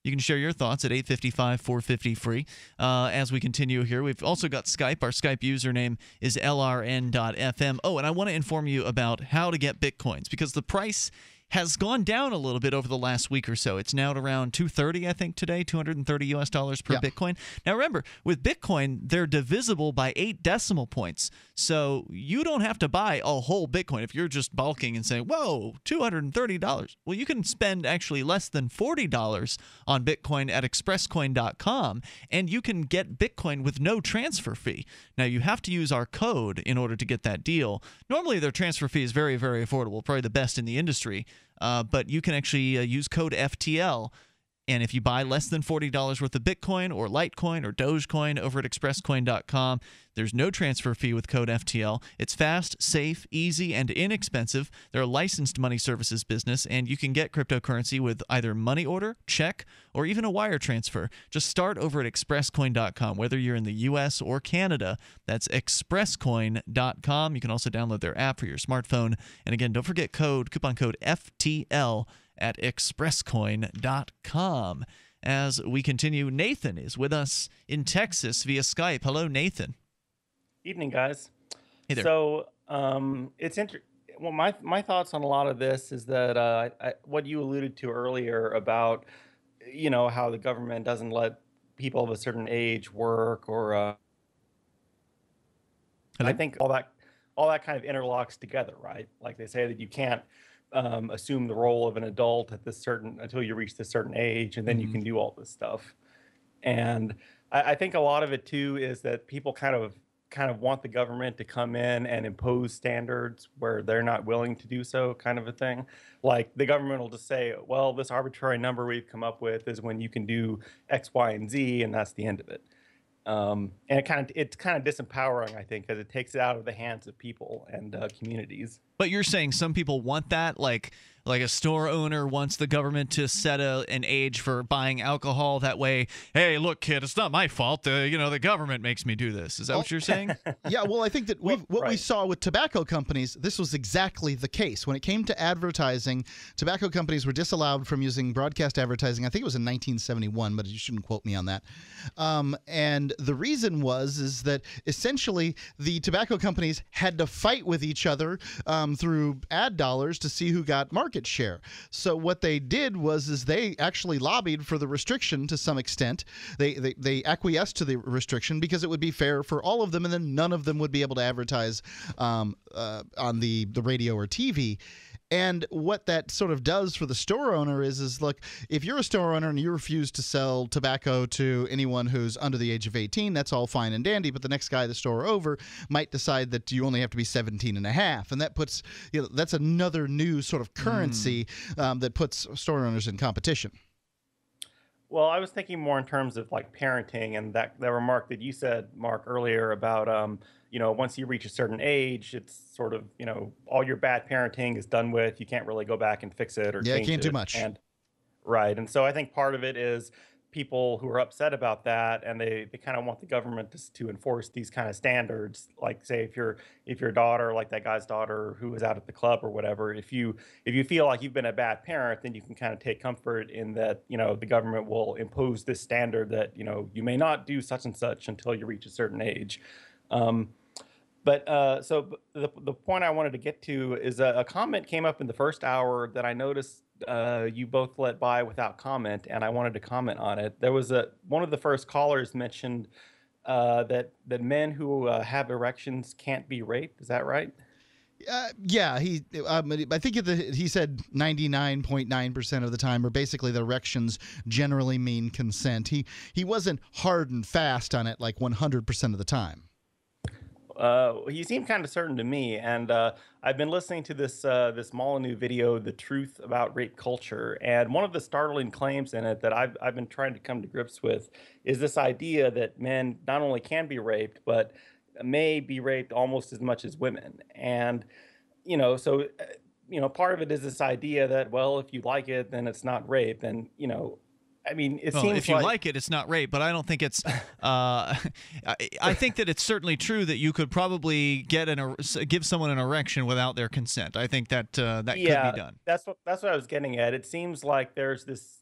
You can share your thoughts at 855-450-FREE. As we continue here, we've also got Skype. Our Skype username is LRN.FM. Oh, and I want to inform you about how to get Bitcoins, because the price has gone down a little bit over the last week or so. It's now at around 230, I think, today, $230 per Bitcoin. Now, remember, with Bitcoin, they're divisible by 8 decimal points. So you don't have to buy a whole Bitcoin if you're just balking and saying, whoa, $230. Well, you can spend actually less than $40 on Bitcoin at expresscoin.com, and you can get Bitcoin with no transfer fee. Now, you have to use our code in order to get that deal. Normally, their transfer fee is very, very affordable, probably the best in the industry. But you can actually use code FTL, and if you buy less than $40 worth of Bitcoin or Litecoin or Dogecoin over at expresscoin.com, there's no transfer fee with code FTL. It's fast, safe, easy, and inexpensive. They're a licensed money services business, and you can get cryptocurrency with either money order, check, or even a wire transfer. Just start over at expresscoin.com, whether you're in the U.S. or Canada. That's expresscoin.com. You can also download their app for your smartphone. And again, don't forget coupon code FTL at expresscoin.com. As we continue, Nathan is with us in Texas via Skype. Hello, Nathan. Evening, guys. Hey there. So it's well, my thoughts on a lot of this is that what you alluded to earlier about, you know, how the government doesn't let people of a certain age work, or I think all that kind of interlocks together, right? Like they say that you can't assume the role of an adult at this until you reach this certain age, and then you can do all this stuff. And I think a lot of it too is that people kind of want the government to come in and impose standards where they're not willing to do so, kind of a thing. Like the government will just say, well, this arbitrary number we've come up with is when you can do X, Y, and Z, and that's the end of it. And it's kind of disempowering, I think, because it takes it out of the hands of people and communities. But you're saying some people want that, like a store owner wants the government to set an age for buying alcohol. That way, hey, look, kid, it's not my fault. You know, the government makes me do this. Is that what you're saying? Yeah, well, I think that what we saw with tobacco companies, this was exactly the case. When it came to advertising, tobacco companies were disallowed from using broadcast advertising. I think it was in 1971, but you shouldn't quote me on that. And the reason is that essentially the tobacco companies had to fight with each other through ad dollars to see who got marketed. market share. So what they did was they actually lobbied for the restriction to some extent. They acquiesced to the restriction because it would be fair for all of them, and then none of them would be able to advertise on the radio or TV. And what that sort of does for the store owner is look, if you're a store owner and you refuse to sell tobacco to anyone who's under the age of 18, that's all fine and dandy. But the next guy the store over might decide that you only have to be 17 and a half. And that puts, you know, that's another new sort of currency that puts store owners in competition. Well, I was thinking more in terms of like parenting and that remark that you said, Mark, earlier about, you know, once you reach a certain age, it's sort of, you know, all your bad parenting is done with. You can't really go back and fix it or change it. Yeah, you can't do much. Right. And so I think part of it is people who are upset about that, and they kind of want the government to enforce these kind of standards. Like, say, if your daughter, like that guy's daughter who was out at the club or whatever, if you feel like you've been a bad parent, then you can kind of take comfort in that, you know, the government will impose this standard that, you know, you may not do such and such until you reach a certain age. So the point I wanted to get to is a comment came up in the first hour that I noticed you both let by without comment, and I wanted to comment on it. There was one of the first callers mentioned that men who have erections can't be raped. Is that right? Yeah, I think he said 99.9% of the time, or basically the erections generally mean consent. He wasn't hard and fast on it like 100% of the time. He seemed kind of certain to me, and I've been listening to this Molyneux video, "The Truth About Rape Culture," and one of the startling claims in it that I've been trying to come to grips with is this idea that men not only can be raped, but may be raped almost as much as women. And, you know, so, you know, part of it is this idea that, well, if you like it, then it's not rape, and, you know, I mean, it seems if you like it, it's not rape, but I don't think it's I think that it's certainly true that you could probably give someone an erection without their consent. I think that could be done. That's what I was getting at. It seems like there's this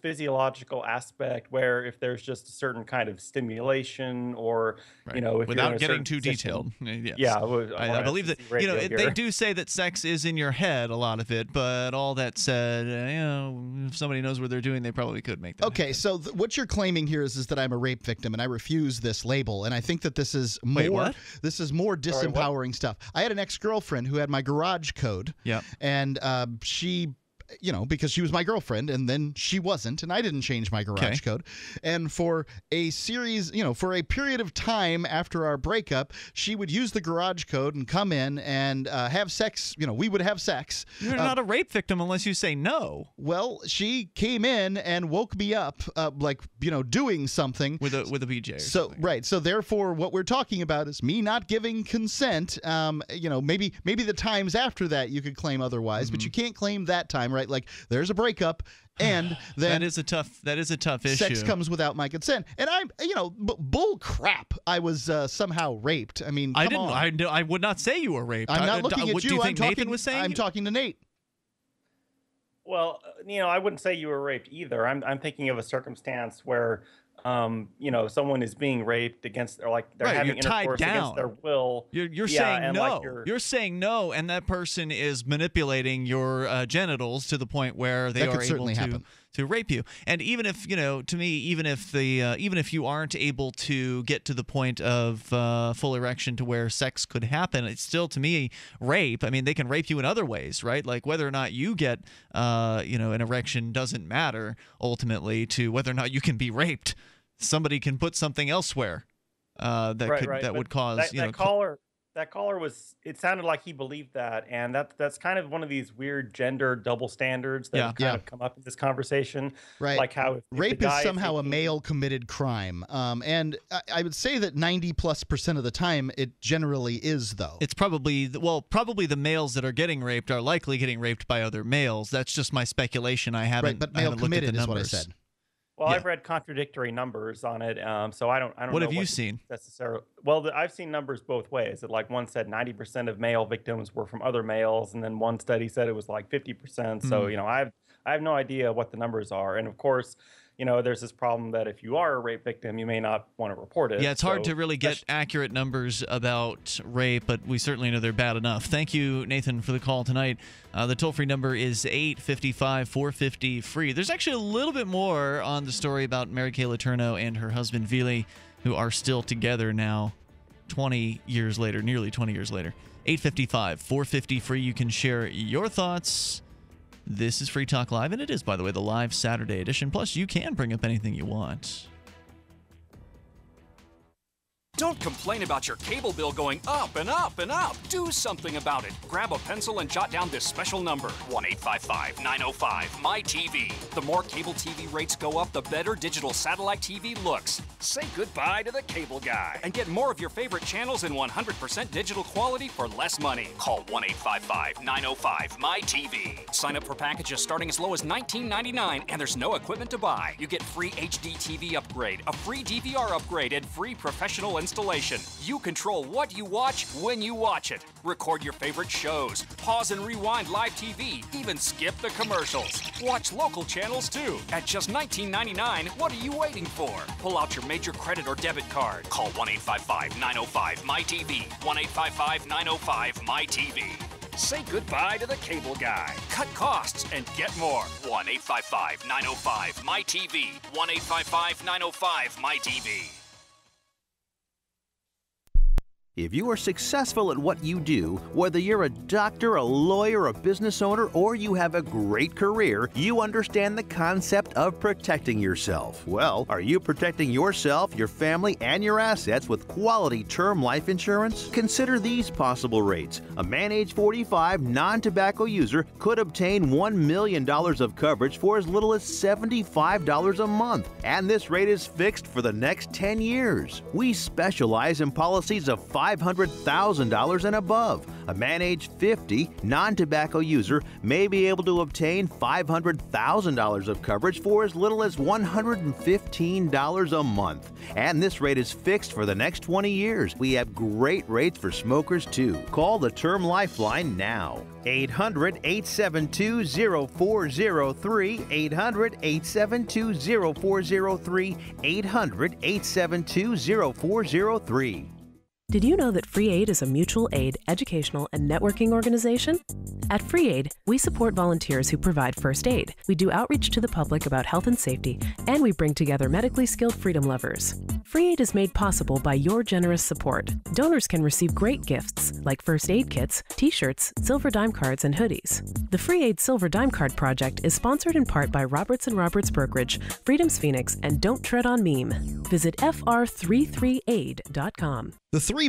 physiological aspect where if there's just a certain kind of stimulation or, right, you know, if without getting too detailed. Yes. Yeah, I believe that, you know, they do say that sex is in your head, a lot of it, but all that said, you know, if somebody knows what they're doing, they probably could make that happen. So what you're claiming here is that I'm a rape victim, and I refuse this label, and I think that this is more— Wait, what? This is more disempowering stuff. I had an ex-girlfriend who had my garage code, and she— you know, because she was my girlfriend, and then she wasn't, and I didn't change my garage code. And for a series, you know, for a period of time after our breakup, she would use the garage code and come in and have sex. You know, we would have sex. You're not a rape victim unless you say no. Well, she came in and woke me up, like, you know, doing something with a BJ. So right. So therefore, what we're talking about is me not giving consent. You know, maybe the times after that you could claim otherwise, but you can't claim that time, right? Like, there's a breakup, and then that is a tough issue. Sex comes without my consent, and I'm, you know, bull crap. I was somehow raped. I mean, come on. I would not say you were raped. I'm not looking at you. Do you think Nathan was saying? I'm talking to Nate. Well, you know, I wouldn't say you were raped either. I'm thinking of a circumstance where, you know, someone is being raped against, or like they're having intercourse against their will. You're saying no. Like you're saying no, and that person is manipulating your genitals to the point where they are able to rape you. And even if, you know, to me, even if you aren't able to get to the point of full erection to where sex could happen, it's still, to me, rape. I mean, they can rape you in other ways, right? Like, whether or not you get, you know, an erection doesn't matter ultimately to whether or not you can be raped. Somebody can put something elsewhere that would cause that caller was— it sounded like he believed that, and that's kind of one of these weird gender double standards that kind of come up in this conversation, right? Like how if rape is somehow a male committed crime, and I would say that 90+% of the time it generally is, though. It's probably— probably the males that are getting raped are likely getting raped by other males. That's just my speculation. I haven't— but male committed is what I said. Well, I've read contradictory numbers on it, so I don't know. What have you seen? Necessarily. Well, I've seen numbers both ways. That, like, one said 90% of male victims were from other males, and then one study said it was like 50%. So, you know, I have no idea what the numbers are. And of course, you know, there's this problem that if you are a rape victim, you may not want to report it. Yeah, it's hard to really get accurate numbers about rape, but we certainly know they're bad enough. Thank you, Nathan, for the call tonight. The toll-free number is 855-450-FREE. There's actually a little bit more on the story about Mary Kay Letourneau and her husband, Vili, who are still together now 20 years later, nearly 20 years later. 855-450-FREE. You can share your thoughts. This is Free Talk Live, and it is, by the way, the live Saturday edition. Plus, you can bring up anything you want. Don't complain about your cable bill going up and up and up. Do something about it. Grab a pencil and jot down this special number, 1-855-905-MY-TV. The more cable TV rates go up, the better digital satellite TV looks. Say goodbye to the cable guy and get more of your favorite channels in 100% digital quality for less money. Call 1-855-905-MY-TV. Sign up for packages starting as low as $19.99, and there's no equipment to buy. You get free HD TV upgrade, a free DVR upgrade, and free professional installation. You control what you watch when you watch it. Record your favorite shows, pause and rewind live TV, even skip the commercials. Watch local channels too. At just $19.99, what are you waiting for? Pull out your major credit or debit card. Call 1-855-905-MY-TV. 1-855-905-MY-TV. Say goodbye to the cable guy. Cut costs and get more. 1-855-905-MY-TV. 1-855-905-MY-TV. If you are successful at what you do, whether you're a doctor, a lawyer, a business owner, or you have a great career, you understand the concept of protecting yourself. Well, are you protecting yourself, your family, and your assets with quality term life insurance? Consider these possible rates. A man age 45, non-tobacco user could obtain $1 million of coverage for as little as $75 a month, and this rate is fixed for the next 10 years. We specialize in policies of $500,000 and above. A man age 50, non-tobacco user may be able to obtain $500,000 of coverage for as little as $115 a month. And this rate is fixed for the next 20 years. We have great rates for smokers too. Call the Term Lifeline now. 800-872-0403, 800-872-0403, 800-872-0403. Did you know that Free Aid is a mutual aid, educational, and networking organization? At Free Aid, we support volunteers who provide first aid. We do outreach to the public about health and safety, and we bring together medically skilled freedom lovers. Free Aid is made possible by your generous support. Donors can receive great gifts like first aid kits, t-shirts, silver dime cards, and hoodies. The Free Aid Silver Dime Card Project is sponsored in part by Roberts & Roberts Brokerage, Freedom's Phoenix, and Don't Tread on Meme. Visit fr33aid.com. The three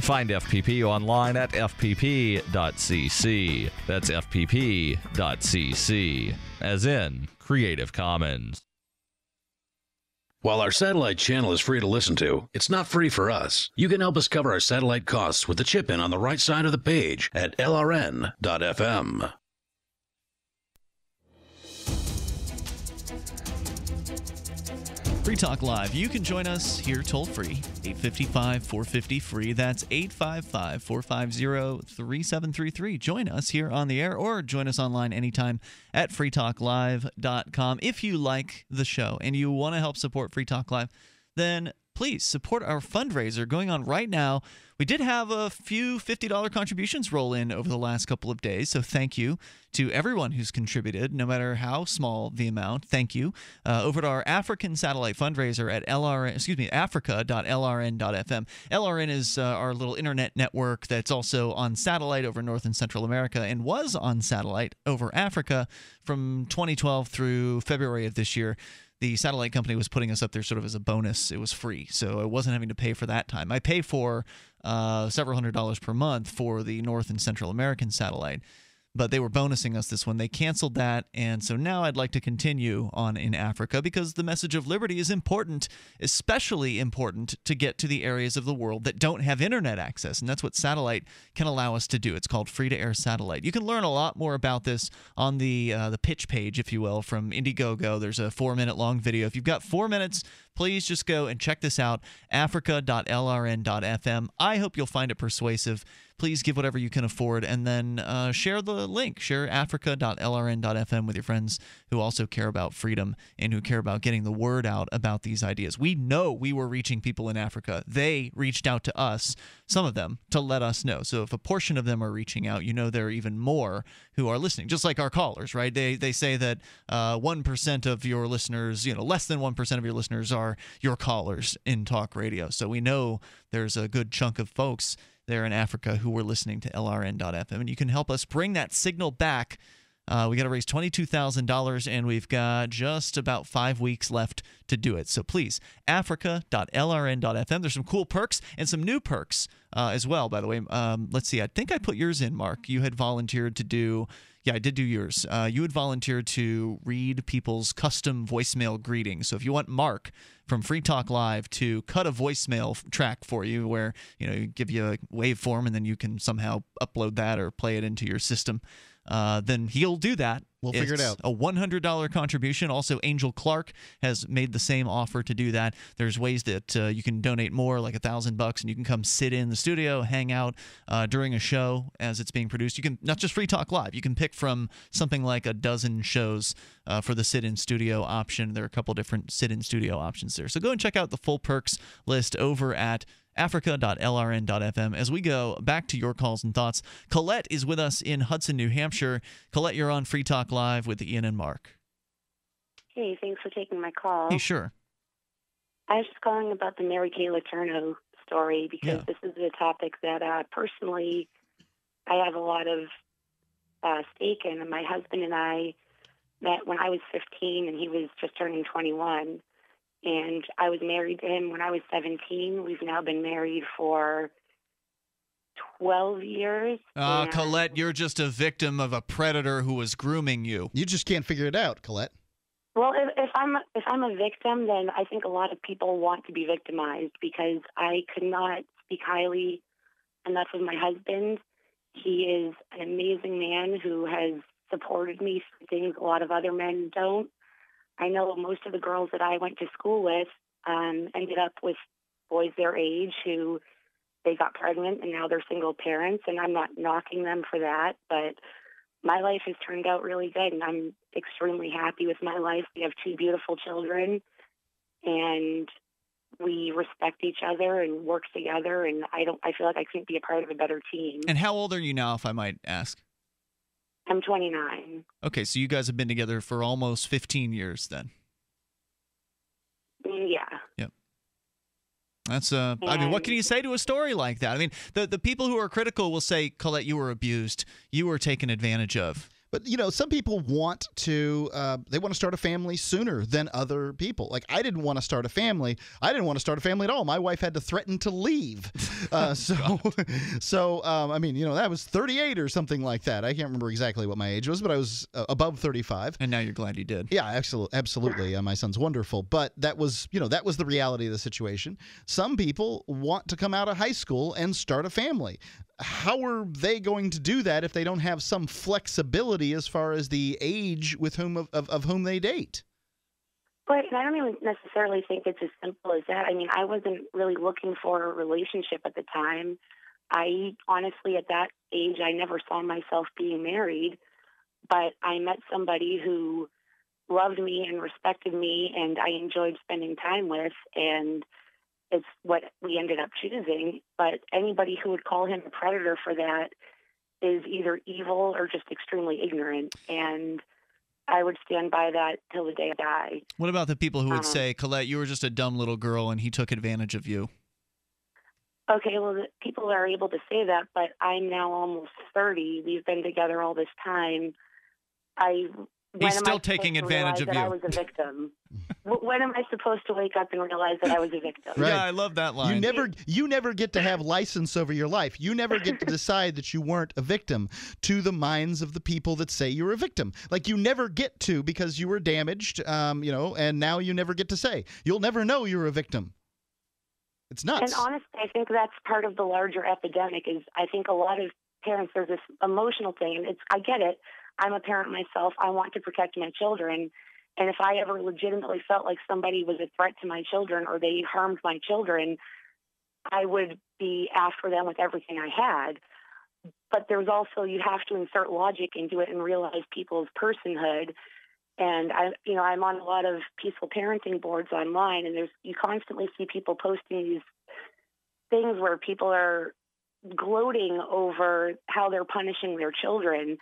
Find FPP online at fpp.cc. That's fpp.cc, as in Creative Commons. While our satellite channel is free to listen to, it's not free for us. You can help us cover our satellite costs with the chip-in on the right side of the page at LRN.FM. Free Talk Live. You can join us here toll-free, 855-450-FREE. That's 855-450-3733. Join us here on the air or join us online anytime at freetalklive.com. If you like the show and you want to help support Free Talk Live, then please support our fundraiser going on right now. We did have a few $50 contributions roll in over the last couple of days, so thank you to everyone who's contributed, no matter how small the amount. Thank you. Over to our African satellite fundraiser at Africa.lrn.fm. LRN is our little internet network that's also on satellite over North and Central America and was on satellite over Africa from 2012 through February of this year. The satellite company was putting us up there sort of as a bonus. It was free, so I wasn't having to pay for that time. I pay for several $100s per month for the North and Central American satellite, but they were bonusing us this one. They canceled that, and so now I'd like to continue on in Africa because the message of liberty is important, especially important to get to the areas of the world that don't have internet access, and that's what satellite can allow us to do. It's called free-to-air satellite. You can learn a lot more about this on the pitch page, if you will, from Indiegogo. There's a 4-minute-long video. If you've got 4 minutes, please just go and check this out, africa.lrn.fm. I hope you'll find it persuasive. Please give whatever you can afford, and then share the link. Share africa.lrn.fm with your friends who also care about freedom and who care about getting the word out about these ideas. We know we were reaching people in Africa. They reached out to us, some of them, to let us know. So if a portion of them are reaching out, you know there are even more who are listening, just like our callers, right? They say that 1% of your listeners, you know, less than 1% of your listeners are your callers in talk radio. So we know there's a good chunk of folks there in Africa who were listening to LRN.FM, and you can help us bring that signal back. We got to raise $22,000, and we've got just about 5 weeks left to do it. So please, africa.lrn.fm. There's some cool perks and some new perks as well, by the way. Let's see. I think I put yours in, Mark. You had volunteered to do... Yeah, I did do yours. You had volunteered to read people's custom voicemail greetings. So if you want Mark from Free Talk Live to cut a voicemail track for you where, you know, you give you a waveform and then you can somehow upload that or play it into your system, then he'll do that. We'll figure it out. A $100 contribution. Also, Angel Clark has made the same offer to do that. There's ways that you can donate more, like $1,000, and you can come sit in the studio, hang out during a show as it's being produced. You can not just Free Talk Live. You can pick from something like a dozen shows for the sit-in studio option. There are a couple different sit-in studio options there. So go and check out the full perks list over at africa.lrn.fm. As we go back to your calls and thoughts, Colette is with us in Hudson, New Hampshire. Colette, you're on Free Talk Live with Ian and Mark. Hey, thanks for taking my call. Hey, sure. I was just calling about the Mary Kay Letourneau story because this is a topic that personally I have a lot of stake in. And my husband and I met when I was 15 and he was just turning 21. And I was married to him when I was 17. We've now been married for 12 years. Colette, you're just a victim of a predator who was grooming you. You just can't figure it out, Colette. Well, if I'm a victim, then I think a lot of people want to be victimized because I could not speak highly enough of my husband. He is an amazing man who has supported me for things a lot of other men don't. I know most of the girls that I went to school with ended up with boys their age who they got pregnant and now they're single parents, and I'm not knocking them for that, but my life has turned out really good, and I'm extremely happy with my life. We have 2 beautiful children, and we respect each other and work together, and I feel like I couldn't be a part of a better team. And how old are you now, if I might ask? I'm 29. Okay, so you guys have been together for almost 15 years then. Yeah. Yep. That's I mean, what can you say to a story like that? I mean, the people who are critical will say, Colette, you were abused. You were taken advantage of. But, you know, some people want to they want to start a family sooner than other people. Like, I didn't want to start a family. I didn't want to start a family at all. My wife had to threaten to leave. I mean, you know, that was 38 or something like that. I can't remember exactly what my age was, but I was above 35. And now you're glad you did. Yeah, absolutely. My son's wonderful. But that was, you know, that was the reality of the situation. Some people want to come out of high school and start a family. How are they going to do that if they don't have some flexibility as far as the age with whom of whom they date? But I don't even necessarily think it's as simple as that. I mean, I wasn't really looking for a relationship at the time. I honestly, at that age, I never saw myself being married, but I met somebody who loved me and respected me and I enjoyed spending time with, and it's what we ended up choosing. But anybody who would call him a predator for that is either evil or just extremely ignorant, and I would stand by that till the day I die. What about the people who would say, Colette, you were just a dumb little girl and he took advantage of you? Okay, well, people are able to say that, but I'm now almost 30. We've been together all this time. He's still taking advantage of you. I was a victim. When am I supposed to wake up and realize that I was a victim? Right. Yeah, I love that line. You never get to have license over your life. You never get to decide that you weren't a victim to the minds of the people that say you're a victim. Like, you never get to, because you were damaged, you know, and now you never get to say. You'll never know you're a victim. It's nuts. And honestly, I think that's part of the larger epidemic is I think a lot of parents, there's this emotional thing, and I get it. I'm a parent myself. I want to protect my children. And if I ever legitimately felt like somebody was a threat to my children or they harmed my children, I would be after them with everything I had. But there's also, you have to insert logic into it and realize people's personhood. And I'm on a lot of peaceful parenting boards online, and you constantly see people posting these things where people are gloating over how they're punishing their children,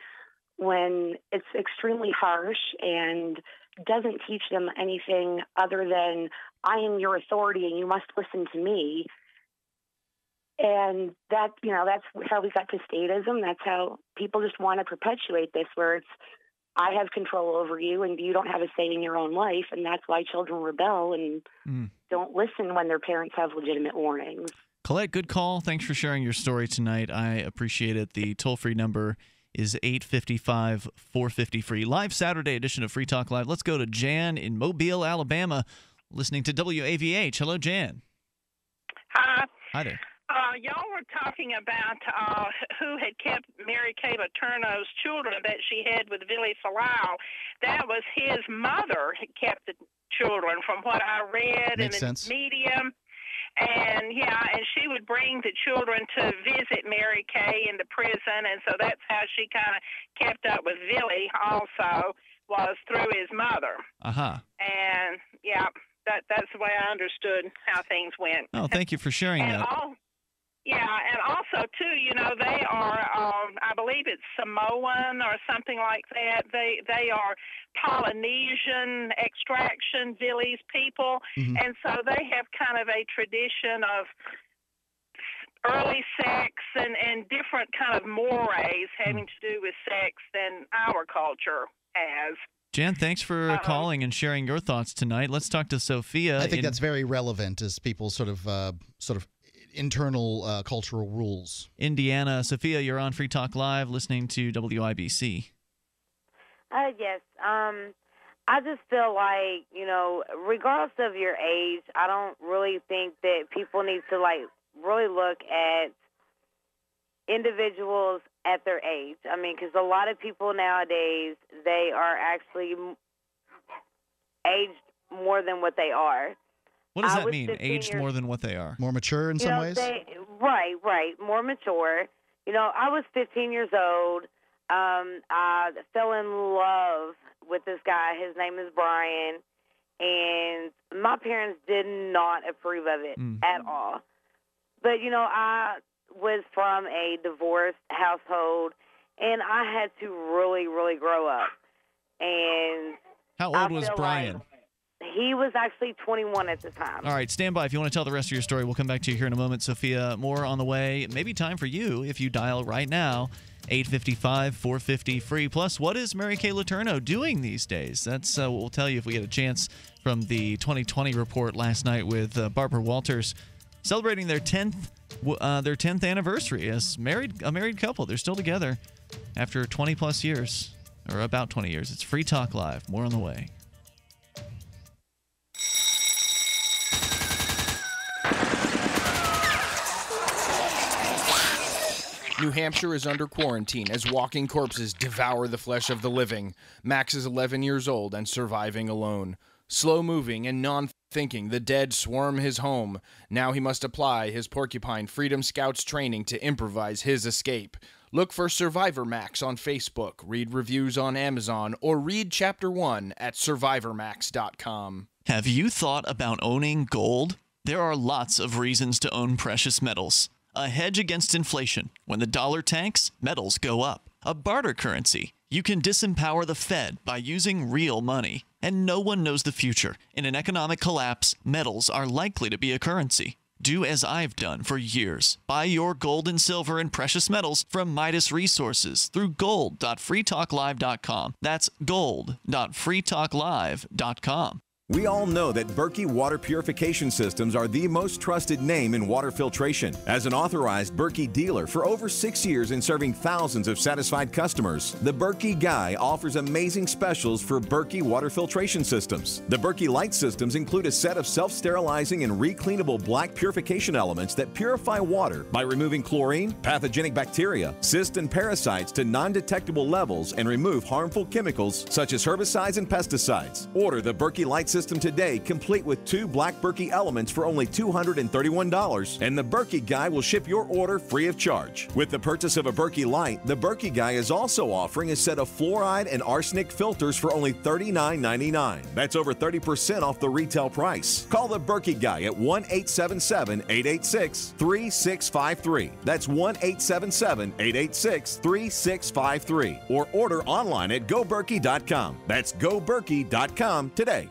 when it's extremely harsh and doesn't teach them anything other than, I am your authority and you must listen to me. And that, you know, that's how we got to statism. That's how people just want to perpetuate this, where it's, I have control over you and you don't have a say in your own life. And that's why children rebel and don't listen when their parents have legitimate warnings. Colette, good call. Thanks for sharing your story tonight. I appreciate it. The toll-free number is 855-450-FREE. Live Saturday edition of Free Talk Live. Let's go to Jan in Mobile, Alabama, listening to WAVH. Hello, Jan. Hi. Hi there. Y'all were talking about who had kept Mary Kay Letourneau's children that she had with Vili Fualaau. That was his mother who kept the children, from what I read in the media. And, yeah, and she would bring the children to visit Mary Kay in the prison, and so that's how she kind of kept up with Vili also, was through his mother. Uh-huh. And, yeah, that's the way I understood how things went. Oh, thank you for sharing that. Yeah, and also, too, you know, they are, I believe it's Samoan or something like that. They are Polynesian extraction, Vili's people, and so they have kind of a tradition of early sex and different kind of mores having to do with sex than our culture has. Jan, thanks for calling and sharing your thoughts tonight. Let's talk to Sophia. I think that's very relevant as people sort of internal cultural rules. Indiana. Sophia, you're on Free Talk Live listening to WIBC. Yes. I just feel like, you know, regardless of your age, I don't really think that people need to, like, really look at individuals at their age. I mean, because a lot of people nowadays, they are actually aged more than what they are. What does that mean, aged more than what they are? More mature in some ways? Right, more mature. You know, I was 15 years old. I fell in love with this guy. His name is Brian. And my parents did not approve of it at all. But, you know, I was from a divorced household, and I had to really, really grow up. And how old was Brian? He was actually 21 at the time. All right, stand by. If you want to tell the rest of your story, we'll come back to you here in a moment. Sophia, more on the way. Maybe time for you if you dial right now, 855-450-FREE. Plus, what is Mary Kay Letourneau doing these days? That's what we'll tell you if we get a chance from the 2020 report last night with Barbara Walters, celebrating their 10th anniversary as a married couple. They're still together after 20-plus years, or about 20 years. It's Free Talk Live. More on the way. New Hampshire is under quarantine as walking corpses devour the flesh of the living. Max is 11 years old and surviving alone. Slow-moving and non-thinking, the dead swarm his home. Now he must apply his Porcupine Freedom Scouts training to improvise his escape. Look for Survivor Max on Facebook, read reviews on Amazon, or read Chapter 1 at SurvivorMax.com. Have you thought about owning gold? There are lots of reasons to own precious metals. A hedge against inflation. When the dollar tanks, metals go up. A barter currency. You can disempower the Fed by using real money. And no one knows the future. In an economic collapse, metals are likely to be a currency. Do as I've done for years. Buy your gold and silver and precious metals from Midas Resources through gold.freetalklive.com. That's gold.freetalklive.com. We all know that Berkey Water Purification Systems are the most trusted name in water filtration. As an authorized Berkey dealer for over 6 years and serving thousands of satisfied customers, the Berkey Guy offers amazing specials for Berkey Water Filtration Systems. The Berkey Light Systems include a set of self-sterilizing and recleanable black purification elements that purify water by removing chlorine, pathogenic bacteria, cysts, and parasites to non-detectable levels and remove harmful chemicals such as herbicides and pesticides. Order the Berkey Light System today, complete with 2 black Berkey elements for only $231, and the Berkey Guy will ship your order free of charge. With the purchase of a Berkey Light, the Berkey Guy is also offering a set of fluoride and arsenic filters for only $39.99. That's over 30% off the retail price. Call the Berkey Guy at 1-877-886-3653. That's 1-877-886-3653. Or order online at goberkey.com. That's goberkey.com today.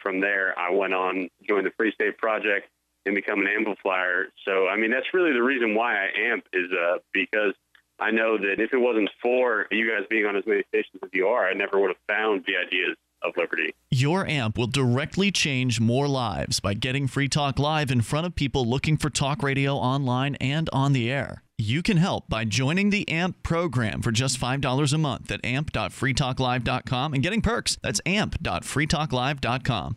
From there, I went on, joined the Free State Project, and become an amplifier. So, I mean, that's really the reason why I amp is because I know that if it wasn't for you guys being on as many stations as you are, I never would have found the ideas of liberty. Your amp will directly change more lives by getting Free Talk Live in front of people looking for talk radio online and on the air. You can help by joining the AMP program for just $5 a month at amp.freetalklive.com and getting perks. That's amp.freetalklive.com.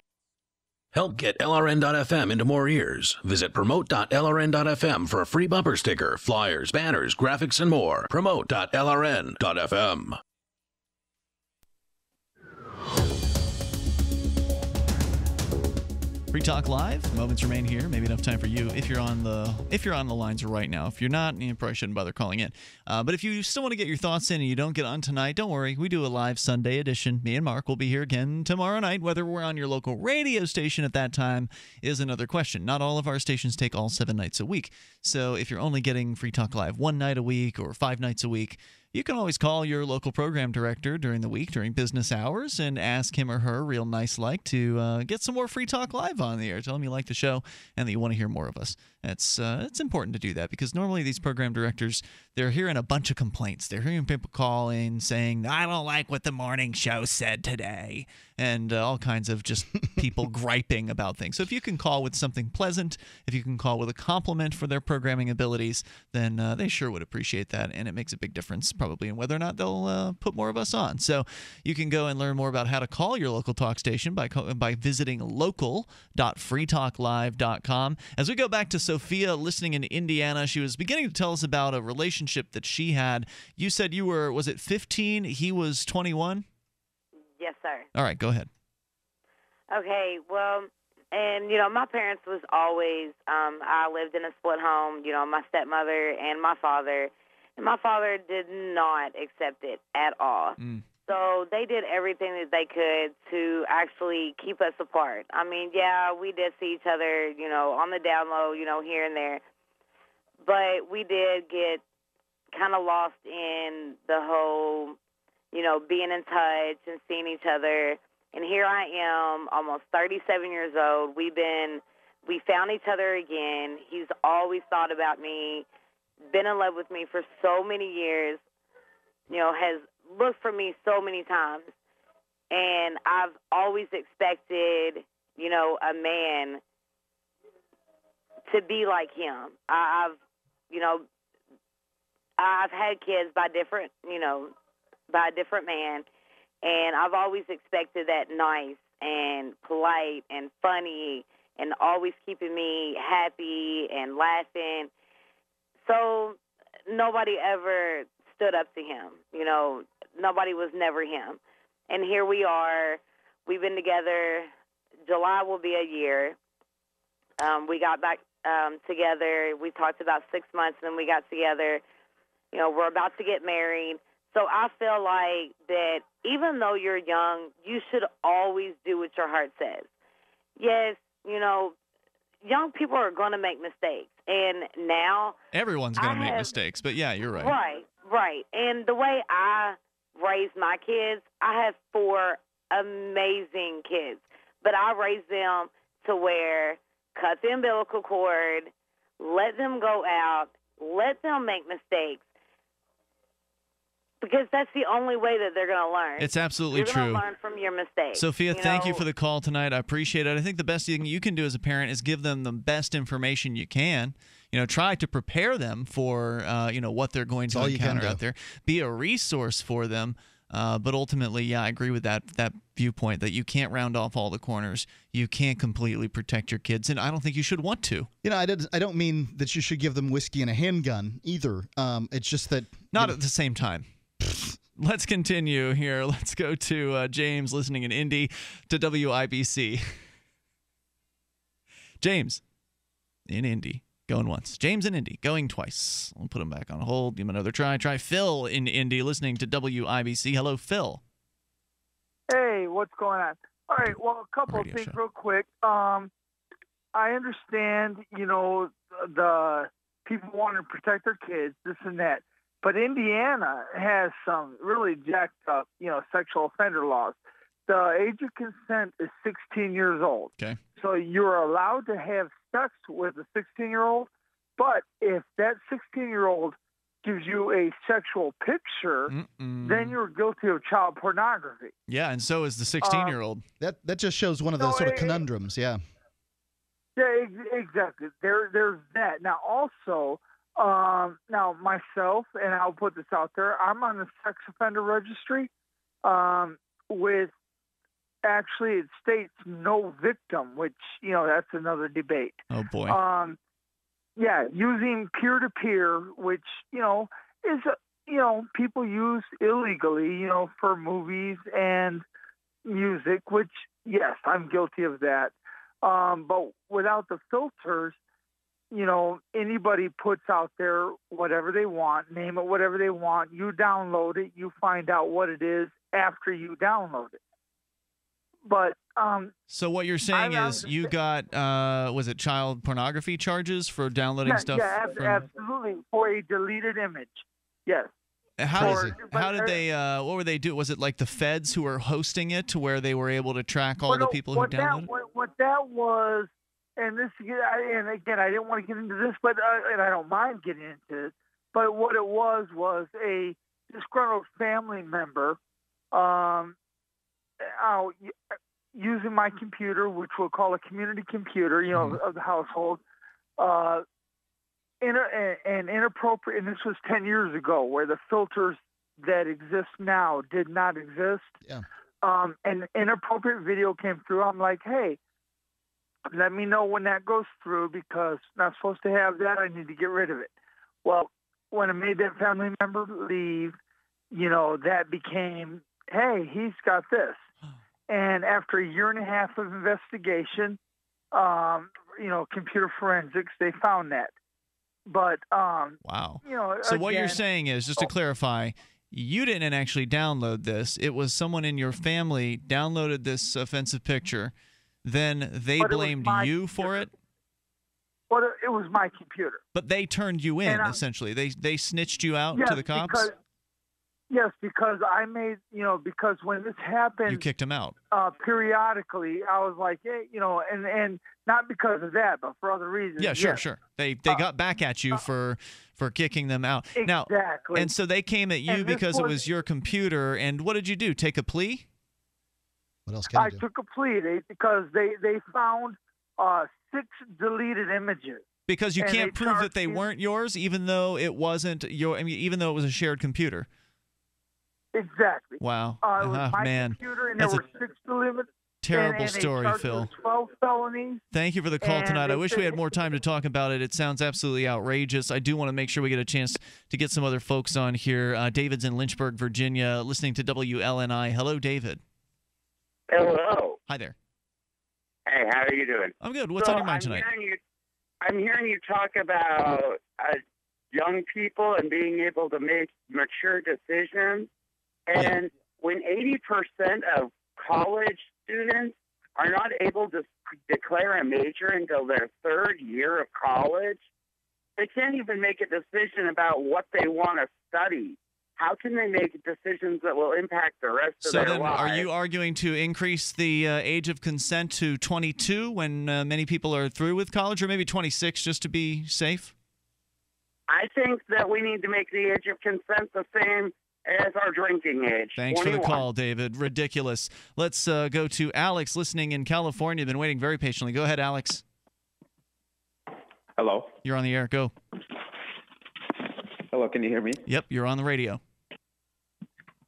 Help get LRN.FM into more ears. Visit promote.lrn.fm for a free bumper sticker, flyers, banners, graphics, and more. Promote.lrn.fm. Free Talk Live. Moments remain here. Maybe enough time for you if you're on the lines right now. If you're not, you probably shouldn't bother calling in. But if you still want to get your thoughts in and you don't get on tonight, don't worry. We do a live Sunday edition. Me and Mark will be here again tomorrow night. Whether we're on your local radio station at that time is another question. Not all of our stations take all 7 nights a week. So if you're only getting Free Talk Live 1 night a week or 5 nights a week, you can always call your local program director during the week, during business hours, and ask him or her, real nice-like, to get some more Free Talk Live on the air. Tell him you like the show and that you want to hear more of us. It's important to do that, because normally these program directors, they're hearing a bunch of complaints. They're hearing people call in saying, I don't like what the morning show said today, and all kinds of just people griping about things. So if you can call with something pleasant, if you can call with a compliment for their programming abilities, then they sure would appreciate that, and it makes a big difference probably in whether or not they'll put more of us on. So you can go and learn more about how to call your local talk station by visiting local.freetalklive.com. As we go back to Sophia listening in Indiana, she was beginning to tell us about a relationship that she had. You said you were, was it 15? He was 21? Yes, sir. All right, go ahead. Okay, well, and, you know, my parents was always, I lived in a split home, you know, my stepmother and my father. And my father did not accept it at all. Mm. So they did everything that they could to actually keep us apart. I mean, yeah, we did see each other, you know, on the down low, you know, here and there. But we did get kind of lost in the whole, you know, being in touch and seeing each other. And here I am, almost 37 years old. We found each other again. He's always thought about me, been in love with me for so many years, you know, has looked for me so many times. And I've always expected, you know, a man to be like him. I've, you know, I've had kids by different, you know, by a different man, and I've always expected that nice and polite and funny and always keeping me happy and laughing. So nobody ever stood up to him. You know, nobody was never him. And here we are. We've been together. July will be a year. We got back together. We talked about 6 months, and then we got together. You know, we're about to get married. So I feel like that even though you're young, you should always do what your heart says. Yes, you know, young people are going to make mistakes. And now everyone's going to make mistakes. But, yeah, you're right. Right, right. And the way I raised my kids, I have 4 amazing kids. But I raised them to where cut the umbilical cord, let them go out, let them make mistakes. Because that's the only way that they're going to learn. It's absolutely true. You're going to learn from your mistakes. Sophia, thank you for the call tonight. I appreciate it. I think the best thing you can do as a parent is give them the best information you can. You know, try to prepare them for, you know, what they're going to encounter out there. Be a resource for them. But ultimately, yeah, I agree with that viewpoint that you can't round off all the corners. You can't completely protect your kids, and I don't think you should want to. You know, I don't mean that you should give them whiskey and a handgun either. It's just that not at the same time. Let's continue here. Let's go to James listening in Indy to WIBC. James in Indy going once. James in Indy going twice. I'll put him back on hold. Give him another try. Try Phil in Indy listening to WIBC. Hello, Phil. Hey, what's going on? All right, well, a couple of things real quick. I understand, you know, the people want to protect their kids, this and that. But Indiana has some really jacked up, you know, sexual offender laws. The age of consent is 16 years old. Okay. So you're allowed to have sex with a 16-year-old, but if that 16-year-old gives you a sexual picture, then you're guilty of child pornography. Yeah, and so is the 16-year-old. That just shows one of those sort of conundrums, yeah. Yeah, exactly. There's that. Now, also... now, myself, and I'll put this out there, I'm on the sex offender registry with, actually, it states no victim, which, you know, that's another debate. Oh, boy. Yeah, using peer-to-peer, which, you know, is, you know, people use illegally, you know, for movies and music, which, yes, I'm guilty of that. But without the filters, you know, anybody puts out there whatever they want, name it whatever they want. You download it. You find out what it is after you download it. But so what you're saying is you got, was it child pornography charges for downloading stuff? Yeah, absolutely. For a deleted image. Yes. How did they, what were they do? Was it like the feds who were hosting it to where they were able to track all the people who downloaded it? What that was... And this, and again, I didn't want to get into this, but and I don't mind getting into it. But what it was a disgruntled family member out using my computer, which we'll call a community computer, you know, mm-hmm. of the household, and inappropriate. And this was 10 years ago, where the filters that exist now did not exist. Yeah. And inappropriate video came through. I'm like, hey, let me know when that goes through, because I'm not supposed to have that. I need to get rid of it. Well, when I made that family member leave, you know, that became, hey, he's got this. And after a year and a half of investigation, you know, computer forensics, they found that. But, wow. You know, so again, what you're saying is, just to clarify, you didn't actually download this. It was someone in your family downloaded this offensive picture. Then they blamed you for it? Well, it was my computer. But they turned you in, essentially. They snitched you out to the cops? Yes, because I made, you know, because when this happened... You kicked them out. Periodically, I was like, hey, you know, and not because of that, but for other reasons. Yeah, sure. They got back at you for kicking them out. Exactly. Now, and so they came at you because it was your computer, and what did you do? Take a plea? What else can I do? I took a plea because they found... 6 deleted images. Because you can't prove that they weren't yours, even though it wasn't your. I mean, even though it was a shared computer. Exactly. Wow. It was my computer, and there were 6 deleted. Terrible story, Phil. 12 felonies. Thank you for the call tonight. I wish we had more time to talk about it. It sounds absolutely outrageous. I do want to make sure we get a chance to get some other folks on here. David's in Lynchburg, Virginia, listening to WLNI. Hello, David. Hello. Hi there. Hey, how are you doing? I'm good. What's on your mind tonight? I'm hearing you talk about young people and being able to make mature decisions. And when 80% of college students are not able to declare a major until their 3rd year of college, they can't even make a decision about what they want to study. How can they make decisions that will impact the rest of their lives? So then are you arguing to increase the age of consent to 22 when many people are through with college, or maybe 26 just to be safe? I think that we need to make the age of consent the same as our drinking age. Thanks 21. For the call, David. Ridiculous. Let's go to Alex listening in California. Been waiting very patiently. Go ahead, Alex. Hello. You're on the air. Go. Hello, can you hear me? Yep, you're on the radio.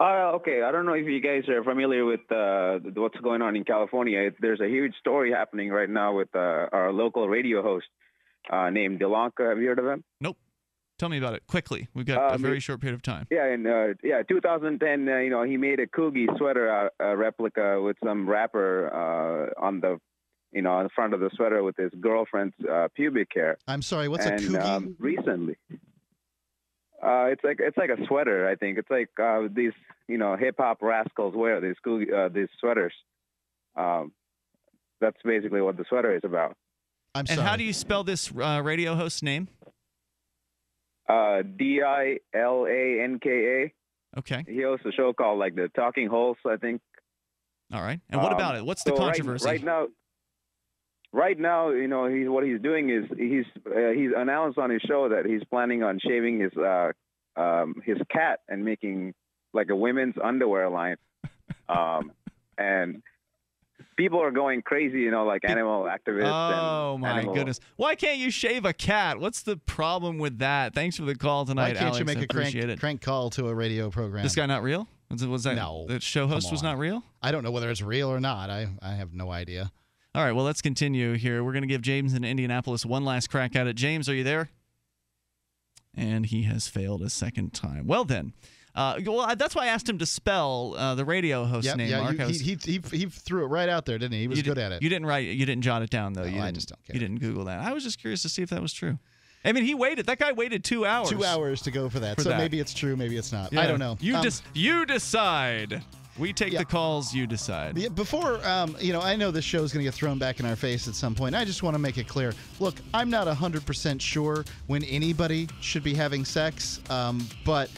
Okay, I don't know if you guys are familiar with what's going on in California. There's a huge story happening right now with our local radio host named Delanca. Have you heard of him? Nope. Tell me about it quickly. We've got a very short period of time. Yeah, in 2010, you know, he made a Coogie sweater replica with some rapper on the, you know, on the front of the sweater with his girlfriend's pubic hair. I'm sorry, what's a Coogie? Recently. It's like a sweater, I think. It's like these, you know, hip hop rascals wear these sweaters. That's basically what the sweater is about. I'm sorry. And how do you spell this radio host's name? Dilanka. Okay. He hosts a show called like the Talking Holes, I think. All right. And what about it? What's the controversy? Right now, you know, what he's doing is he's announced on his show that he's planning on shaving his cat and making like a women's underwear line, and people are going crazy, you know, like animal activists. Oh my goodness! Why can't you shave a cat? What's the problem with that? Thanks for the call tonight, Alex. Why can't you make a crank call to a radio program? This guy not real? Was that no? The show host was not real? I don't know whether it's real or not. I have no idea. All right, well, let's continue here. We're going to give James in Indianapolis one last crack at it. James, are you there? And he has failed a second time. Well, then. Well, that's why I asked him to spell the radio host name, Mark. He threw it right out there, didn't he? He was good at it. You didn't jot it down, though. No, I just don't care. You didn't Google that. I was just curious to see if that was true. I mean, he waited. That guy waited 2 hours. 2 hours to go for that. So maybe it's true, maybe it's not. Yeah. I don't know. You decide. We take the calls, you decide. Yeah, before, you know, I know this show's going to get thrown back in our face at some point. I just want to make it clear. Look, I'm not 100% sure when anybody should be having sex, but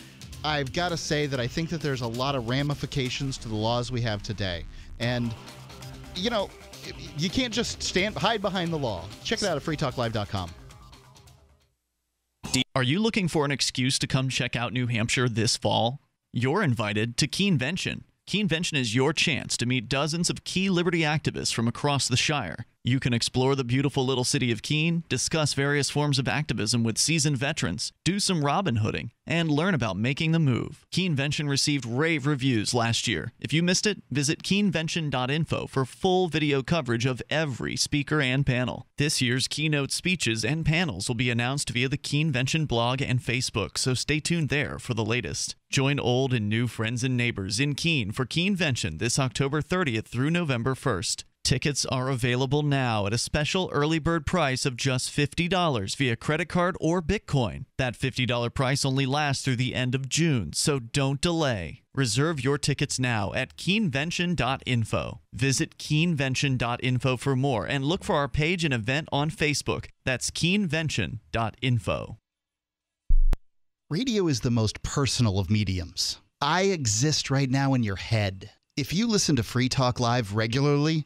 I've got to say that I think that there's a lot of ramifications to the laws we have today. And you know, you can't just hide behind the law. Check it out at freetalklive.com. Are you looking for an excuse to come check out New Hampshire this fall? You're invited to Keenvention. Keenvention is your chance to meet dozens of key liberty activists from across the Shire. You can explore the beautiful little city of Keene, discuss various forms of activism with seasoned veterans, do some Robin Hooding, and learn about making the move. Keenvention received rave reviews last year. If you missed it, visit keenvention.info for full video coverage of every speaker and panel. This year's keynote speeches and panels will be announced via the Keenvention blog and Facebook, so stay tuned there for the latest. Join old and new friends and neighbors in Keene for Keenvention this October 30th through November 1st. Tickets are available now at a special early bird price of just $50 via credit card or Bitcoin. That $50 price only lasts through the end of June, so don't delay. Reserve your tickets now at keenvention.info. Visit keenvention.info for more and look for our page and event on Facebook. That's keenvention.info. Radio is the most personal of mediums. I exist right now in your head. If you listen to Free Talk Live regularly,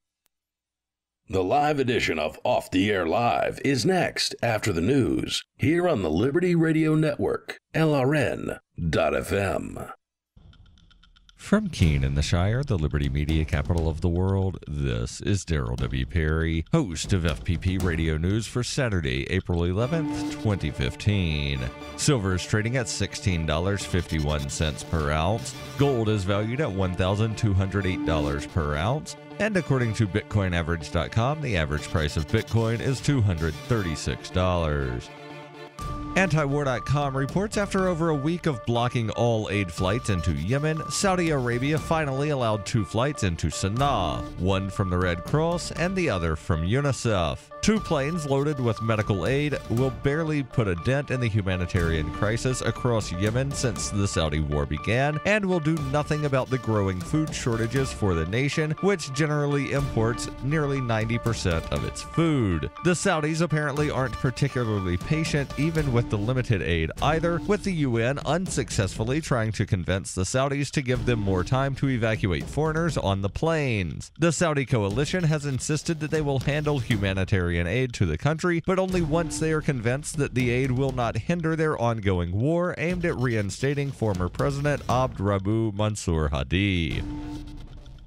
The live edition of Off the Air Live is next after the news here on the Liberty Radio Network, LRN.FM. From Keene in the Shire, the Liberty Media capital of the world, this is Daryl W. Perry, host of FPP Radio News for Saturday, April 11th, 2015. Silver is trading at $16.51 per ounce. Gold is valued at $1,208 per ounce. And according to BitcoinAverage.com, the average price of Bitcoin is $236. Antiwar.com reports after over a week of blocking all aid flights into Yemen, Saudi Arabia finally allowed two flights into Sana'a, one from the Red Cross and the other from UNICEF. Two planes loaded with medical aid will barely put a dent in the humanitarian crisis across Yemen since the Saudi war began, and will do nothing about the growing food shortages for the nation, which generally imports nearly 90% of its food. The Saudis apparently aren't particularly patient even with the limited aid either, with the UN unsuccessfully trying to convince the Saudis to give them more time to evacuate foreigners on the planes. The Saudi coalition has insisted that they will handle humanitarian aid to the country, but only once they are convinced that the aid will not hinder their ongoing war aimed at reinstating former President Abd Rabu Mansour Hadi.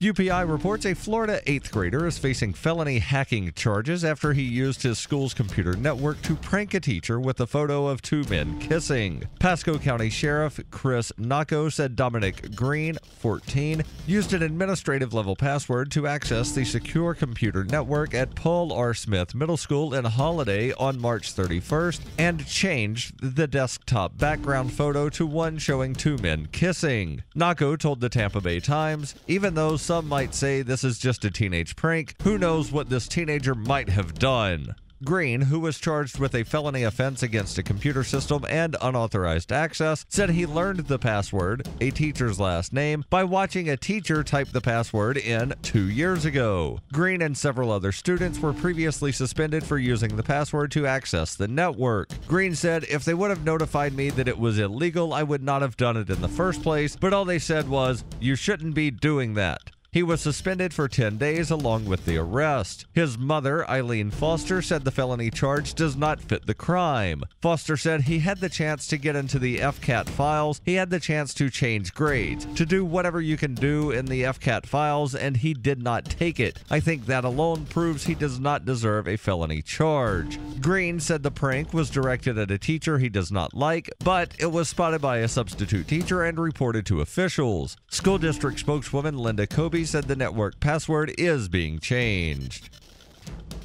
UPI reports a Florida 8th grader is facing felony hacking charges after he used his school's computer network to prank a teacher with a photo of two men kissing. Pasco County Sheriff Chris Nocco said Dominic Green, 14, used an administrative-level password to access the secure computer network at Paul R. Smith Middle School in Holiday on March 31st and changed the desktop background photo to one showing two men kissing. Nocco told the Tampa Bay Times, "Even though some might say this is just a teenage prank, who knows what this teenager might have done." Green, who was charged with a felony offense against a computer system and unauthorized access, said he learned the password, a teacher's last name, by watching a teacher type the password in 2 years ago. Green and several other students were previously suspended for using the password to access the network. Green said, "If they would have notified me that it was illegal, I would not have done it in the first place, but all they said was, you shouldn't be doing that." He was suspended for 10 days along with the arrest. His mother, Eileen Foster, said the felony charge does not fit the crime. Foster said he had the chance to get into the FCAT files, he had the chance to change grades, to do whatever you can do in the FCAT files, and he did not take it. I think that alone proves he does not deserve a felony charge. Green said the prank was directed at a teacher he does not like, but it was spotted by a substitute teacher and reported to officials. School district spokeswoman Linda Kobe said the network password is being changed.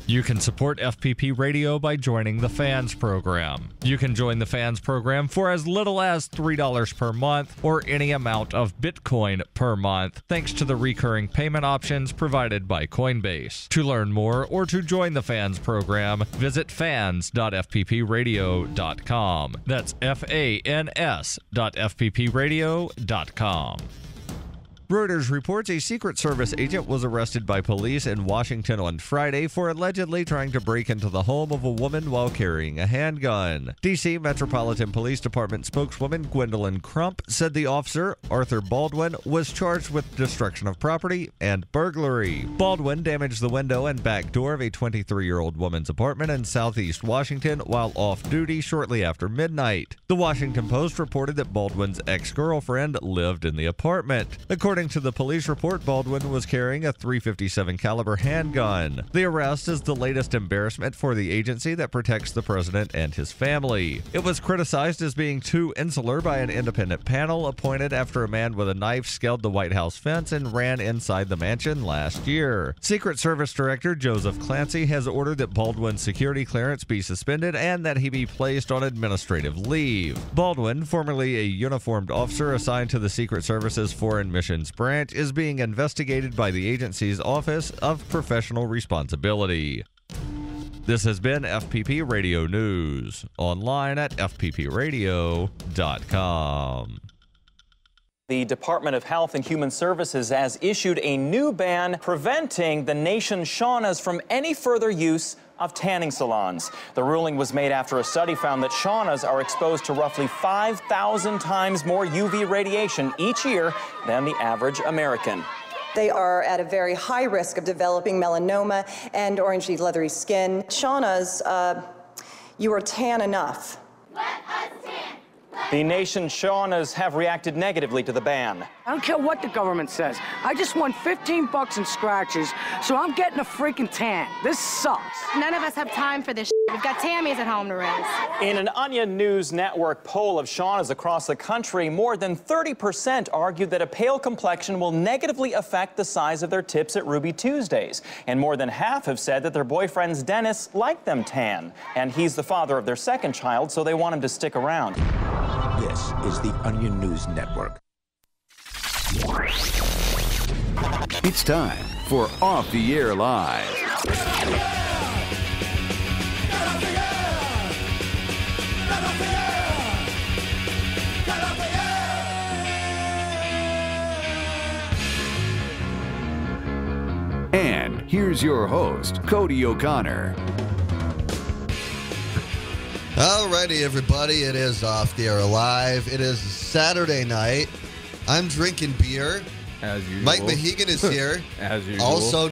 You can support FPP Radio by joining the Fans Program. You can join the Fans Program for as little as $3 per month or any amount of Bitcoin per month, thanks to the recurring payment options provided by Coinbase. To learn more or to join the Fans Program, visit fans.fppradio.com. That's fans.fppradio.com. Reuters reports a Secret Service agent was arrested by police in Washington on Friday for allegedly trying to break into the home of a woman while carrying a handgun. D.C. Metropolitan Police Department spokeswoman Gwendolyn Crump said the officer, Arthur Baldwin, was charged with destruction of property and burglary. Baldwin damaged the window and back door of a 23-year-old woman's apartment in southeast Washington while off duty shortly after midnight. The Washington Post reported that Baldwin's ex-girlfriend lived in the apartment. According to the police report, Baldwin was carrying a .357 caliber handgun. The arrest is the latest embarrassment for the agency that protects the president and his family. It was criticized as being too insular by an independent panel appointed after a man with a knife scaled the White House fence and ran inside the mansion last year. Secret Service Director Joseph Clancy has ordered that Baldwin's security clearance be suspended and that he be placed on administrative leave. Baldwin, formerly a uniformed officer assigned to the Secret Service's Foreign Missions Branch, is being investigated by the agency's Office of Professional Responsibility. This has been FPP Radio News, online at fppradio.com. The Department of Health and Human Services has issued a new ban preventing the nation's saunas from any further use of tanning salons. The ruling was made after a study found that saunas are exposed to roughly 5,000 times more UV radiation each year than the average American. They are at a very high risk of developing melanoma and orangey leathery skin. Saunas, you are tan enough. Let us tan. The nation's saunas have reacted negatively to the ban. I don't care what the government says. I just won 15 bucks in scratches, so I'm getting a freaking tan. This sucks. None of us have time for this shit. We've got Tammys at home to raise. In an Onion News Network poll of saunas across the country, more than 30% argued that a pale complexion will negatively affect the size of their tips at Ruby Tuesdays. And more than half have said that their boyfriend's dentist liked them tan. And he's the father of their second child, so they want him to stick around. This is the Onion News Network. It's time for Off the Air Live. And here's your host, Cody O'Connor. Alrighty, everybody, it is Off the Air Live. It is Saturday night. I'm drinking beer. As usual. Mike Mohegan is here. As usual. Also